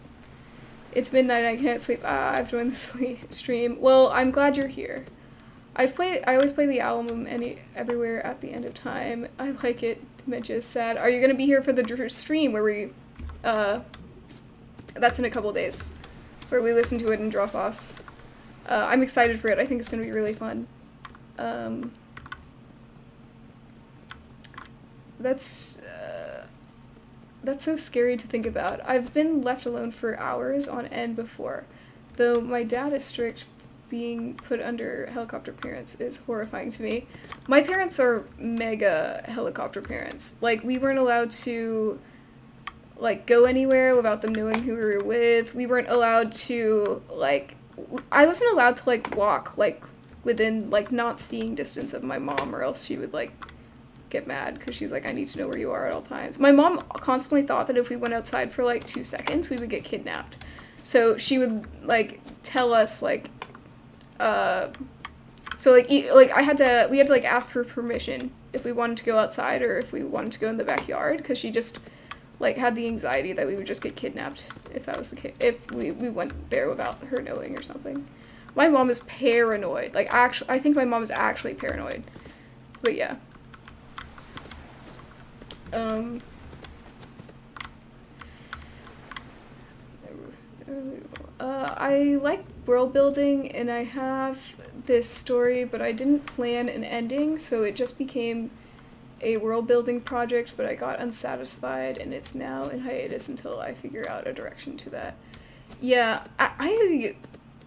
It's midnight, I can't sleep. Ah, I've joined the stream. Well, I'm glad you're here. I play. I always play the album any, everywhere at the end of time. I like it. Dementia is sad. Are you going to be here for the stream where we, uh, that's in a couple days, where we listen to it and draw Foss? Uh, I'm excited for it. I think it's going to be really fun. Um, that's, uh, that's so scary to think about. I've been left alone for hours on end before, though my dad is strict. Being put under helicopter parents is horrifying to me. My parents are mega helicopter parents. Like, we weren't allowed to, like, go anywhere without them knowing who we were with. We weren't allowed to, like, I wasn't allowed to, like, walk, like, within, like, not seeing distance of my mom, or else she would, like, get mad, because she's like, I need to know where you are at all times. My mom constantly thought that if we went outside for, like, two seconds, we would get kidnapped. So she would, like, tell us, like, Uh, so like, e like I had to, we had to like ask for permission if we wanted to go outside or if we wanted to go in the backyard, because she just like had the anxiety that we would just get kidnapped if that was the case, if we, we went there without her knowing or something. My mom is paranoid. Like, actually, I think my mom is actually paranoid, but yeah. Um. Uh, I like world building, and I have this story, but I didn't plan an ending, so it just became a world building project, but I got unsatisfied, and it's now in hiatus until I figure out a direction to that. Yeah, I,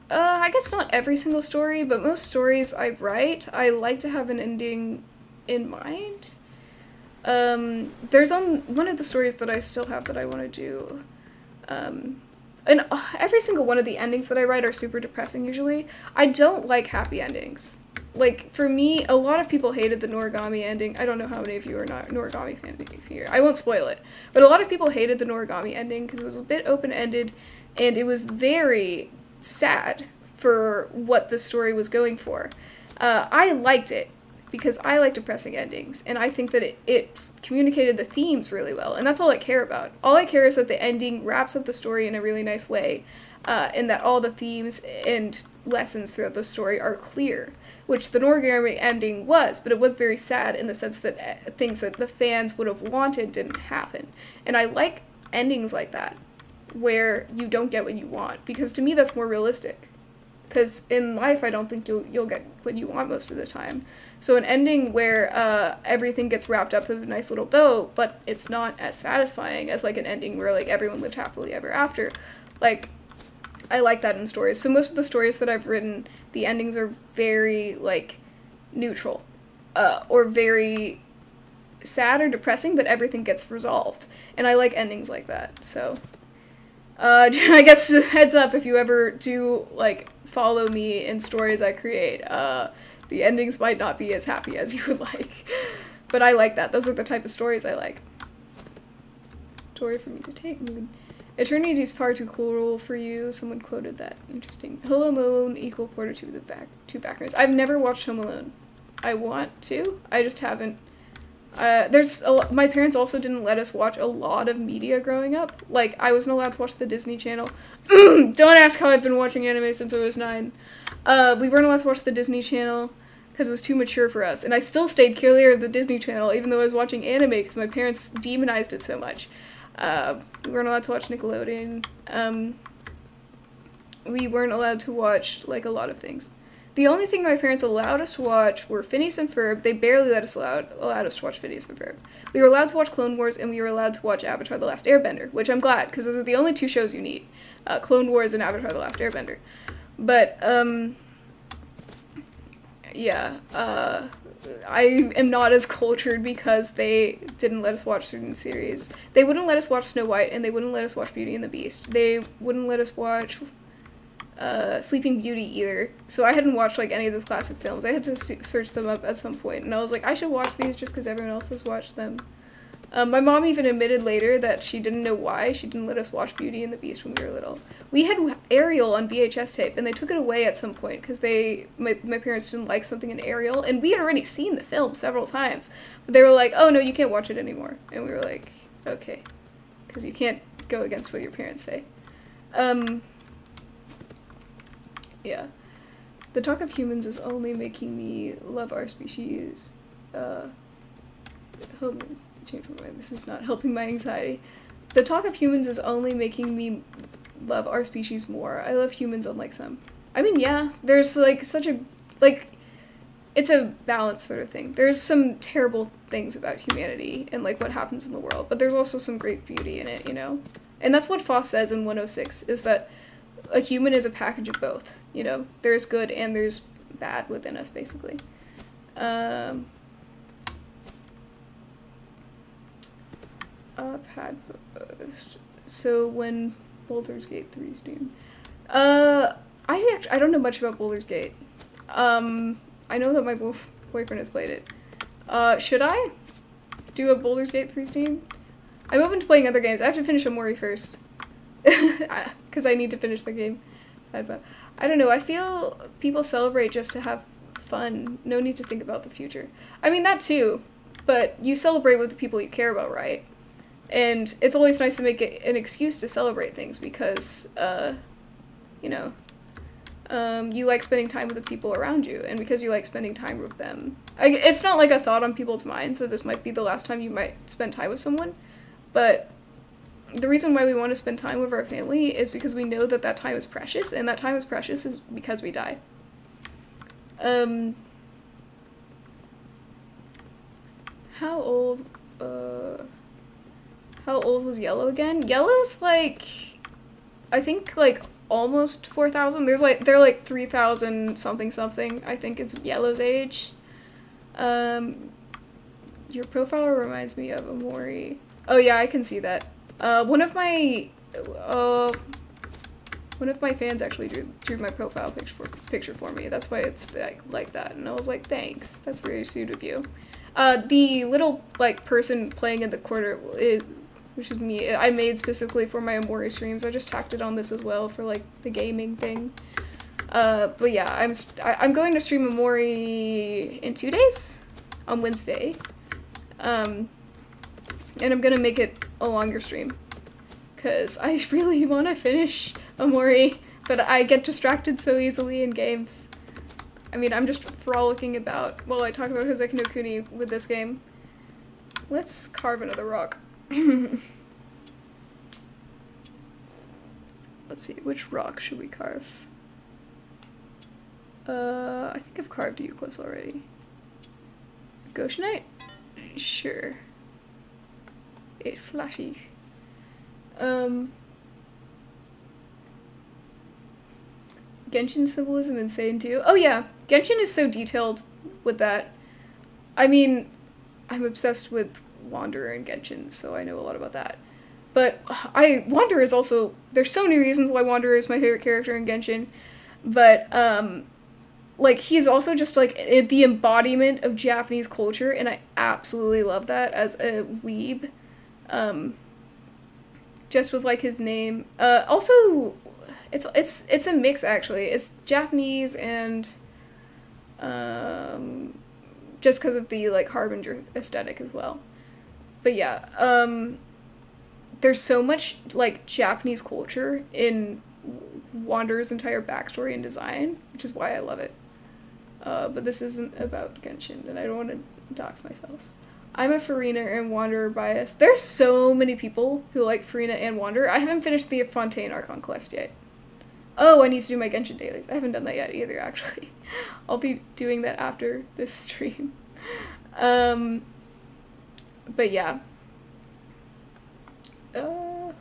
I Uh, I guess not every single story, but most stories I write, I like to have an ending in mind. Um, there's on one of the stories that I still have that I want to do. Um, and uh, every single one of the endings that I write are super depressing usually. I don't like happy endings. Like, for me, a lot of people hated the Noragami ending. I don't know how many of you are not Noragami fan here. I won't spoil it. But a lot of people hated the Noragami ending because it was a bit open-ended, and it was very sad for what the story was going for. Uh, I liked it because I like depressing endings, and I think that it, it communicated the themes really well, and that's all I care about. All I care is that the ending wraps up the story in a really nice way, uh, and that all the themes and lessons throughout the story are clear, which the Noragami ending was, but it was very sad in the sense that things that the fans would have wanted didn't happen. And I like endings like that, where you don't get what you want, because to me that's more realistic. Because in life I don't think you'll, you'll get what you want most of the time. So an ending where uh, everything gets wrapped up in a nice little bow, but it's not as satisfying as like an ending where like everyone lived happily ever after. Like, I like that in stories. So most of the stories that I've written, the endings are very, like, neutral, uh, or very sad or depressing, but everything gets resolved. And I like endings like that, so. Uh, I guess heads up if you ever do, like, follow me in stories I create. Uh, the endings might not be as happy as you would like. But I like that. Those are the type of stories I like. Story for me to take. Eternity is far too cruel for you. Someone quoted that. Interesting. Home Alone equal fortitude with back two backers. I've never watched Home Alone. I want to. I just haven't. Uh, there's a lot, my parents also didn't let us watch a lot of media growing up. Like, I wasn't allowed to watch the Disney Channel. Don't ask how I've been watching anime since I was nine. Uh, we weren't allowed to watch the Disney Channel because it was too mature for us. And I still stayed clear of the Disney Channel even though I was watching anime because my parents demonized it so much. Uh, we weren't allowed to watch Nickelodeon, um, we weren't allowed to watch, like, a lot of things. The only thing my parents allowed us to watch were Phineas and Ferb. They barely let us allowed, allowed us to watch Phineas and Ferb. We were allowed to watch Clone Wars, and we were allowed to watch Avatar The Last Airbender, which I'm glad, because those are the only two shows you need, uh, Clone Wars and Avatar The Last Airbender. But, um, yeah, uh... I am not as cultured because they didn't let us watch certain series. They wouldn't let us watch Snow White, and they wouldn't let us watch Beauty and the Beast. They wouldn't let us watch uh, Sleeping Beauty either. So I hadn't watched, like, any of those classic films. I had to search them up at some point, and I was like, I should watch these just because everyone else has watched them. Um, my mom even admitted later that she didn't know why she didn't let us watch Beauty and the Beast when we were little. We had Ariel on V H S tape, and they took it away at some point because they my, my parents didn't like something in Ariel, and we had already seen the film several times. But they were like, oh no, you can't watch it anymore. And we were like, okay, because you can't go against what your parents say. Um, yeah. The talk of humans is only making me love our species. Uh, home. Change my mind. This is not helping my anxiety. The talk of humans is only making me love our species more. I love humans unlike some. I mean, yeah, there's like such a, like, it's a balanced sort of thing. There's some terrible things about humanity and like what happens in the world, but there's also some great beauty in it, you know? And that's what Foss says in one oh six, is that a human is a package of both, you know? There's good and there's bad within us, basically. Um... Uh, pad, uh, so when Baldur's Gate three streamed, uh, I actually, I don't know much about Baldur's Gate. Um, I know that my wolf boyfriend has played it. Uh, should I do a Baldur's Gate three stream? I'm open to playing other games. I have to finish Omori first, because I need to finish the game. I don't know, I feel people celebrate just to have fun. No need to think about the future. I mean, that too, but you celebrate with the people you care about, right? And it's always nice to make it an excuse to celebrate things because, uh, you know, um, you like spending time with the people around you, and because you like spending time with them. I, it's not like a thought on people's minds that this might be the last time you might spend time with someone, but the reason why we want to spend time with our family is because we know that that time is precious, and that time is precious is because we die. Um, how old, uh... How old was Yellow again? Yellow's like, I think like almost four thousand. There's like, they're like three thousand something something. I think it's Yellow's age. Um, your profile reminds me of Omori. Oh yeah, I can see that. Uh, one of my, uh, one of my fans actually drew, drew my profile picture for, picture for me. That's why it's like, like that. And I was like, thanks. That's very sweet of you. Uh, the little, like, person playing in the corner, it, which is me, I made specifically for my Omori streams. I just tacked it on this as well for, like, the gaming thing. Uh, but yeah, I'm, st I I'm going to stream Omori in two days? On Wednesday. Um, and I'm gonna make it a longer stream. Cause I really wanna finish Omori, but I get distracted so easily in games. I mean, I'm just frolicking about while I talk about Houseki no Kuni with this game. Let's carve another rock. Let's see, which rock should we carve? Uh, I think I've carved Euclid already. Goshenite? Sure. It's flashy. Um... Genshin symbolism insane too? Oh yeah, Genshin is so detailed with that. I mean, I'm obsessed with Wanderer and Genshin, so I know a lot about that. But I Wanderer is also, there's so many reasons why Wanderer is my favorite character in Genshin, but um, like he's also just like the embodiment of Japanese culture, and I absolutely love that as a weeb. Um, just with like his name. Uh, also, It's it's it's a mix actually. It's Japanese and um, just because of the like Harbinger aesthetic as well. But yeah, um, there's so much like Japanese culture in Wanderer's entire backstory and design, which is why I love it. Uh, but this isn't about Genshin, and I don't want to dox myself. I'm a Farina and Wanderer bias. There's so many people who like Farina and Wanderer. I haven't finished the Fontaine Archon Quest yet. Oh, I need to do my Genshin dailies. I haven't done that yet either, actually. I'll be doing that after this stream. Um, but yeah. Uh,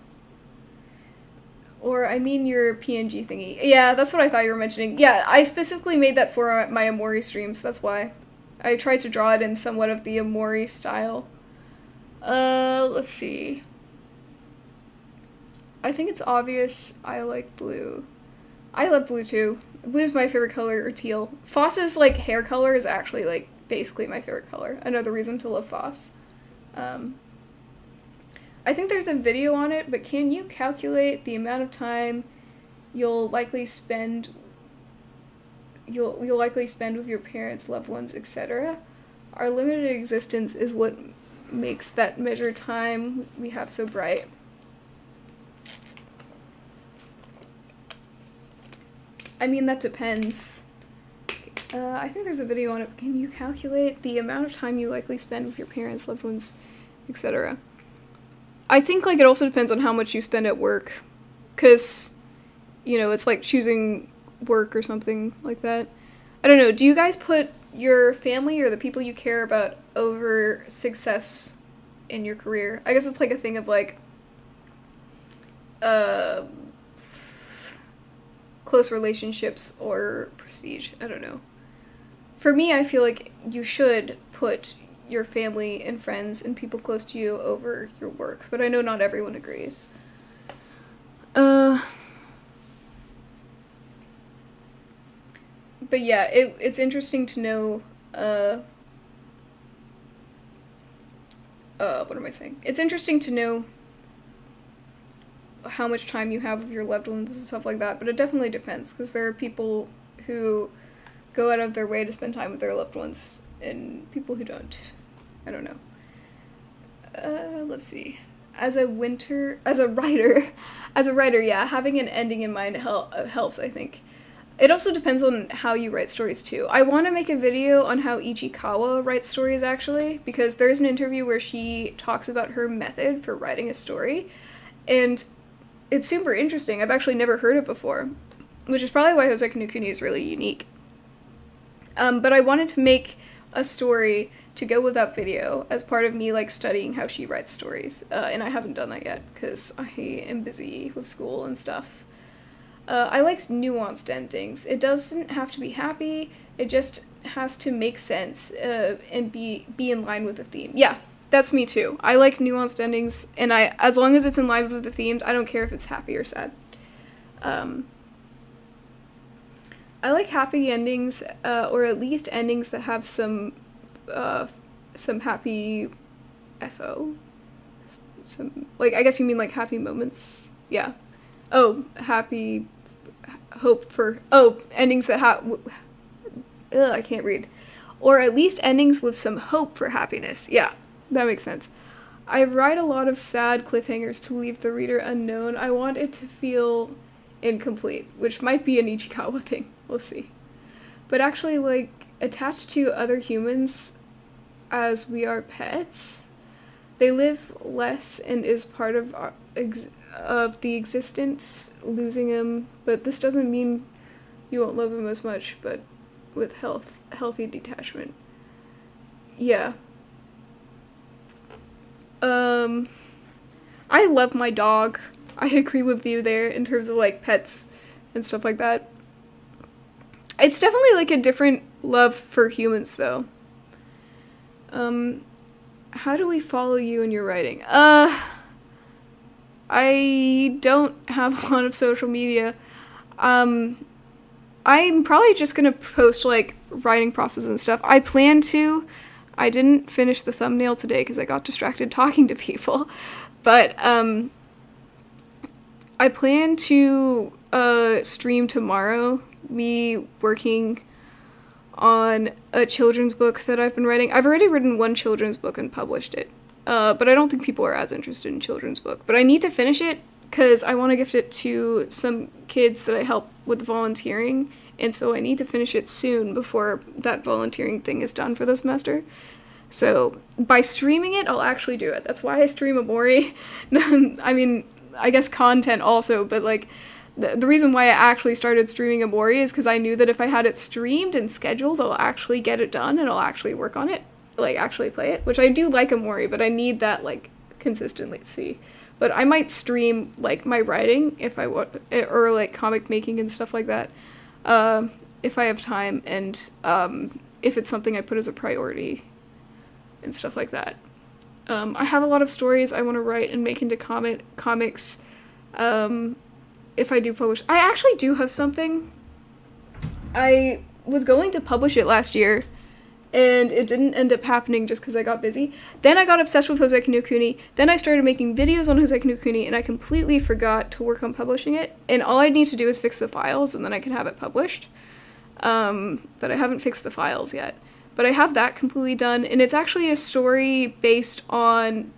or, I mean your P N G thingy. Yeah, that's what I thought you were mentioning. Yeah, I specifically made that for my Omori streams, that's why. I tried to draw it in somewhat of the Omori style. Uh, let's see. I think it's obvious I like blue. I love blue too. Blue's my favorite color, or teal. Foss's like hair color is actually like basically my favorite color. Another reason to love Foss. Um, I think there's a video on it, but can you calculate the amount of time you'll likely spend you'll you'll likely spend with your parents, loved ones, et cetera? Our limited existence is what makes that measure time we have so bright. I mean, that depends. Uh, I think there's a video on it. Can you calculate the amount of time you likely spend with your parents, loved ones, et cetera? I think, like, it also depends on how much you spend at work. Because, you know, it's like choosing work or something like that. I don't know. Do you guys put your family or the people you care about over success in your career? I guess it's like a thing of, like, uh... close relationships or prestige. I don't know. For me, I feel like you should put your family and friends and people close to you over your work, but I know not everyone agrees. Uh, but yeah, it, it's interesting to know, uh, uh, what am I saying? It's interesting to know how much time you have with your loved ones and stuff like that, but it definitely depends, because there are people who go out of their way to spend time with their loved ones, and people who don't. I don't know. Uh, let's see. As a winter, as a writer, as a writer, yeah, having an ending in mind hel helps, I think. It also depends on how you write stories, too. I want to make a video on how Ichikawa writes stories, actually, because there's an interview where she talks about her method for writing a story, and it's super interesting. I've actually never heard it before, which is probably why Houseki no Kuni is really unique. Um, but I wanted to make a story to go with that video as part of me, like, studying how she writes stories. Uh, and I haven't done that yet, because I am busy with school and stuff. Uh, I like nuanced endings. It doesn't have to be happy, it just has to make sense uh, and be, be in line with the theme. Yeah, that's me too. I like nuanced endings, and I as long as it's in line with the themes, I don't care if it's happy or sad. Um, I like happy endings, uh, or at least endings that have some, uh, some happy F O. Some, like, I guess you mean like happy moments? Yeah. Oh, happy, hope for, oh, endings that ha- w- ugh, I can't read. Or at least endings with some hope for happiness. Yeah, that makes sense. I write a lot of sad cliffhangers to leave the reader unknown. I want it to feel incomplete, which might be an Ichikawa thing. We'll see. But actually, like, attached to other humans as we are pets, they live less and is part of our ex- of the existence, losing him, but this doesn't mean you won't love him as much, but with health, healthy detachment. Yeah. Um, I love my dog. I agree with you there in terms of, like, pets and stuff like that. It's definitely, like, a different love for humans, though. Um, how do we follow you in your writing? Uh... I don't have a lot of social media. Um, I'm probably just gonna post, like, writing process and stuff. I plan to. I didn't finish the thumbnail today because I got distracted talking to people. But, um, I plan to, uh, stream tomorrow. Me working on a children's book that I've been writing. I've already written one children's book and published it. Uh, but I don't think people are as interested in children's book. But I need to finish it because I want to gift it to some kids that I help with volunteering, and so I need to finish it soon before that volunteering thing is done for the semester. So by streaming it, I'll actually do it. That's why I stream Omori. I mean, I guess content also, but like, the, the reason why I actually started streaming Omori is because I knew that if I had it streamed and scheduled, I'll actually get it done and I'll actually work on it. Like, actually play it, which I do like Omori, but I need that, like, consistency. But I might stream, like, my writing if I want, or, like, comic making and stuff like that, uh, if I have time, and um, if it's something I put as a priority and stuff like that. Um, I have a lot of stories I want to write and make into comic comics um, if I do publish. I actually do have something. I was going to publish it last year, and it didn't end up happening just because I got busy. Then I got obsessed with Houseki no Kuni, then I started making videos on Houseki no Kuni, and I completely forgot to work on publishing it, and all I need to do is fix the files, and then I can have it published. Um, but I haven't fixed the files yet. But I have that completely done, and it's actually a story based on...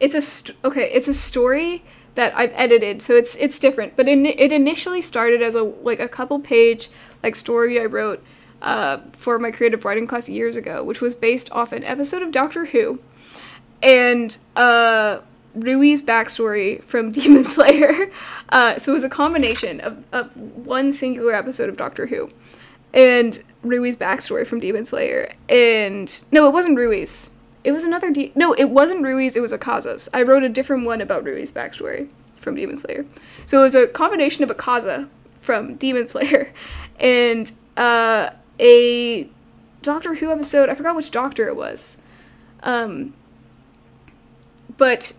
It's a... St- okay, it's a story that I've edited, so it's it's different, but in, it initially started as a like a couple-page like story I wrote Uh, for my creative writing class years ago, which was based off an episode of Doctor Who, and uh, Rui's backstory from Demon Slayer. Uh, so it was a combination of, of one singular episode of Doctor Who, and Rui's backstory from Demon Slayer, and... No, it wasn't Rui's. It was another... De- no, it wasn't Rui's, it was Akaza's. I wrote a different one about Rui's backstory from Demon Slayer. So it was a combination of Akaza from Demon Slayer, and... Uh, a Doctor Who episode, I forgot which doctor it was, um, but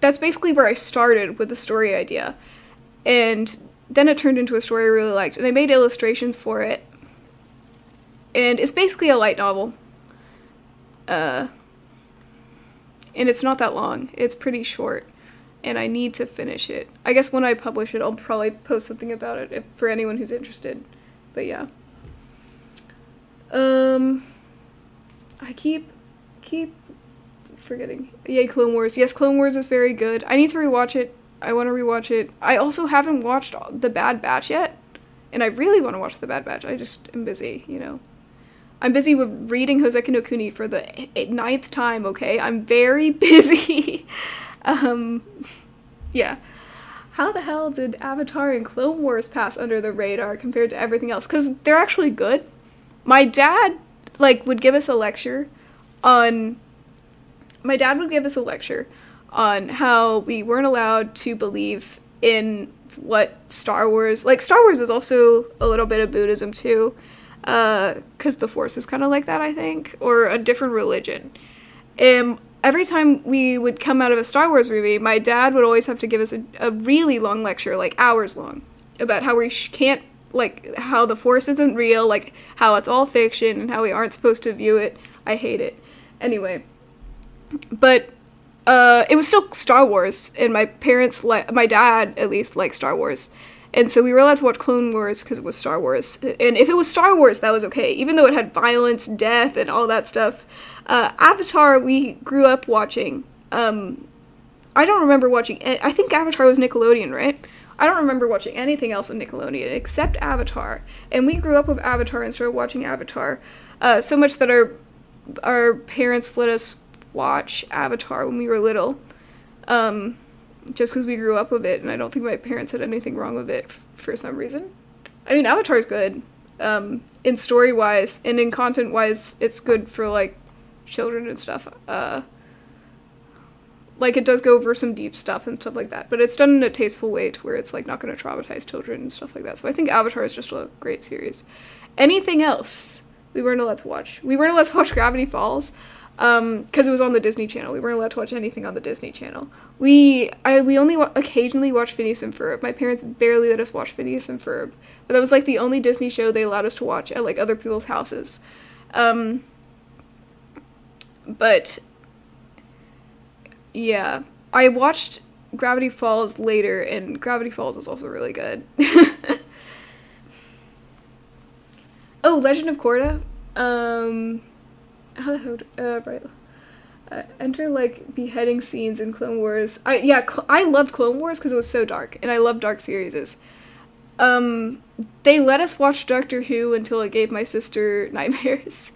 that's basically where I started with the story idea, and then it turned into a story I really liked, and I made illustrations for it, and it's basically a light novel, uh, and it's not that long, it's pretty short, and I need to finish it. I guess when I publish it, I'll probably post something about it if, for anyone who's interested. But yeah. Um, I keep, keep forgetting. Yay, Clone Wars. Yes, Clone Wars is very good. I need to rewatch it. I want to rewatch it. I also haven't watched The Bad Batch yet, and I really want to watch The Bad Batch. I just am busy, you know. I'm busy with reading Houseki no Kuni for the ninth time, okay? I'm very busy. um, yeah. How the hell did Avatar and Clone Wars pass under the radar compared to everything else? Because they're actually good. My dad, like, would give us a lecture on... My dad would give us a lecture on how we weren't allowed to believe in what Star Wars, like Star Wars is also a little bit of Buddhism too, uh, because the Force is kind of like that, I think, or a different religion. And every time we would come out of a Star Wars movie, my dad would always have to give us a, a really long lecture, like hours long, about how we sh can't, like how the Force isn't real, like how it's all fiction and how we aren't supposed to view it. I hate it. Anyway, but uh, it was still Star Wars, and my parents, li my dad at least, liked Star Wars. And so we were allowed to watch Clone Wars because it was Star Wars. And if it was Star Wars, that was okay, even though it had violence, death, and all that stuff. Uh, Avatar, we grew up watching. Um, I don't remember watching, I think Avatar was Nickelodeon, right? I don't remember watching anything else on Nickelodeon except Avatar. And we grew up with Avatar and started watching Avatar. Uh, so much that our our parents let us watch Avatar when we were little. Um, just because we grew up with it, and I don't think my parents had anything wrong with it f for some reason. I mean, Avatar's good. Um, in story-wise, and in content-wise, it's good for, like, children and stuff. Uh, like, it does go over some deep stuff and stuff like that, but it's done in a tasteful way to where it's, like, not going to traumatize children and stuff like that. So I think Avatar is just a great series. Anything else we weren't allowed to watch. We weren't allowed to watch Gravity Falls, um, because it was on the Disney Channel. We weren't allowed to watch anything on the Disney Channel. We I we only wa occasionally watched Phineas and Ferb. My parents barely let us watch Phineas and Ferb, but that was like the only Disney show they allowed us to watch at like other people's houses. Um, but yeah, I watched Gravity Falls later, and Gravity Falls is also really good. Oh, Legend of Korra. Um, how the hell? Uh, right. Uh, enter like beheading scenes in Clone Wars. I yeah, cl I loved Clone Wars because it was so dark, and I love dark series. Um, they let us watch Doctor Who until it gave my sister nightmares.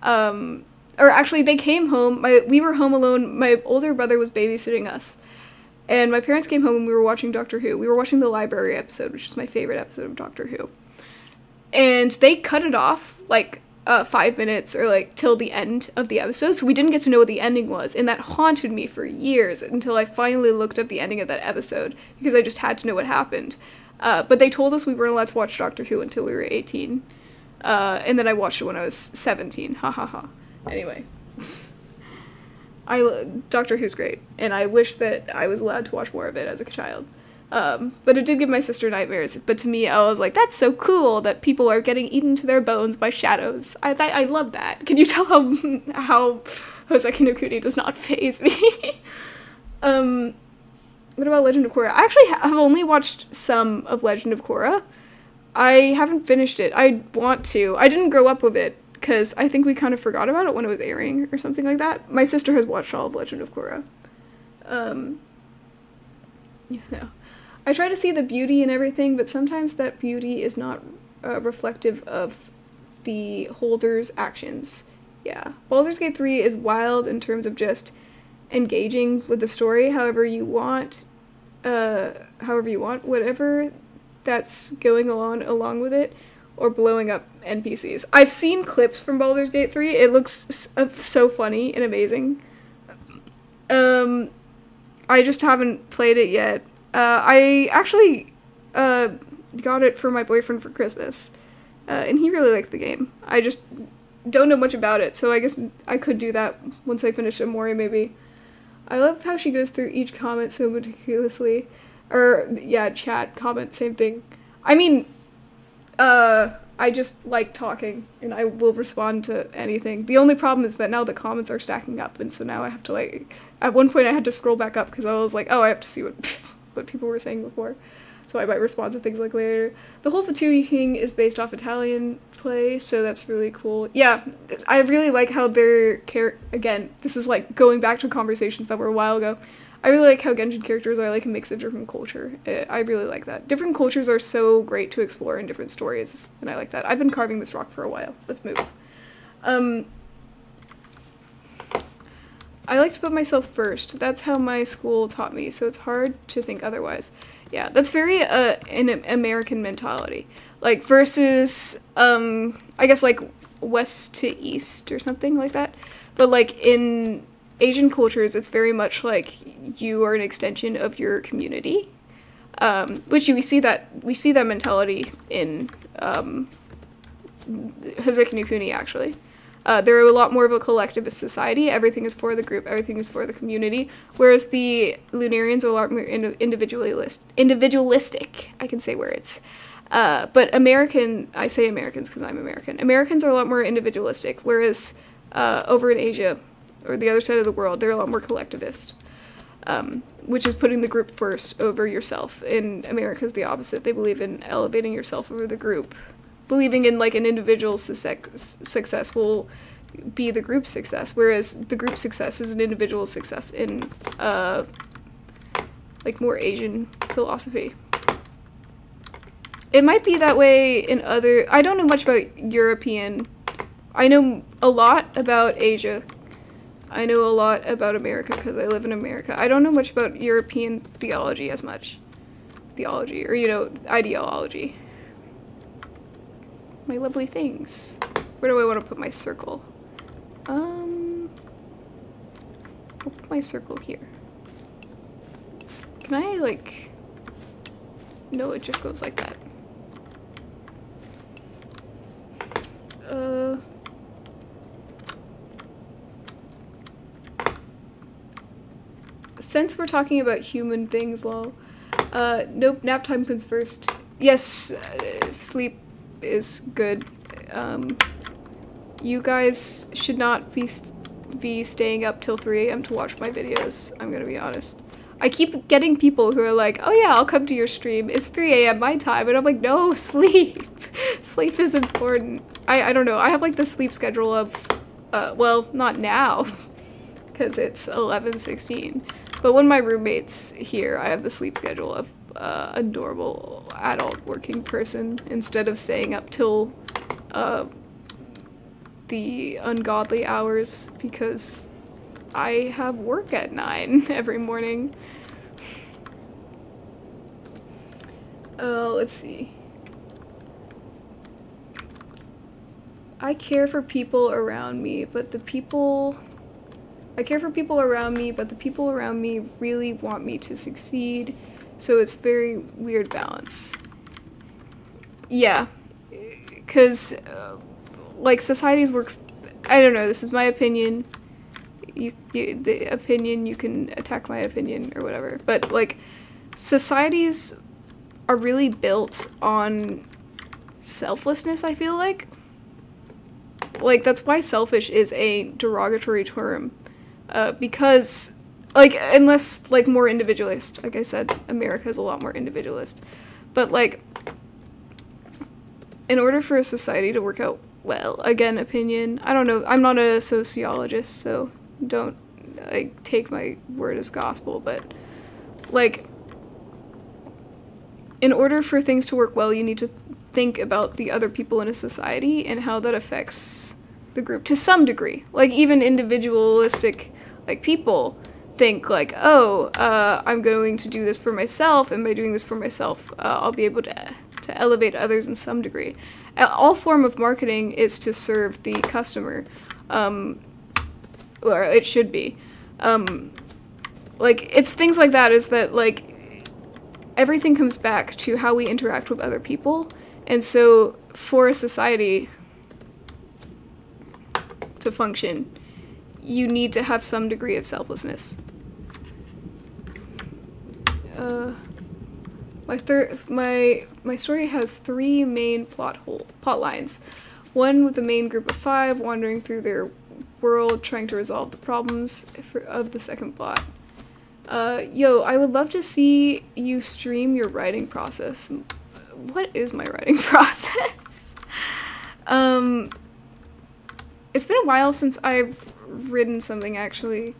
Um, or actually, they came home. My we were home alone. My older brother was babysitting us, and my parents came home and we were watching Doctor Who. We were watching the library episode, which is my favorite episode of Doctor Who. And they cut it off, like, uh, five minutes or, like, till the end of the episode, so we didn't get to know what the ending was, and that haunted me for years until I finally looked up the ending of that episode, because I just had to know what happened. Uh, but they told us we weren't allowed to watch Doctor Who until we were eighteen, uh, and then I watched it when I was seventeen, ha ha ha. Anyway. I, Doctor Who's great, and I wish that I was allowed to watch more of it as a child. Um, but it did give my sister nightmares, but to me, I was like, that's so cool that people are getting eaten to their bones by shadows. I th I love that. Can you tell how, how Houseki no Kuni does not faze me? um, what about Legend of Korra? I actually have only watched some of Legend of Korra. I haven't finished it. I want to. I didn't grow up with it, because I think we kind of forgot about it when it was airing or something like that. My sister has watched all of Legend of Korra. Um, you know. I try to see the beauty in everything, but sometimes that beauty is not uh, reflective of the holder's actions. Yeah. Baldur's Gate three is wild in terms of just engaging with the story however you want, uh, however you want, whatever that's going on along with it, or blowing up N P Cs. I've seen clips from Baldur's Gate three. It looks so funny and amazing. Um, I just haven't played it yet. Uh, I actually, uh, got it for my boyfriend for Christmas, uh, and he really liked the game. I just don't know much about it, so I guess I could do that once I finish Omori, maybe. I love how she goes through each comment so meticulously, or, yeah, chat, comment, same thing. I mean, uh, I just like talking, and I will respond to anything. The only problem is that now the comments are stacking up, and so now I have to, like, at one point I had to scroll back up, because I was like, oh, I have to see what... what people were saying before, so I might respond to things like later. The whole Fatui King is based off Italian play, so that's really cool. Yeah, I really like how their character, again, this is like going back to conversations that were a while ago, I really like how Genshin characters are like a mix of different culture. I really like that. Different cultures are so great to explore in different stories, and I like that. I've been carving this rock for a while. Let's move. Um, I like to put myself first. That's how my school taught me, so it's hard to think otherwise. Yeah, that's very uh, an American mentality. Like, versus, um, I guess, like, west to east or something like that. But, like, in Asian cultures, it's very much like you are an extension of your community. um, which we see that we see that mentality in um, Houseki no Kuni actually. Uh, they're a lot more of a collectivist society. Everything is for the group. Everything is for the community. Whereas the Lunarians are a lot more in individualist, individualistic. I can say words. Uh, but American, I say Americans because I'm American. Americans are a lot more individualistic. Whereas uh, over in Asia or the other side of the world, they're a lot more collectivist. Um, which is putting the group first over yourself. In America is the opposite. They believe in elevating yourself over the group. Believing in like an individual's success will be the group's success, whereas the group's success is an individual's success in uh, like more Asian philosophy. It might be that way in other, I don't know much about European, I know a lot about Asia, I know a lot about America because I live in America. I don't know much about European theology as much, theology, or you know, ideology. My lovely things. Where do I want to put my circle? Um, I'll put my circle here. Can I like, no, it just goes like that. Uh, since we're talking about human things, lol, uh, nope, nap time comes first. Yes, uh, sleep is good. Um, you guys should not be st be staying up till three A M to watch my videos. I'm gonna be honest. I keep getting people who are like, oh yeah, I'll come to your stream. It's three A M my time. And I'm like, no, sleep. Sleep is important. I, I don't know. I have like the sleep schedule of, uh, well, not now, because it's eleven sixteen. But when my roommate's here, I have the sleep schedule of Uh, a normal adult working person instead of staying up till uh, the ungodly hours because I have work at nine every morning. Uh, let's see. I care for people around me, but the people... I care for people around me, but the people around me really want me to succeed. So it's very weird balance. Yeah, because uh, like societies work, I don't know, this is my opinion. You, you, the opinion, you can attack my opinion or whatever, but like societies are really built on selflessness, I feel like. Like that's why selfish is a derogatory term, uh, because like, unless, like, more individualist. Like I said, America is a lot more individualist. But, like, in order for a society to work out well, again, opinion, I don't know, I'm not a sociologist, so don't, like, take my word as gospel, but, like, in order for things to work well, you need to think about the other people in a society and how that affects the group to some degree. Like, even individualistic, like, people think like, oh, uh, I'm going to do this for myself, and by doing this for myself, uh, I'll be able to, to elevate others in some degree. All form of marketing is to serve the customer, um, or it should be. Um, like, it's things like that, is that, like, everything comes back to how we interact with other people, and so for a society to function, you need to have some degree of selflessness. Uh, my third, my my story has three main plot hole plot lines. One with the main group of five wandering through their world, trying to resolve the problems for, of the second plot. Uh, yo, I would love to see you stream your writing process. What is my writing process? um, it's been a while since I've written something actually,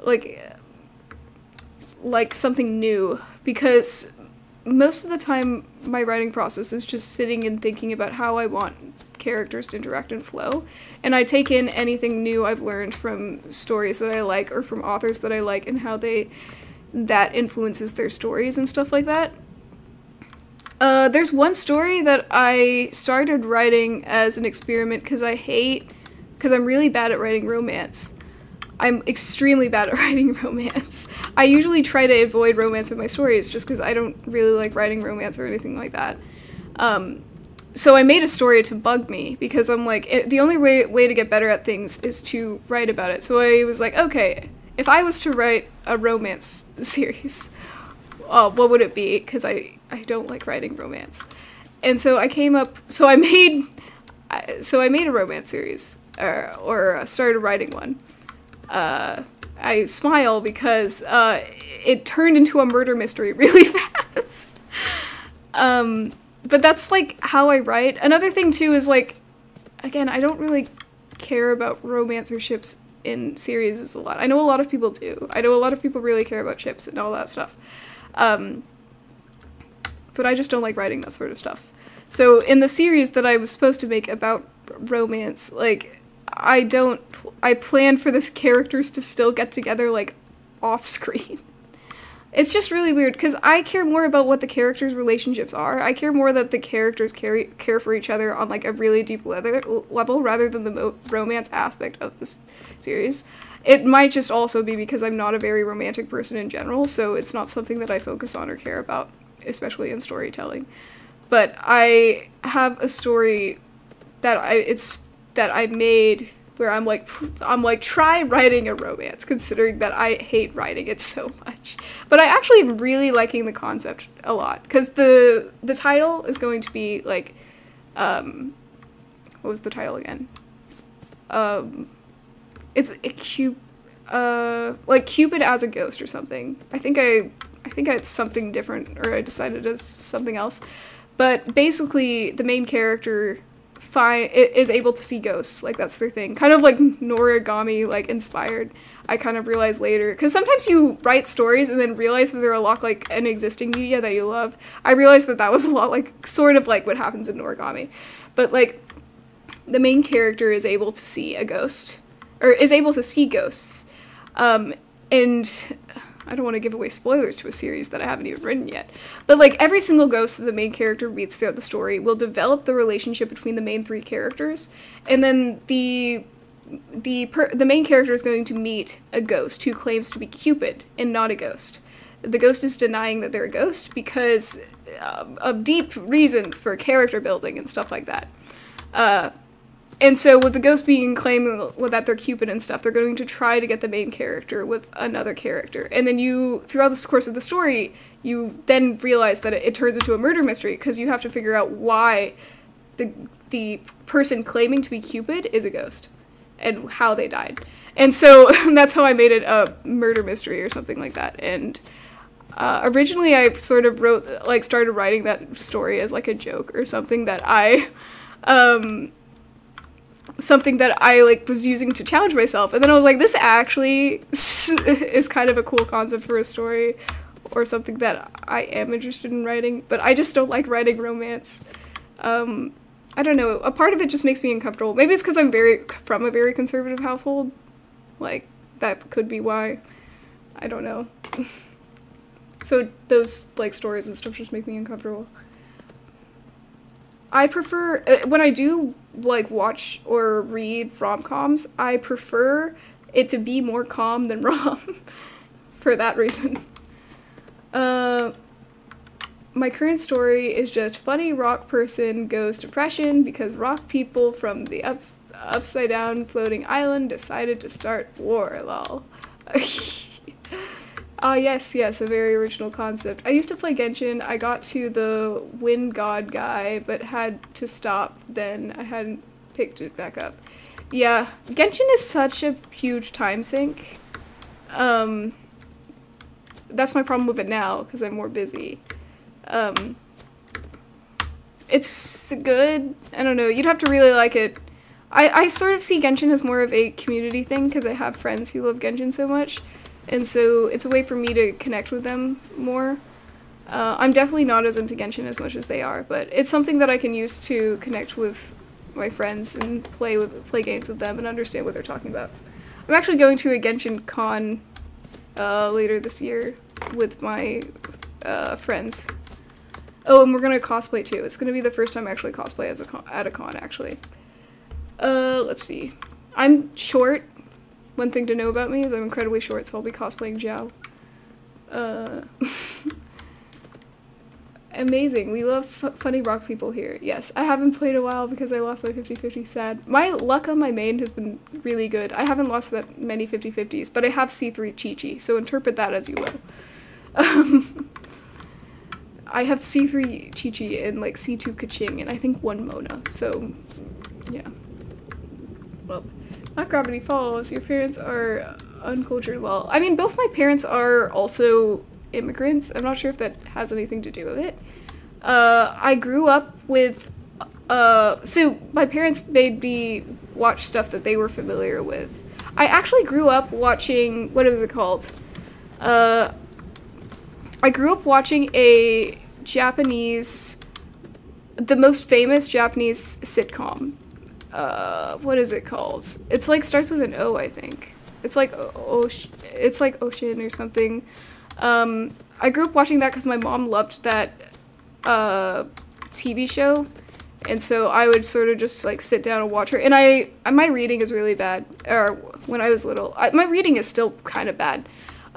like like something new, because most of the time my writing process is just sitting and thinking about how I want characters to interact and flow, and I take in anything new I've learned from stories that I like or from authors that I like and how they that influences their stories and stuff like that. Uh, there's one story that I started writing as an experiment because I hate because I'm really bad at writing romance. I'm extremely bad at writing romance. I usually try to avoid romance in my stories just because I don't really like writing romance or anything like that. Um, so I made a story to bug me because I'm like, it, the only way, way to get better at things is to write about it. So I was like, okay, if I was to write a romance series, uh, what would it be? Because I, I don't like writing romance. And so I came up, so I made, so I made a romance series, or, or started writing one. Uh, I smile because uh, it turned into a murder mystery really fast. um, but that's like how I write. Another thing too is like, again, I don't really care about romance or ships in series a lot. I know a lot of people do. I know a lot of people really care about ships and all that stuff. Um, but I just don't like writing that sort of stuff. So in the series that I was supposed to make about romance, like, I don't, I plan for this characters to still get together, like, off screen. It's just really weird, because I care more about what the characters' relationships are. I care more that the characters care, care for each other on, like, a really deep leather, level rather than the mo romance aspect of this series. It might just also be because I'm not a very romantic person in general, so it's not something that I focus on or care about, especially in storytelling. But I have a story that I, it's, that I made where I'm like, I'm like, try writing a romance, considering that I hate writing it so much. But I actually am really liking the concept a lot, because the, the title is going to be like, um, what was the title again? Um, it's a Cupid, uh, like Cupid as a Ghost or something. I think I, I think it's something different, or I decided it's something else. But basically the main character Fi is able to see ghosts, like that's their thing. Kind of like Noragami, like inspired, I kind of realized later. Because sometimes you write stories and then realize that they're a lot like an existing media that you love. I realized that that was a lot like, sort of like what happens in Noragami. But like, the main character is able to see a ghost, or is able to see ghosts. Um, and I don't want to give away spoilers to a series that I haven't even written yet, but like every single ghost that the main character meets throughout the story will develop the relationship between the main three characters, and then the the per the main character is going to meet a ghost who claims to be Cupid and not a ghost. The ghost is denying that they're a ghost because um, of deep reasons for character building and stuff like that. Uh, And so with the ghost being claiming that they're Cupid and stuff, they're going to try to get the main character with another character. And then you, throughout the course of the story, you then realize that it, it turns into a murder mystery, because you have to figure out why the, the person claiming to be Cupid is a ghost and how they died. And so that's how I made it a murder mystery or something like that. And uh, originally I sort of wrote, like started writing that story as like a joke or something that I... Um, something that I like was using to challenge myself, and then I was like, this actually is kind of a cool concept for a story or something that I am interested in writing, but I just don't like writing romance. um I don't know, a part of it just makes me uncomfortable. Maybe it's because I'm very from a very conservative household, like that could be why, I don't know. So those like stories and stuff just make me uncomfortable. I prefer, uh, when I do like watch or read rom-coms, I prefer it to be more calm than rom for that reason. Uh, my current story is just funny rock person goes depression because rock people from the up upside down floating island decided to start war, lol. Ah, uh, yes, yes, a very original concept. I used to play Genshin. I got to the Wind God guy, but had to stop then. I hadn't picked it back up. Yeah, Genshin is such a huge time sink. Um, that's my problem with it now, because I'm more busy. Um, it's good. I don't know. You'd have to really like it. I, I sort of see Genshin as more of a community thing, because I have friends who love Genshin so much. And so it's a way for me to connect with them more. Uh, I'm definitely not as into Genshin as much as they are, but it's something that I can use to connect with my friends and play with, play games with them and understand what they're talking about. I'm actually going to a Genshin con uh, later this year with my uh, friends. Oh, and we're gonna cosplay too. It's gonna be the first time I actually cosplay as a con at a con, actually. Uh, let's see. I'm short. One thing to know about me is I'm incredibly short, so I'll be cosplaying Zhao. Uh, amazing. We love f funny rock people here. Yes, I haven't played a while because I lost my fifty fifty, sad. My luck on my main has been really good. I haven't lost that many fifty fifties, but I have C three Chi Chi, so interpret that as you will. Um, I have C three Chi Chi and like C two Kaching and I think one Mona, so yeah. Well, not Gravity Falls, your parents are uncultured lol. I mean, both my parents are also immigrants. I'm not sure if that has anything to do with it. Uh, I grew up with, uh, so my parents made me watch stuff that they were familiar with. I actually grew up watching, what is it called? Uh, I grew up watching a Japanese, the most famous Japanese sitcom. Uh, what is it called? It's like, starts with an O, I think. It's like, oh, it's like Ocean or something. Um, I grew up watching that because my mom loved that uh, T V show. And so I would sort of just like sit down and watch her. And I, my reading is really bad, or when I was little. I, my reading is still kind of bad.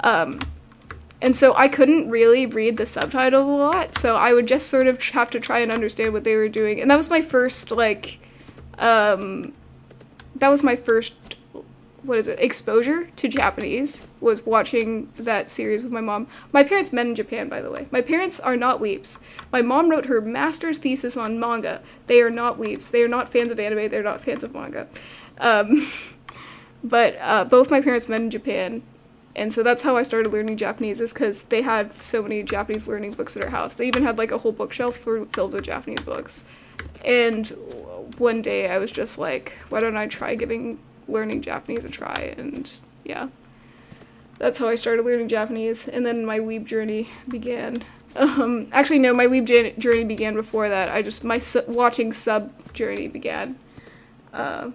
Um, And so I couldn't really read the subtitles a lot, so I would just sort of have to try and understand what they were doing. And that was my first, like, um, that was my first, what is it, exposure to Japanese, was watching that series with my mom. My parents met in Japan, by the way. My parents are not weebs. My mom wrote her master's thesis on manga. They are not weebs. They are not fans of anime. They're not fans of manga. Um, but uh, both my parents met in Japan. And so that's how I started learning Japanese, is because they had so many Japanese learning books at our house. They even had like a whole bookshelf filled with Japanese books. And one day I was just like, why don't I try giving learning Japanese a try? And yeah, that's how I started learning Japanese. And then my weeb journey began. Um, actually, no, my weeb journey began before that. I just, my su watching sub journey began. Uh,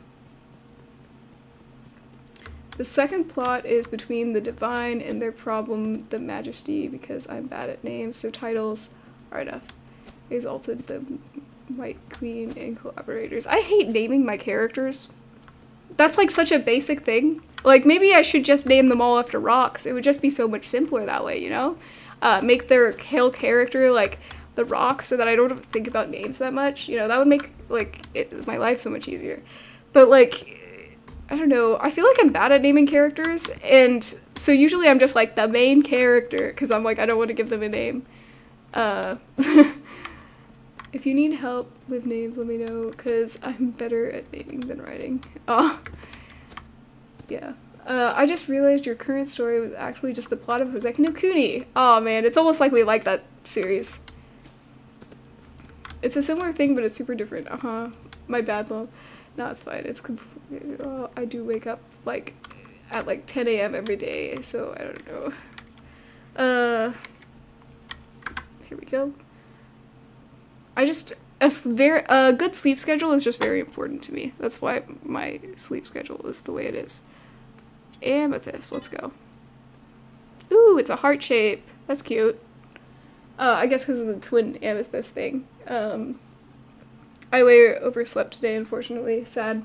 The second plot is between the divine and their problem, the majesty, because I'm bad at names, so titles are enough. Exalted, the white queen, and collaborators. I hate naming my characters. That's like such a basic thing. Like, maybe I should just name them all after rocks. It would just be so much simpler that way, you know? Uh, make their whole character, like, the rock, so that I don't think about names that much. You know, that would make, like, it, my life so much easier. But, like, I don't know, I feel like I'm bad at naming characters, and so usually I'm just like the main character, because I'm like, I don't want to give them a name. Uh, if you need help with names, let me know, because I'm better at naming than writing. Oh, yeah. Uh, I just realized your current story was actually just the plot of Houseki no Kuni. Oh man, it's almost like we like that series. It's a similar thing, but it's super different. Uh-huh, my bad love. No, it's fine. It's completely, oh, I do wake up like at like ten A M every day, so I don't know. Uh, here we go. I just a very a good sleep schedule is just very important to me. That's why my sleep schedule is the way it is. Amethyst, let's go. Ooh, it's a heart shape. That's cute. Uh, I guess because of the twin amethyst thing. Um. I way overslept today, unfortunately. Sad.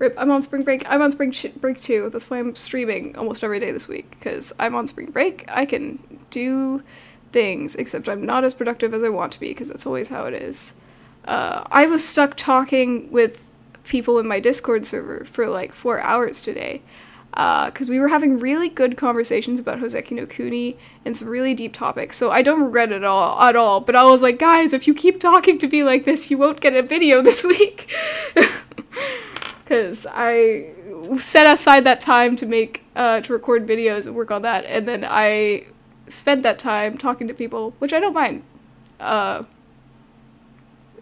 Rip. I'm on spring break. I'm on spring break too. That's why I'm streaming almost every day this week, because I'm on spring break. I can do things, except I'm not as productive as I want to be, because that's always how it is. Uh, I was stuck talking with people in my Discord server for like four hours today, because uh, we were having really good conversations about Houseki no Kuni and some really deep topics, so I don't regret it all, at all, but I was like, guys, if you keep talking to me like this, you won't get a video this week. Because I set aside that time to make, uh, to record videos and work on that, and then I spent that time talking to people, which I don't mind. Uh,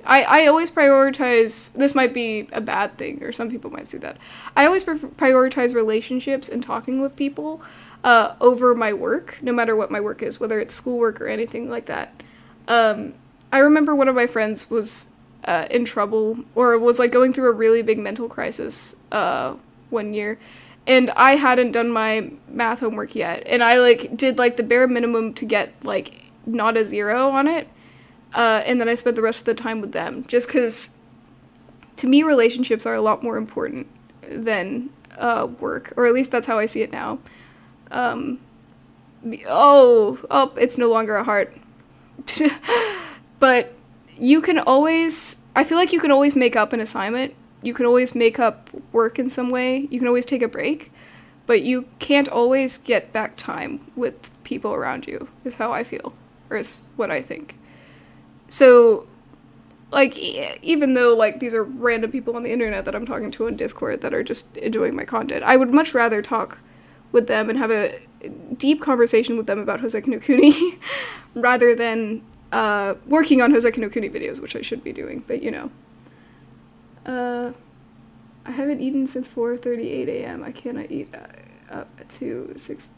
I, I always prioritize, this might be a bad thing, or some people might see that. I always prioritize relationships and talking with people uh, over my work, no matter what my work is, whether it's schoolwork or anything like that. Um, I remember one of my friends was uh, in trouble, or was like going through a really big mental crisis uh, one year, and I hadn't done my math homework yet, and I like did like the bare minimum to get like not a zero on it. Uh, and then I spent the rest of the time with them, just because, to me, relationships are a lot more important than uh, work, or at least that's how I see it now. Um, oh, oh, it's no longer a heart. But you can always, I feel like you can always make up an assignment. You can always make up work in some way. You can always take a break, but you can't always get back time with people around you, is how I feel, or is what I think. So, like, e even though, like, these are random people on the internet that I'm talking to on Discord that are just enjoying my content, I would much rather talk with them and have a deep conversation with them about Houseki no Kuni rather than uh, working on Houseki no Kuni videos, which I should be doing, but you know. Uh, I haven't eaten since four thirty-eight a m I cannot eat uh, up to six,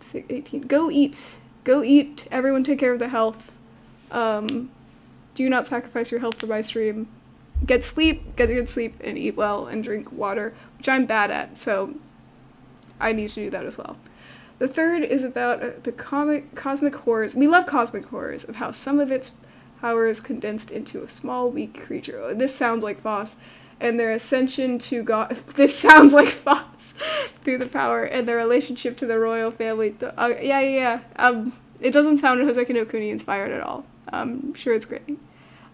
six, eighteen. Go eat. Go eat. Everyone take care of the health. Um, do not sacrifice your health for my stream. Get sleep. Get good sleep and eat well and drink water, which I'm bad at, so I need to do that as well. The third is about the comic, cosmic horrors. We love cosmic horrors of how some of its powers condensed into a small, weak creature. Oh, this sounds like Foss. And their ascension to God. This sounds like Foss. Through the power and their relationship to the royal family. Uh, yeah, yeah, yeah. Um, it doesn't sound Houseki no Kuni inspired at all. I'm sure it's great.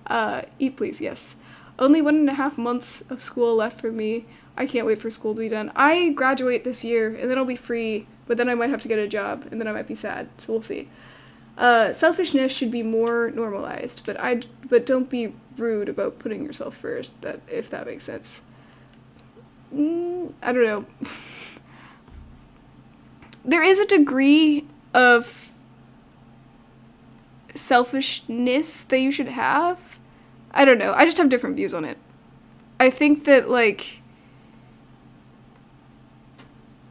Uh, eat please, yes. Only one and a half months of school left for me. I can't wait for school to be done. I graduate this year, and then I'll be free, but then I might have to get a job, and then I might be sad, so we'll see. Uh, selfishness should be more normalized, but I but don't be rude about putting yourself first, that if that makes sense. Mm, I don't know. There is a degree of selfishness that you should have. I don't know. I just have different views on it. I think that, like,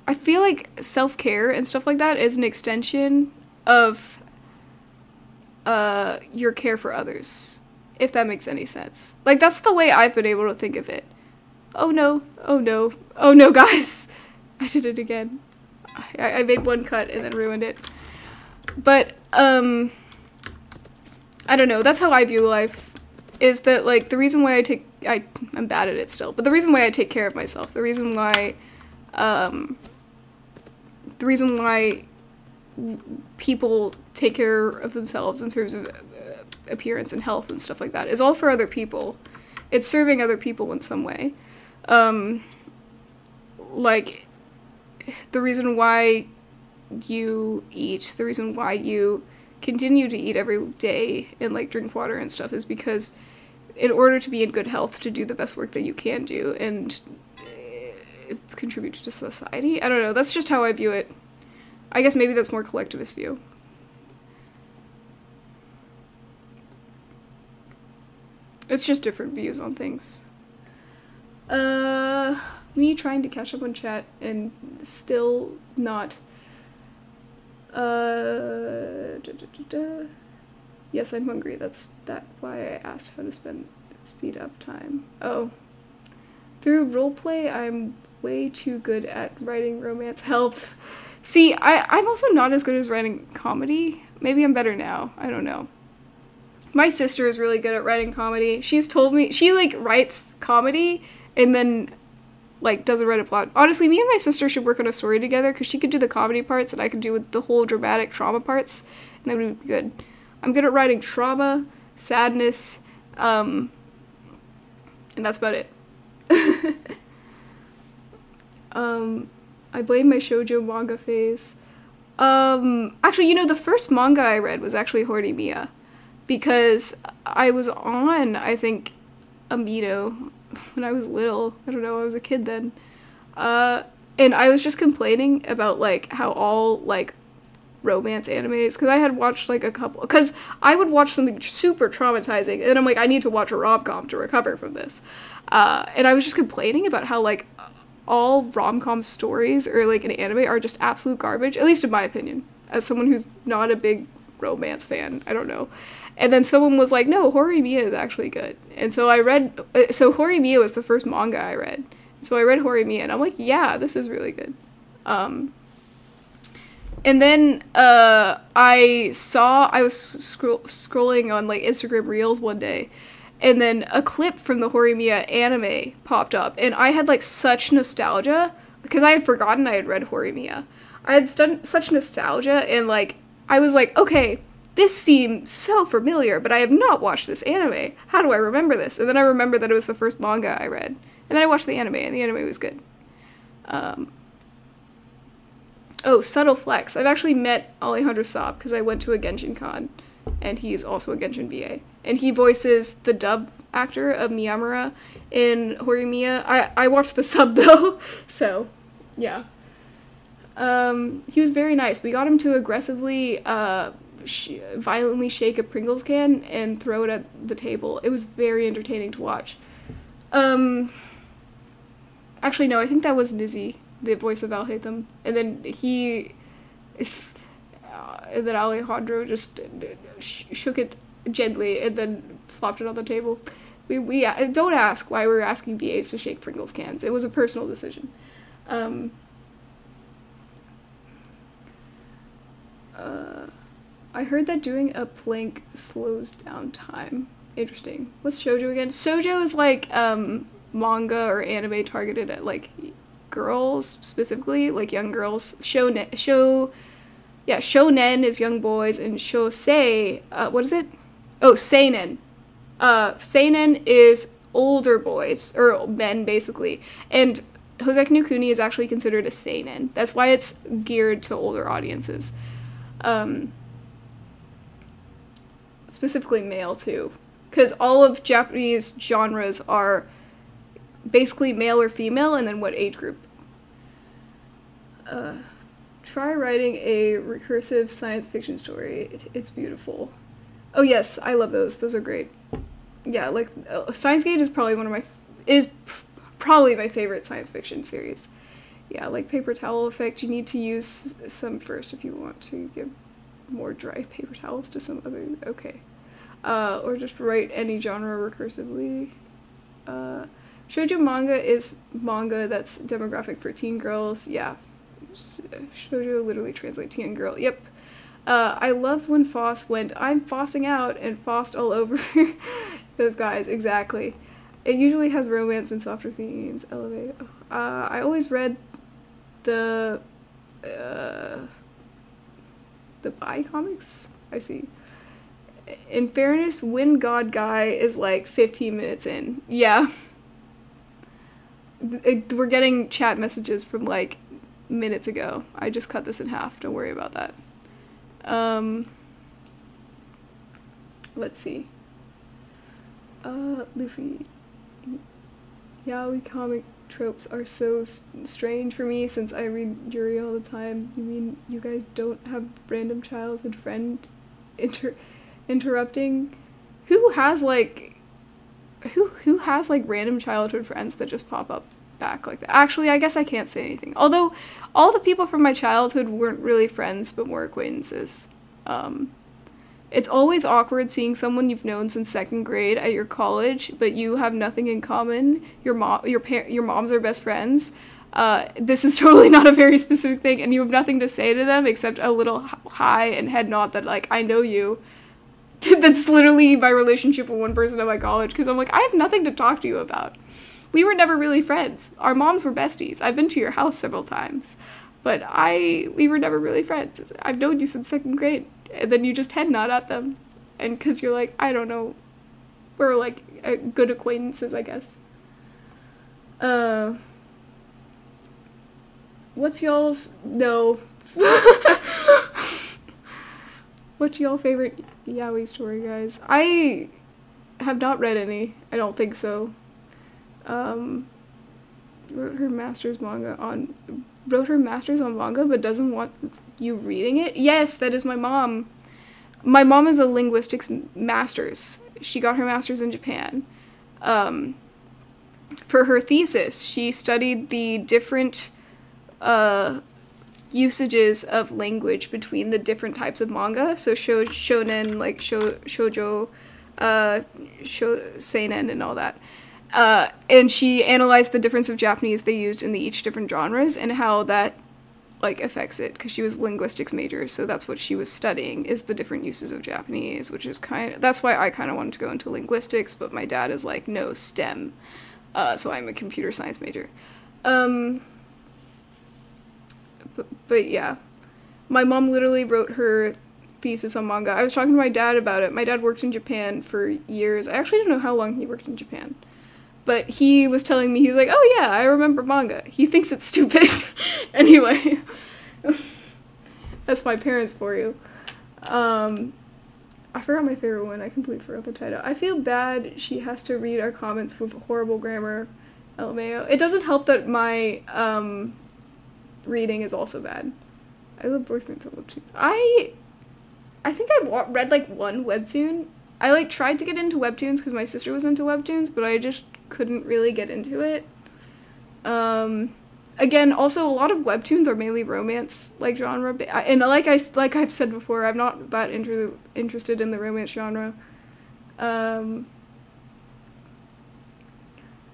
I feel like self-care and stuff like that is an extension of uh, your care for others, if that makes any sense. Like, that's the way I've been able to think of it. Oh no, oh no, oh no, guys. I did it again. I, I made one cut and then ruined it. But, um, I don't know, that's how I view life. Is that, like, the reason why I take, I, I'm bad at it still, but the reason why I take care of myself, the reason why, um, the reason why people take care of themselves in terms of uh, appearance and health and stuff like that is all for other people. It's serving other people in some way. Um, like, the reason why you eat, the reason why you continue to eat every day and, like, drink water and stuff is because in order to be in good health, to do the best work that you can do and uh, contribute to society? I don't know. That's just how I view it. I guess maybe that's more collectivist view. It's just different views on things. Uh, me trying to catch up on chat and still not. Uh, da, da, da, da. Yes, I'm hungry. That's that why I asked how to spend speed up time. Oh, through roleplay, I'm way too good at writing romance. Help. See, I, I'm also not as good as writing comedy. Maybe I'm better now. I don't know. My sister is really good at writing comedy. She's told me, she, like, writes comedy and then, like, doesn't write a plot. Honestly, me and my sister should work on a story together because she could do the comedy parts and I could do with the whole dramatic trauma parts, and that would be good. I'm good at writing trauma, sadness, um, and that's about it. um... I blame my shoujo manga phase. Um, actually, you know, the first manga I read was actually Horimiya, because I was on, I think, Amino when I was little. I don't know, I was a kid then. Uh, and I was just complaining about, like, how all, like, romance animes, because I had watched, like, a couple, because I would watch something super traumatizing, and I'm like, I need to watch a rom-com to recover from this. Uh, and I was just complaining about how, like, all rom-com stories or, like, an anime are just absolute garbage, at least in my opinion, as someone who's not a big romance fan. I don't know. And then someone was like, no, Horimiya is actually good. And so I read, uh, so Horimiya was the first manga I read. So I read Horimiya and I'm like, yeah, this is really good. Um, and then uh, I saw, I was scro scrolling on, like, Instagram Reels one day, and then a clip from the Horimiya anime popped up, and I had, like, such nostalgia because I had forgotten I had read Horimiya. I had st such nostalgia, and like, I was like, okay, this seems so familiar, but I have not watched this anime. How do I remember this? And then I remembered that it was the first manga I read. And then I watched the anime, and the anime was good. Um, oh, subtle flex. I've actually met Alejandro Saab, because I went to a Genshin con, and he's also a Genshin B A. And he voices the dub actor of Miyamura in Horimiya. I, I watched the sub, though, so, yeah. Um, he was very nice. We got him to aggressively, uh, sh violently shake a Pringles can and throw it at the table. It was very entertaining to watch. Um, actually, no, I think that was Nizzy, the voice of Alhatham. And then he, uh, and then Alejandro just sh shook it gently and then flopped it on the table. We, we, uh, don't ask why we were asking B As to shake Pringles cans. It was a personal decision. Um... Uh, I heard that doing a plank slows down time. Interesting. What's shoujo again? Shoujo is like, um, manga or anime targeted at, like, girls, specifically, like, young girls. Shonen, shou, yeah, shonen is young boys, and shousei, uh, what is it? Oh, seinen. Uh, seinen is older boys, or men, basically, and Houseki no Kuni is actually considered a seinen. That's why it's geared to older audiences. Um, specifically male, too, because all of Japanese genres are basically male or female, and then what age group. Uh, try writing a recursive science fiction story. It, it's beautiful. Oh yes, I love those. Those are great. Yeah, like, uh, Steins Gate is probably one of my, f is pr probably my favorite science fiction series. Yeah, like paper towel effect, you need to use some first if you want to give more dry paper towels to some other, okay. Uh, or just write any genre recursively. Uh, shoujo manga is manga that's demographic for teen girls, yeah. Shoujo literally translates to young girl, yep. Uh, I love when Foss went, I'm fossing out, and fossed all over those guys, exactly. It usually has romance and softer themes, elevate. Uh, I always read the, uh, the bi comics? I see. In fairness, Wind God Guy is like fifteen minutes in. Yeah. It, we're getting chat messages from like minutes ago. I just cut this in half, don't worry about that. Um, let's see. Uh, Luffy. Yaoi comic tropes are so s strange for me since I read Yuri all the time. You mean you guys don't have random childhood friend inter interrupting? Who has like, who who has like random childhood friends that just pop up back like that? Actually, I guess I can't say anything. Although all the people from my childhood weren't really friends but were acquaintances. Um, It's always awkward seeing someone you've known since second grade at your college, but you have nothing in common. Your mom, your par your moms are best friends. Uh, this is totally not a very specific thing, and you have nothing to say to them except a little hi and head nod that, like, I know you. That's literally my relationship with one person at my college, because I'm like, I have nothing to talk to you about. We were never really friends. Our moms were besties. I've been to your house several times, but I we were never really friends. I've known you since second grade. And then you just head nod at them, and because you're like, I don't know, we're like uh, good acquaintances, I guess. Uh, what's y'all's, no, what's y'all favorite yaoi story, guys? I have not read any, I don't think so. Um, wrote her master's manga on, wrote her master's on manga, but doesn't want you reading it? Yes, that is my mom. My mom is a linguistics master's. She got her master's in Japan. Um, for her thesis, she studied the different uh, usages of language between the different types of manga. So shou shonen, like shou shoujo, uh, shou seinen, and all that. Uh, and she analyzed the difference of Japanese they used in the each different genres and how that like affects it, because she was a linguistics major, so that's what she was studying, is the different uses of Japanese, which is kind of, that's why I kind of wanted to go into linguistics, but my dad is like, no, STEM, uh, so I'm a computer science major. Um, But, but yeah. My mom literally wrote her thesis on manga. I was talking to my dad about it. My dad worked in Japan for years. I actually don't know how long he worked in Japan. But he was telling me, he was like, oh yeah, I remember manga. He thinks it's stupid. Anyway. That's my parents for you. Um, I forgot my favorite one. I completely forgot the title. I feel bad she has to read our comments with horrible grammar. L M A O. It doesn't help that my um, reading is also bad. I love boyfriends. I love webtoons. I, I think I wa read like one webtoon. I like tried to get into webtoons because my sister was into webtoons, but I just couldn't really get into it. Um, again, also a lot of webtoons are mainly romance like genre, I, and like I like I've said before, I'm not that inter interested in the romance genre. Um,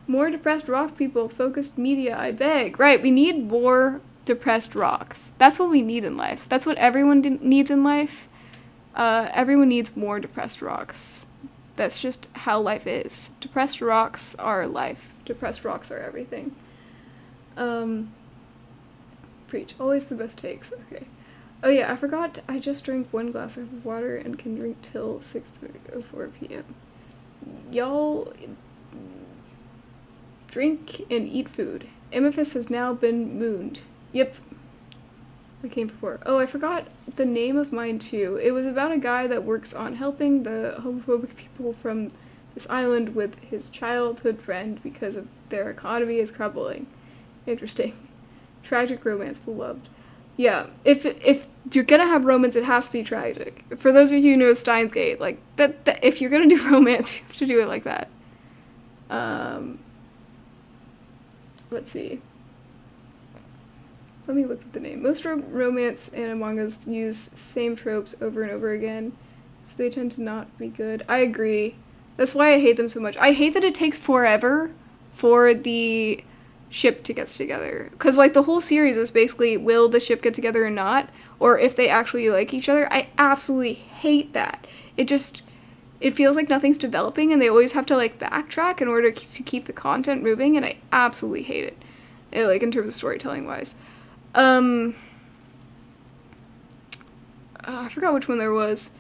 More depressed rock people, focused media, I beg. Right, we need more depressed rocks. That's what we need in life. That's what everyone needs in life. Uh, everyone needs more depressed rocks. That's just how life is. Depressed rocks are life. Depressed rocks are everything. Um, preach. Always the best takes. Okay. Oh yeah, I forgot I just drank one glass of water and can drink till six oh four p m Y'all... drink and eat food. Amethyst has now been mooned. Yep. I came before. Oh, I forgot the name of mine too. It was about a guy that works on helping the homophobic people from this island with his childhood friend because of their economy is crumbling. Interesting. Tragic romance, beloved. Yeah, if if you're gonna have romance, it has to be tragic. For those of you who know Steins Gate, like, that, that if you're gonna do romance, you have to do it like that. Um... Let's see. Let me look at the name. Most ro romance and mangas use same tropes over and over again, so they tend to not be good. I agree. That's why I hate them so much. I hate that it takes forever for the ship to get together. Because, like, the whole series is basically, will the ship get together or not? Or if they actually like each other? I absolutely hate that. It just... it feels like nothing's developing and they always have to like backtrack in order to keep the content moving, and I absolutely hate it, it like in terms of storytelling wise. Um, uh, I forgot which one there was.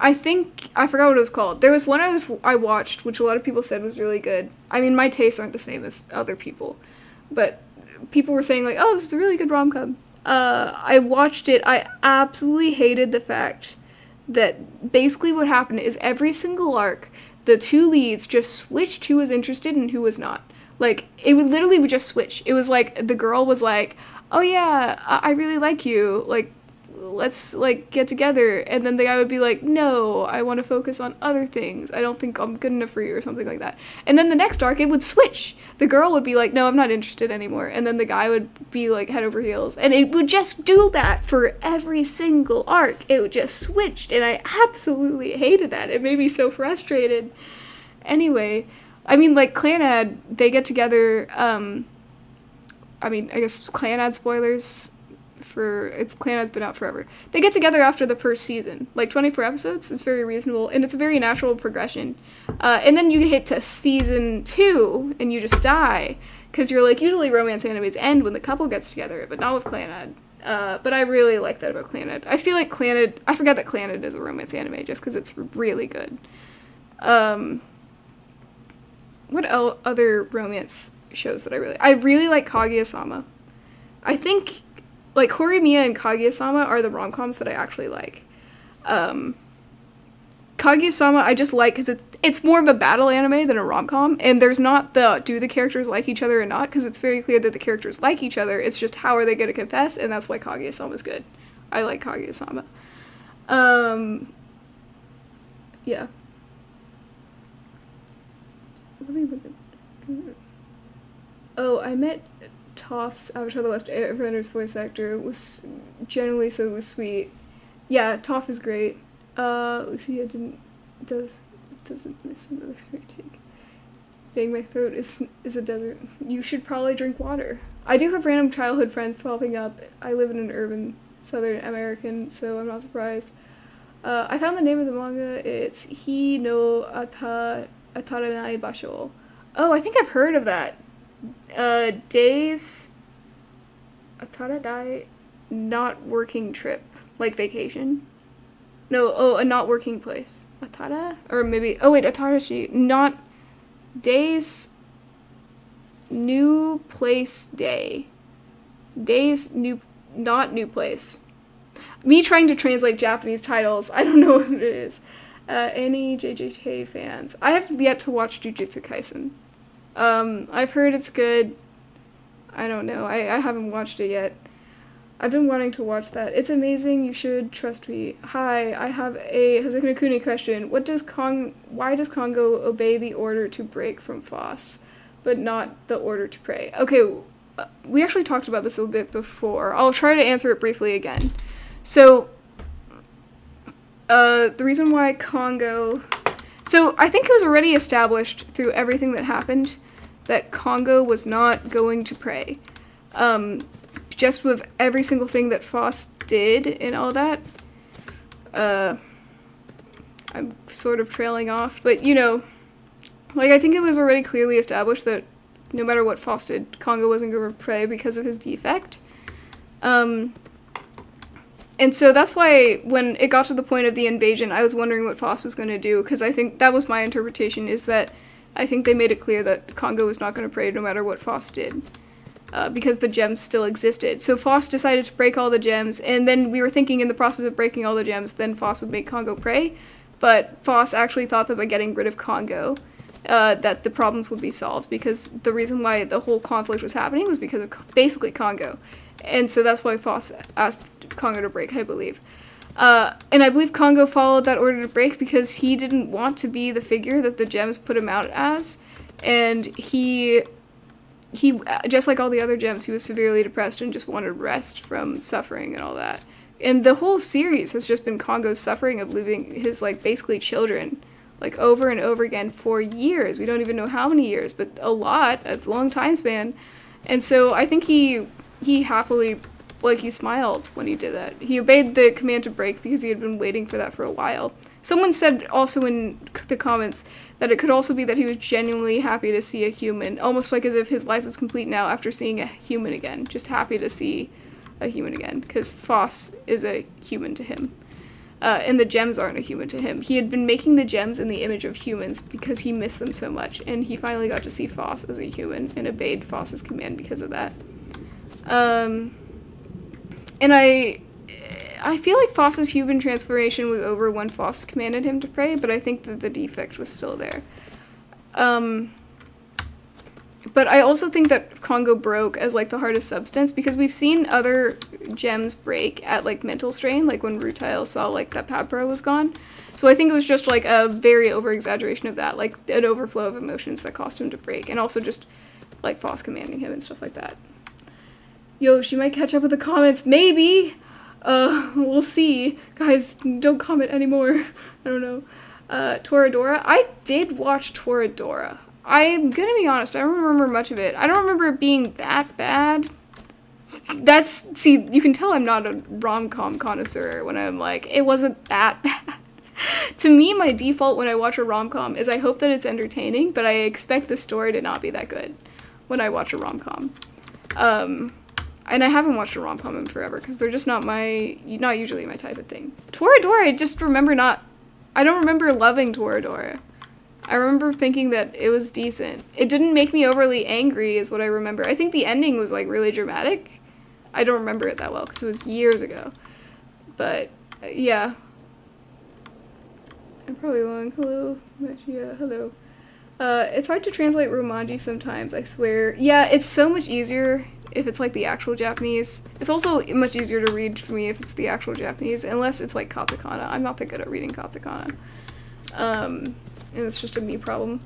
I think, I forgot what it was called. There was one I, was, I watched, which a lot of people said was really good. I mean, my tastes aren't the same as other people, but people were saying like, oh, this is a really good rom-com. Uh, I watched it, I absolutely hated the fact that basically what happened is every single arc, the two leads just switched who was interested and who was not. Like, it would literally would just switch. It was like, the girl was like, oh yeah, I, I really like you, like, let's, like, get together. And then the guy would be like, no, I want to focus on other things. I don't think I'm good enough for you, or something like that. And then the next arc, it would switch. The girl would be like, no, I'm not interested anymore. And then the guy would be like head over heels. And it would just do that for every single arc. It would just switched. And I absolutely hated that. It made me so frustrated. Anyway, I mean, like, Clannad, they get together, um, I mean, I guess Clannad spoilers... for it's Clannad's been out forever. They get together after the first season, like twenty-four episodes. It's very reasonable and it's a very natural progression. Uh, and then you hit to season two and you just die because you're like, usually romance animes end when the couple gets together, but not with Clannad. Uh, but I really like that about Clannad. I feel like Clannad. I forgot that Clannad is a romance anime just because it's really good. Um, what el other romance shows that I really I really like? Kaguya-sama. I think. Like, Horimiya and Kaguya-sama are the rom-coms that I actually like. Um, Kaguya-sama I just like because it's, it's more of a battle anime than a rom-com, and there's not the do the characters like each other or not, because it's very clear that the characters like each other, it's just how are they going to confess, and that's why Kaguya-sama's good. I like Kaguya-sama. Um, yeah. Oh, I met... Toph's Avatar The Last Airbender's voice actor was generally so was sweet. Yeah, Toph is great. Uh, Lucia didn't does doesn't miss another great take. Dang, my throat is is a desert. You should probably drink water. I do have random childhood friends popping up. I live in an urban Southern American, so I'm not surprised. Uh, I found the name of the manga. It's Hi no Ata Ataranai Basho. Oh, I think I've heard of that. Uh, days, a tadadai not working trip, like vacation. No, oh, a not working place. Atada? Or maybe, oh wait, atarashi, not days, new place day. Days, new, not new place. Me trying to translate Japanese titles, I don't know what it is. Uh, any J J K fans? I have yet to watch Jujutsu Kaisen. Um, I've heard it's good. I don't know, I, I haven't watched it yet. I've been wanting to watch that. It's amazing, you should trust me. Hi, I have a Houseki no Kuni question. What does Kong- why does Kongo obey the order to break from Foss, but not the order to pray? Okay, we actually talked about this a little bit before. I'll try to answer it briefly again. So, uh, the reason why Kongo... So, I think it was already established through everything that happened that Kongo was not going to pray. Um... Just with every single thing that Foss did and all that. Uh, I'm sort of trailing off, but you know, like I think it was already clearly established that no matter what Foss did, Kongo wasn't going to pray because of his defect. Um, and so that's why when it got to the point of the invasion, I was wondering what Foss was going to do, because I think that was my interpretation, is that I think they made it clear that Kongo was not going to pray no matter what Foss did. Uh, because the gems still existed. So Foss decided to break all the gems, and then we were thinking in the process of breaking all the gems, then Foss would make Kongo pray, but Foss actually thought that by getting rid of Kongo, uh, that the problems would be solved, because the reason why the whole conflict was happening was because of basically Kongo. And so that's why Foss asked Kongo to break, I believe. Uh, and I believe Kongo followed that order to break because he didn't want to be the figure that the gems put him out as, and he... He, just like all the other gems, he was severely depressed and just wanted rest from suffering and all that. And the whole series has just been Kongo's suffering of losing his, like, basically children, like, over and over again for years. We don't even know how many years, but a lot, a long time span. And so I think he, he happily, like, he smiled when he did that. He obeyed the command to break because he had been waiting for that for a while. Someone said also in the comments that it could also be that he was genuinely happy to see a human, almost like as if his life was complete now after seeing a human again, just happy to see a human again, because Foss is a human to him, uh, and the gems aren't a human to him. He had been making the gems in the image of humans because he missed them so much, and he finally got to see Foss as a human and obeyed Foss's command because of that. Um, and I... I feel like Foss's human transformation was over when Foss commanded him to pray, but I think that the defect was still there. Um, but I also think that Kongo broke as, like, the hardest substance, because we've seen other gems break at, like, mental strain, like when Rutile saw, like, that Padparadscha was gone. So I think it was just, like, a very over-exaggeration of that, like, an overflow of emotions that caused him to break, and also just, like, Foss commanding him and stuff like that. Yo, she might catch up with the comments, maybe! Uh, we'll see. Guys, don't comment anymore. I don't know. Uh, Toradora? I did watch Toradora. I'm gonna be honest, I don't remember much of it. I don't remember it being that bad. That's- see, you can tell I'm not a rom-com connoisseur when I'm like, it wasn't that bad. To me, my default when I watch a rom-com is I hope that it's entertaining, but I expect the story to not be that good when I watch a rom-com. Um... And I haven't watched a rom-com in forever, because they're just not my- not usually my type of thing. Toradora, I just remember not- I don't remember loving Toradora. I remember thinking that it was decent. It didn't make me overly angry, is what I remember. I think the ending was, like, really dramatic. I don't remember it that well, because it was years ago. But, uh, yeah. I'm probably long. Hello. Yeah, hello. Uh, it's hard to translate Romaji sometimes, I swear. Yeah, it's so much easier if it's, like, the actual Japanese. It's also much easier to read for me if it's the actual Japanese, unless it's, like, katakana. I'm not that good at reading katakana. Um, and it's just a me problem.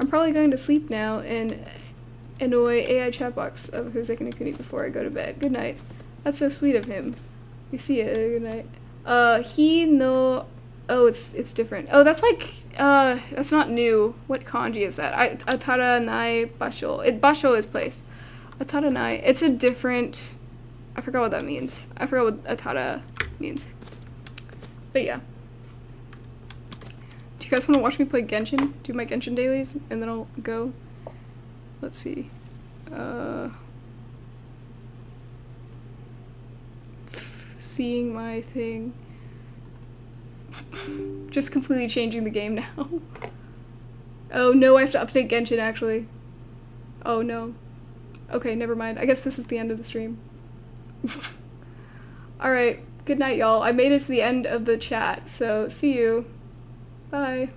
I'm probably going to sleep now and annoy A I chatbox of Houseki no Kuni before I go to bed. Good night. That's so sweet of him. You see it. Good night. Uh, he no... Oh, it's it's different. Oh, that's, like, uh, that's not new. What kanji is that? I, atara nai basho. It, basho is place. Ataranai. It's a different... I forgot what that means. I forgot what Atara means. But yeah. Do you guys want to watch me play Genshin? Do my Genshin dailies? And then I'll go. Let's see. Uh... seeing my thing. Just completely changing the game now. Oh no, I have to update Genshin actually. Oh no. Okay, never mind. I guess this is the end of the stream. Alright, good night y'all. I made it to the end of the chat, so see you. Bye.